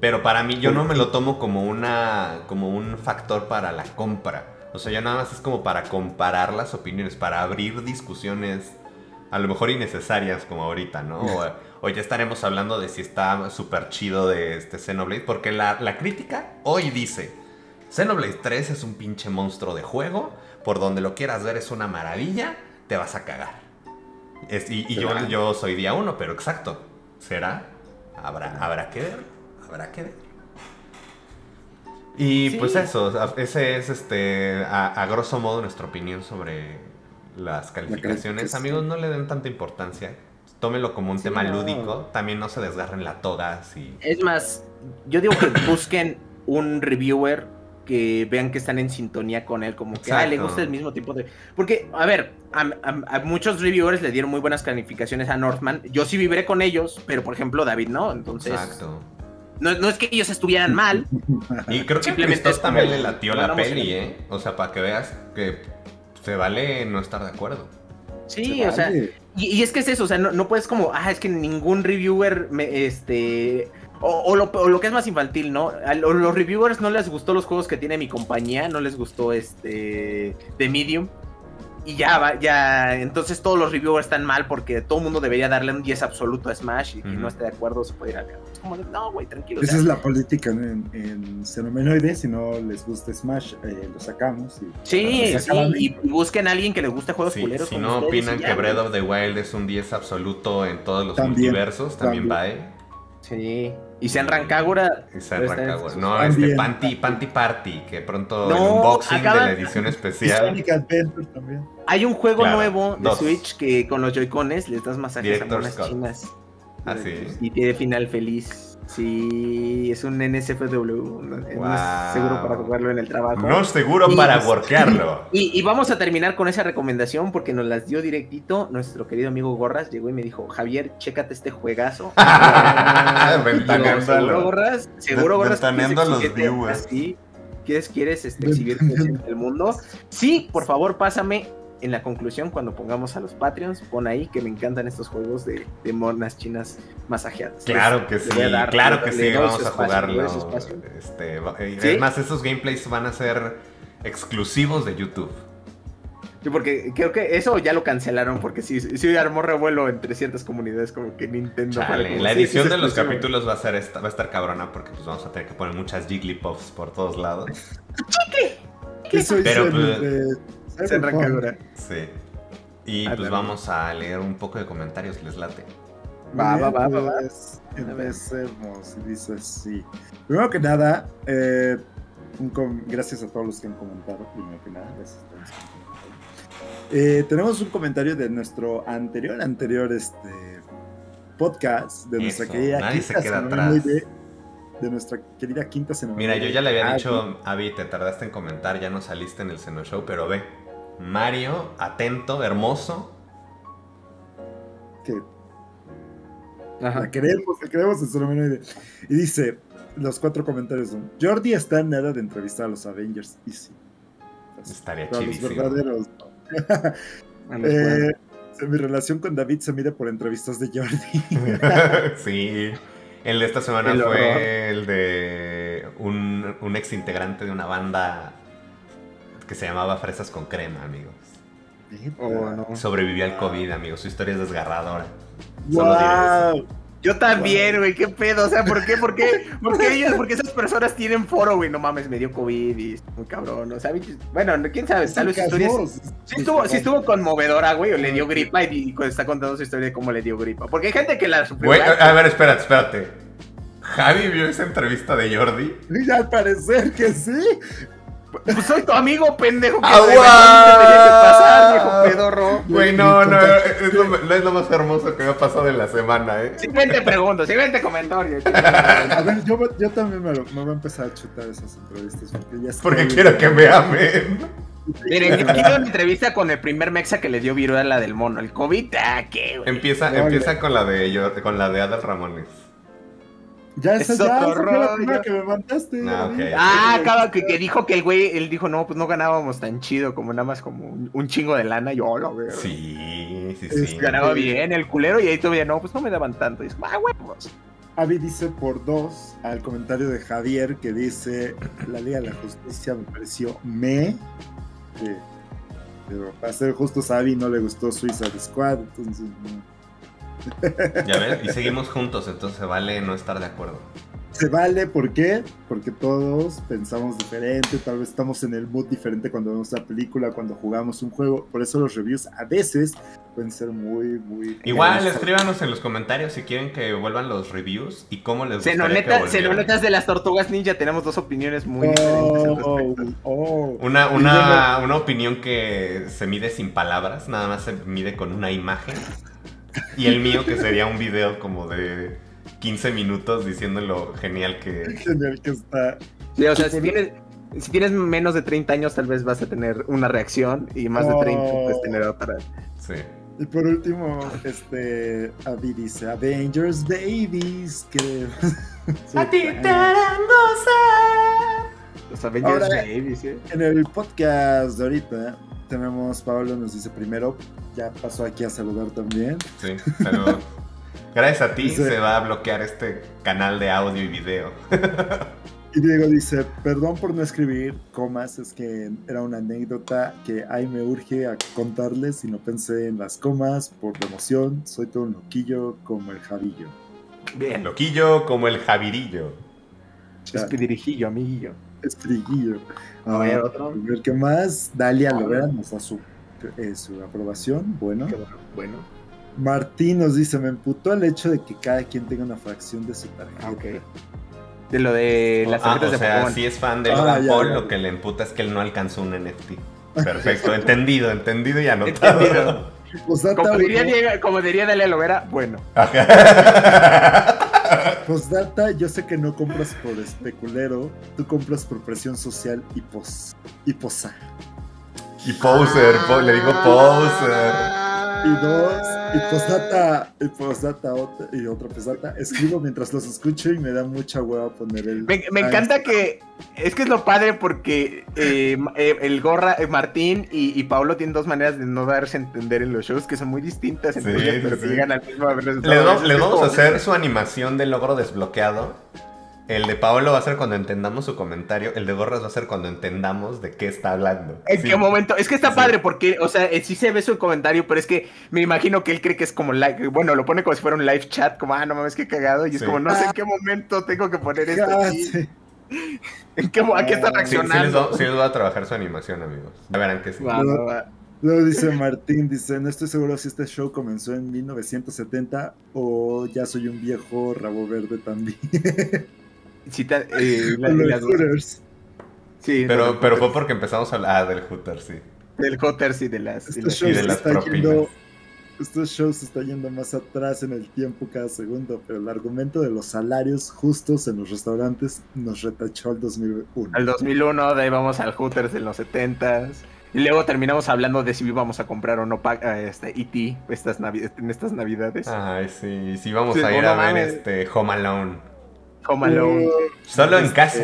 Pero para mí, yo no me lo tomo como un factor para la compra. O sea, ya nada más es como para comparar las opiniones, para abrir discusiones a lo mejor innecesarias como ahorita, ¿no? O ya estaremos hablando de si está súper chido de Xenoblade, porque la crítica hoy dice, Xenoblade 3 es un pinche monstruo de juego, por donde lo quieras ver es una maravilla, te vas a cagar. Yo soy día uno, pero exacto. ¿Será? Habrá que ver. Habrá que ver. Y sí, pues eso. Ese es a grosso modo nuestra opinión sobre las calificaciones. Amigos, no le den tanta importancia. Tómenlo como un tema lúdico. También no se desgarren la toga. Sí. Es más, yo digo que busquen un reviewer que vean que están en sintonía con él, como que le gusta el mismo tipo de... Porque, a ver, a muchos reviewers le dieron muy buenas calificaciones a Northman. Yo sí vibré con ellos, pero por ejemplo David no, entonces... Exacto. No es que ellos estuvieran mal. Y creo que simplemente también le latió la peli, O sea, para que veas que se vale no estar de acuerdo. Sí, o sea... Y es que es eso, o sea, no puedes como... es que ningún reviewer O lo que es más infantil, ¿no? A los reviewers no les gustó los juegos que tiene mi compañía, no les gustó The Medium. Y ya, entonces todos los reviewers están mal porque todo el mundo debería darle un 10 absoluto a Smash y quien no esté de acuerdo se puede ir acá. Es como de, no, güey, tranquilo. Esa es la política en Xenomenoide, si no les gusta Smash, lo sacamos. Y busquen a alguien que le guste juegos culeros. Si no opinan que Breath of the Wild es un 10 absoluto en todos los multiversos, también va, Sí. Y sean Rancagura. No, Panty Party, que pronto el unboxing de la edición especial. También. Hay un juego nuevo de Switch que con los Joy-Cones les das masajes a monas chinas. Y tiene final feliz. Sí, es un NSFW. No es seguro para jugarlo en el trabajo. No es seguro para workearlo. Y vamos a terminar con esa recomendación porque nos las dio directito nuestro querido amigo Gorras. Llegó y me dijo, Javier, chécate este juegazo. Seguro Gorras. Ventaneando a los viewers. ¿Quieres exhibirte en el mundo? Sí, por favor, pásame en la conclusión, cuando pongamos a los Patreons, pon ahí que me encantan estos juegos de monas chinas masajeadas. Claro que sí, claro que sí, vamos a jugarlo. Además, estos gameplays van a ser exclusivos de YouTube. Sí, porque creo que eso ya lo cancelaron, porque sí armó revuelo entre ciertas comunidades, como que Nintendo... Chale, como, la edición de los capítulos va a estar cabrona, porque pues vamos a tener que poner muchas Jigglypuffs por todos lados. Eso pero pues, se arranca. Sí. Y pues vamos a leer un poco de comentarios, les late. Va. Empecemos, dice así. Primero que nada, gracias a todos los que han comentado. Primero que nada, gracias a todos los que han comentado. Tenemos un comentario de nuestro anterior podcast de nuestra querida Quinta Xenomenoide. De nuestra querida Quinta Xenomenoide. Mira, yo ya le había dicho, Avi, te tardaste en comentar, ya no saliste en el XenoShow, pero ve, Mario, atento, hermoso. Que la queremos, el Xenomenoide. Y dice, los 4 comentarios son: Jordi está en nada de entrevistar a los Avengers, y sí. Estaría chivísimo. Los verdaderos. Mi relación con David se mide por entrevistas de Jordi. Sí, el de esta semana fue el de un ex integrante de una banda que se llamaba Fresas con Crema, amigos. Sobrevivió al COVID, amigos. Su historia es desgarradora. Wow. Yo también, güey, qué pedo, o sea, ¿por qué ellos, porque esas personas tienen foro, güey? No mames, me dio COVID y muy cabrón, o sea, bueno, quién sabe, tal vez su historia sí estuvo conmovedora, güey, o le dio gripa y está contando su historia de cómo le dio gripa, porque hay gente que la sufrió. A ver, espérate, ¿Javi vio esa entrevista de Jordi? Y al parecer que sí. Pues soy tu amigo, pendejo, que te tenía que pasar, viejo pedorro. Güey, no es lo más hermoso que me ha pasado en la semana, Siguiente pregunta, siguiente comentario. A ver, yo también me voy a empezar a chutar esas entrevistas. Porque quiero que me amen. Miren, quiero una entrevista con el primer mexa que le dio viruela, la del mono. El COVID, qué, güey. Empieza con la de Adal Ramones. Ya esa fue la primera que me mandaste. Claro, que dijo que el güey, él dijo, no, pues no ganábamos tan chido, como nada más como un chingo de lana, yo lo veo. Sí. Ganaba bien el culero y ahí todavía no, pues no me daban tanto. Y dijo, huevos. Avi dice por 2 al comentario de Javier que dice, la Liga de la Justicia me pareció pero para ser justos, a Avi no le gustó Suicide Squad, entonces... Ya ves, y seguimos juntos, entonces se vale no estar de acuerdo. Se vale, ¿por qué? Porque todos pensamos diferente, tal vez estamos en el mood diferente cuando vemos la película, cuando jugamos un juego, por eso los reviews a veces pueden ser muy... Igual, escríbanos en los comentarios si quieren que vuelvan los reviews y cómo les gustaría que volvieran. Xenonetas de las Tortugas Ninja, tenemos 2 opiniones muy diferentes al respecto. Una opinión que se mide sin palabras, nada más se mide con una imagen. Y el mío, que sería un video como de 15 minutos diciendo lo genial que es. Genial que está. Sí, o sea, si tienes menos de 30 años, tal vez vas a tener una reacción, y más de 30 puedes tener otra. Sí. Y por último, Avi dice, Avengers Babies, que... A ti te harán gozar. Los Avengers Babies, ¿eh? En el podcast de ahorita... Tenemos, Pablo nos dice primero, ya pasó aquí a saludar también. Sí, saludos. Gracias a ti se va a bloquear este canal de audio y video. Y Diego dice, perdón por no escribir comas, es que era una anécdota que ahí me urge a contarles y no pensé en las comas por la emoción. Soy todo un loquillo como el Javillo. Bien. Loquillo como el Javirillo. Espidirijillo, amiguillo. Estriguillo. A ver, otro. ¿Qué más? Dalia Lovera nos da su aprobación. Bueno. Martín nos dice: me emputó el hecho de que cada quien tenga una fracción de su tarjeta. Okay. De lo de las tarjetas de Pokémon. O sea, si es fan de Pokémon, lo que le emputa es que él no alcanzó un NFT. Perfecto, entendido y anotado. O sea, como diría Dalia Lovera, bueno. Postdata, yo sé que no compras por especulero, tú compras por presión social y posar. Y poser, le digo poser. Y 2, Y postdata, y otra postdata. Escribo mientras los escucho y me da mucha hueva poner el... Me encanta que es lo padre porque el Gorra, Martín y Pablo tienen dos maneras de no darse a entender en los shows que son muy distintas entre ellas, pero que llegan al mismo resultado. Les vamos a hacer su animación de logro desbloqueado. El de Paolo va a ser cuando entendamos su comentario. El de Gorras va a ser cuando entendamos de qué está hablando. ¿En qué momento? Es que está padre porque, o sea, sí se ve su comentario, pero es que me imagino que él cree que es como live. Bueno, lo pone como si fuera un live chat, como, ah, no mames, qué cagado. Y es como, no sé en qué momento tengo que poner esto aquí. ¿En qué, ¿a qué está reaccionando? Sí, les va a trabajar su animación, amigos. Ya verán que sí. Luego dice Martín, dice, no estoy seguro si este show comenzó en 1970 o ya soy un viejo rabo verde también. Cita, los Hooters. Sí, pero fue porque empezamos a hablar del Hooters, sí. Del Hooters y de las propinas. Estos shows se está yendo más atrás en el tiempo cada segundo, pero el argumento de los salarios justos en los restaurantes nos retachó al 2001. Al 2001, de ahí vamos al Hooters en los 70s. Y luego terminamos hablando de si íbamos a comprar o no E.T. En estas navidades. Ay, sí, sí vamos a ir a ver Home Alone. Solo en casa.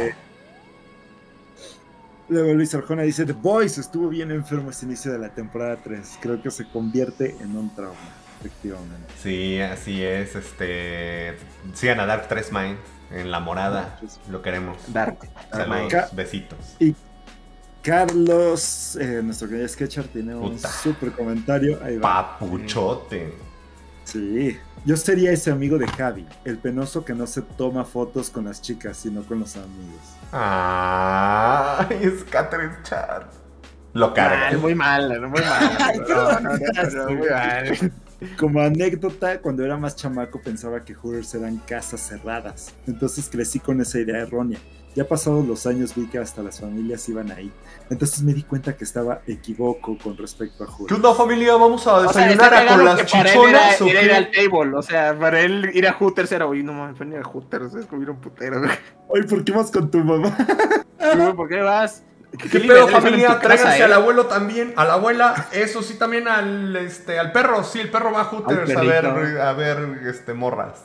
Luego Luis Arjona dice, The Boys estuvo bien enfermo este inicio de la temporada 3. Creo que se convierte en un trauma, efectivamente. Sí, así es. Sigan a Dark 3 Mind en la morada. Lo queremos. Dark. Besitos. Y Carlos, nuestro querido Sketcher, tiene un super comentario. Ahí va. Papuchote. Sí, yo sería ese amigo de Javi, el penoso que no se toma fotos con las chicas, sino con los amigos. Ah, es Catherine Char. Lo cargan. Muy mal, muy mal. Muy mal. Como anécdota, cuando era más chamaco pensaba que Hooters eran casas cerradas, entonces crecí con esa idea errónea. Ya pasados los años vi que hasta las familias iban ahí. Entonces me di cuenta que estaba equivoco con respecto a Hooters. ¿Qué onda, familia? ¿Vamos a desayunar con las chichonas? Para él era ir al table. O sea, para él ir a Hooters era... Oye, no mames, venía a Hooters, es como ir a un putero. Oye, ¿por qué vas con tu mamá? ¿Por qué vas? ¿Qué pedo, familia? Tráiganse al abuelo también, a la abuela, eso sí, también al perro. Sí, el perro va a Hooters a ver morras.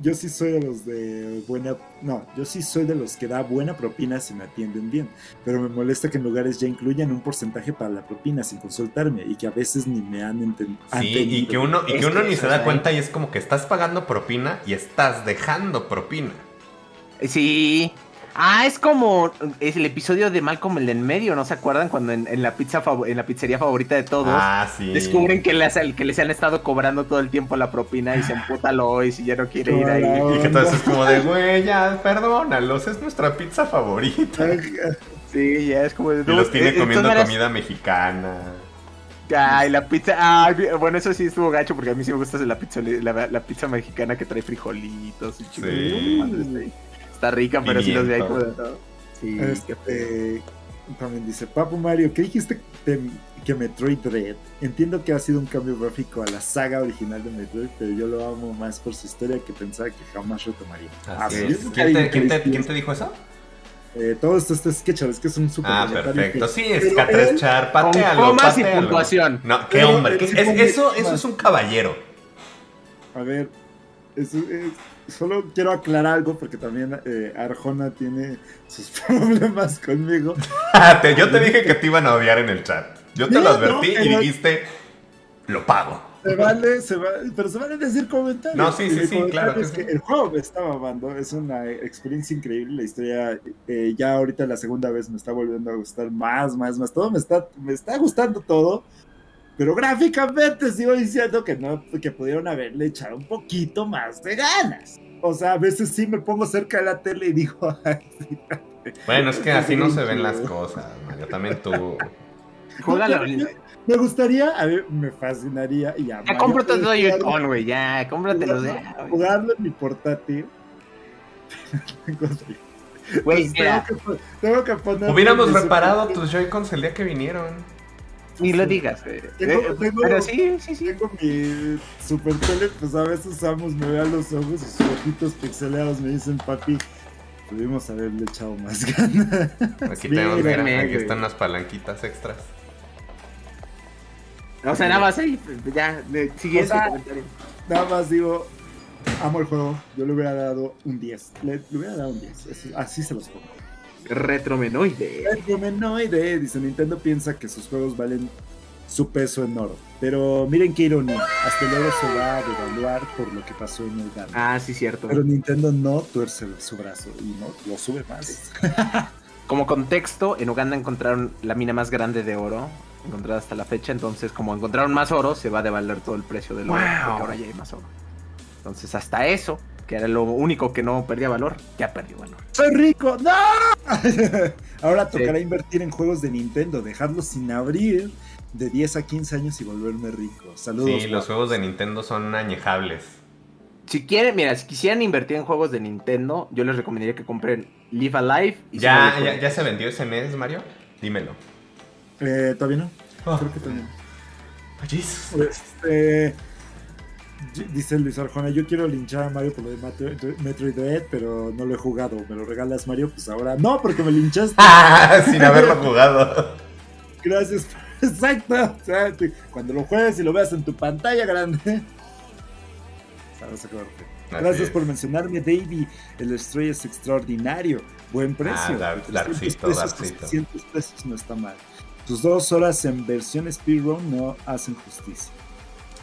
Yo sí soy de los de buena... No, yo sí soy de los que da buena propina si me atienden bien, pero me molesta que en lugares ya incluyan un porcentaje para la propina sin consultarme y que a veces ni me han entendido. Sí, y que uno ni se da cuenta y es como que estás pagando propina y estás dejando propina. Sí... Ah, es como es el episodio de Malcolm el de en medio, ¿no se acuerdan? Cuando en la pizzería favorita de todos descubren que les han estado cobrando todo el tiempo la propina y se emputa Lois y ya no quiere ir ahí. Y que entonces es como de, güey, ya, perdónalos, es nuestra pizza favorita. Sí, ya es como de... Y los tiene comiendo comida mexicana. Ay, la pizza... Ay, bueno, eso sí estuvo gacho porque a mí sí me gusta la pizza mexicana que trae frijolitos y chicos. Está rica, pero si los ve ahí como de todo. Sí, también dice Papu Mario, ¿qué dijiste que Metroid Dread? Entiendo que ha sido un cambio gráfico a la saga original de Metroid, pero yo lo amo más por su historia que pensaba que jamás retomaría. ¿Quién te dijo eso? Todo esto está sketchado, es que es un super... Ah, perfecto, sí, es K3Char, patealo, comas y puntuación. No, qué hombre, eso es un caballero. A ver, solo quiero aclarar algo porque también Arjona tiene sus problemas conmigo. Yo te dije que te iban a odiar en el chat. Yo te lo advertí y dijiste, lo pago. Pero se vale decir comentarios. No, sí, claro. Que el juego me está mamando, es una experiencia increíble. La historia, ya ahorita la segunda vez me está volviendo a gustar más. Todo me está gustando todo. Pero gráficamente sigo diciendo que no, que pudieron haberle echado un poquito más de ganas. O sea, a veces sí me pongo cerca de la tele y digo... Bueno, es que así no se ven las cosas, Mario, también tú... Me gustaría, a ver, me fascinaría... Y a ya, cómprate todo YouTube, güey, ya, cómpratelo. Jugarlo en mi portátil. Güey, tengo que poner... Hubiéramos reparado tus Joy-Cons el día que vinieron. Ni lo digas, pero sí. Tengo mi super tele, pues a veces Samus me ve a los ojos y sus ojitos pixelados me dicen, papi, pudimos haberle echado más ganas. Aquí tenemos, aquí están las palanquitas extras. O sea, nada más ahí, ya, siguiente comentario. Nada más digo, amo el juego, yo le hubiera dado un 10. Le hubiera dado un 10, eso, así se los pongo. Retromenoide. Retromenoide, dice Nintendo piensa que sus juegos valen su peso en oro. Pero miren qué ironía, hasta el oro se va a devaluar por lo que pasó en el Gano. Ah, sí, cierto. Pero Nintendo no tuerce su brazo y no lo sube más. Como contexto, en Uganda encontraron la mina más grande de oro encontrada hasta la fecha, entonces como encontraron más oro, se va a devaluar todo el precio del oro, porque ahora ya hay más oro. Entonces hasta eso, que era lo único que no perdía valor, ya perdió valor. ¡Soy rico! ¡No! Ahora tocará invertir en juegos de Nintendo, dejarlos sin abrir de 10 a 15 años y volverme rico. Saludos. Sí, guapos. Los juegos de Nintendo son añejables. Si quieren, mira, si quisieran invertir en juegos de Nintendo, yo les recomendaría que compren Live Alive. Y ¿Ya se vendió ese mes, Mario? Dímelo. Todavía no. Oh. Creo que todavía no. Jesus. Dice Luis Arjona, yo quiero linchar a Mario por lo de Metroid Dread, pero no lo he jugado. ¿Me lo regalas, Mario? Pues ahora no, porque me linchaste. Ah, sin haberlo jugado. Gracias. Exacto. Cuando lo juegues y lo veas en tu pantalla grande. Gracias por mencionarme, Davey. El Stray es extraordinario. Buen precio. Ah, $600 no está mal. Tus 2 horas en versión speedrun no hacen justicia.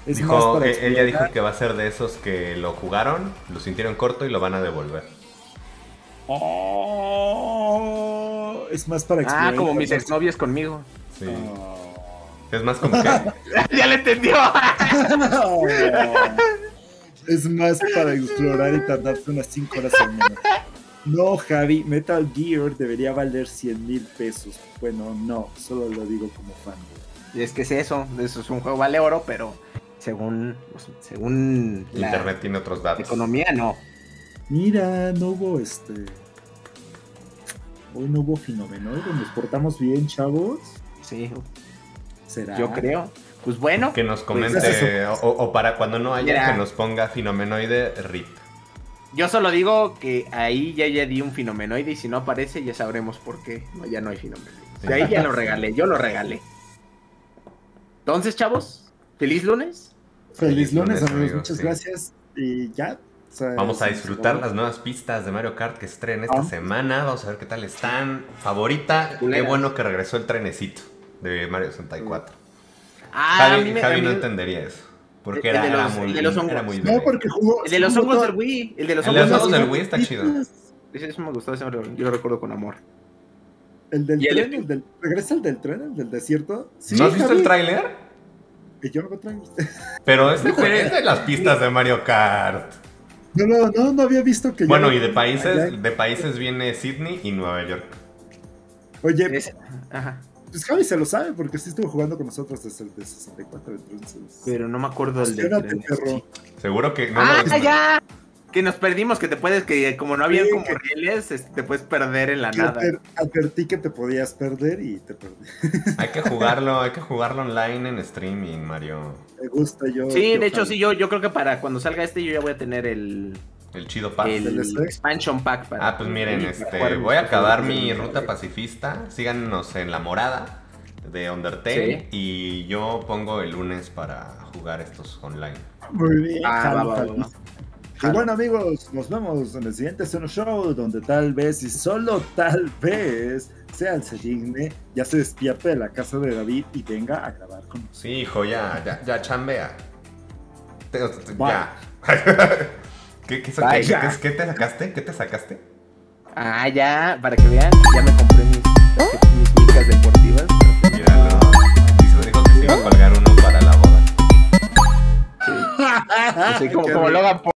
Es dijo, más él ya dijo que va a ser de esos que lo jugaron, lo sintieron corto y lo van a devolver. Oh, es más para explorar. Ah, como mis exnovias conmigo. Sí. Oh. Es más como que... ¡Ya le entendió! Oh. Es más para explorar y tardarse unas 5 horas al menos. No, Javi, Metal Gear debería valer $100,000 pesos. Bueno, no, solo lo digo como fan. Y es que es eso es un juego, vale oro, pero según Internet tiene otros datos. Economía no. Mira, no hubo hoy no hubo fenomenoide, nos portamos bien, chavos. Sí. ¿Será? Yo creo. Pues bueno. Que nos comente, pues, o para cuando no haya, mira, que nos ponga fenomenoide RIP. Yo solo digo que ahí ya di un fenomenoide y si no aparece ya sabremos por qué. No, ya no hay fenomenoide. Sí. De ahí ya lo regalé, yo lo regalé. Entonces, chavos, feliz lunes. Feliz lunes, amigos. Muchas gracias. Y ya. Vamos a disfrutar las nuevas pistas de Mario Kart que estrenen esta semana. Vamos a ver qué tal están. Favorita, qué bueno que regresó el trenecito de Mario 64. Javi no entendería eso. Porque era muy bien. No, porque jugó. El de los hongos del Wii. El de los hongos del Wii está chido. Eso me gustó, yo lo recuerdo con amor. El del tren, ¿regresa el del tren, el del desierto? Sí, ¿no has visto el tráiler? Yo no lo traigo. Pero es diferente de las pistas de Mario Kart. No había visto que... Bueno, y de países viene Sydney y Nueva York. Oye, pues Javi se lo sabe porque sí estuvo jugando con nosotros desde el de 64, entonces... Pero no me acuerdo del del tren. Sí. Seguro que... ¡Ah, ya! Que nos perdimos, que te puedes, que como no había como rieles, te puedes perder en la nada. Advertí que te podías perder y te perdí. Hay que jugarlo online en streaming, Mario. Me gusta, yo. Sí, de hecho, sí, yo creo que para cuando salga yo ya voy a tener el chido pack. El expansion pack. Para pues miren, voy a acabar mi ruta pacifista. Síganos en la morada de Undertale, y yo pongo el lunes para jugar estos online. Muy bien. Va. Y bueno, amigos, nos vemos en el siguiente XenoShow, donde tal vez y solo tal vez sea el Sedigne, ya se despierte de la casa de David y venga a grabar con nosotros. Sí, hijo, ya chambea. Ya. ¿Qué te sacaste? Ah, ya, para que vean, ya me compré mis micas deportivas. Míralo. Y se dijo que se iba a colgar uno para la boda. Sí. Como Logan Paul.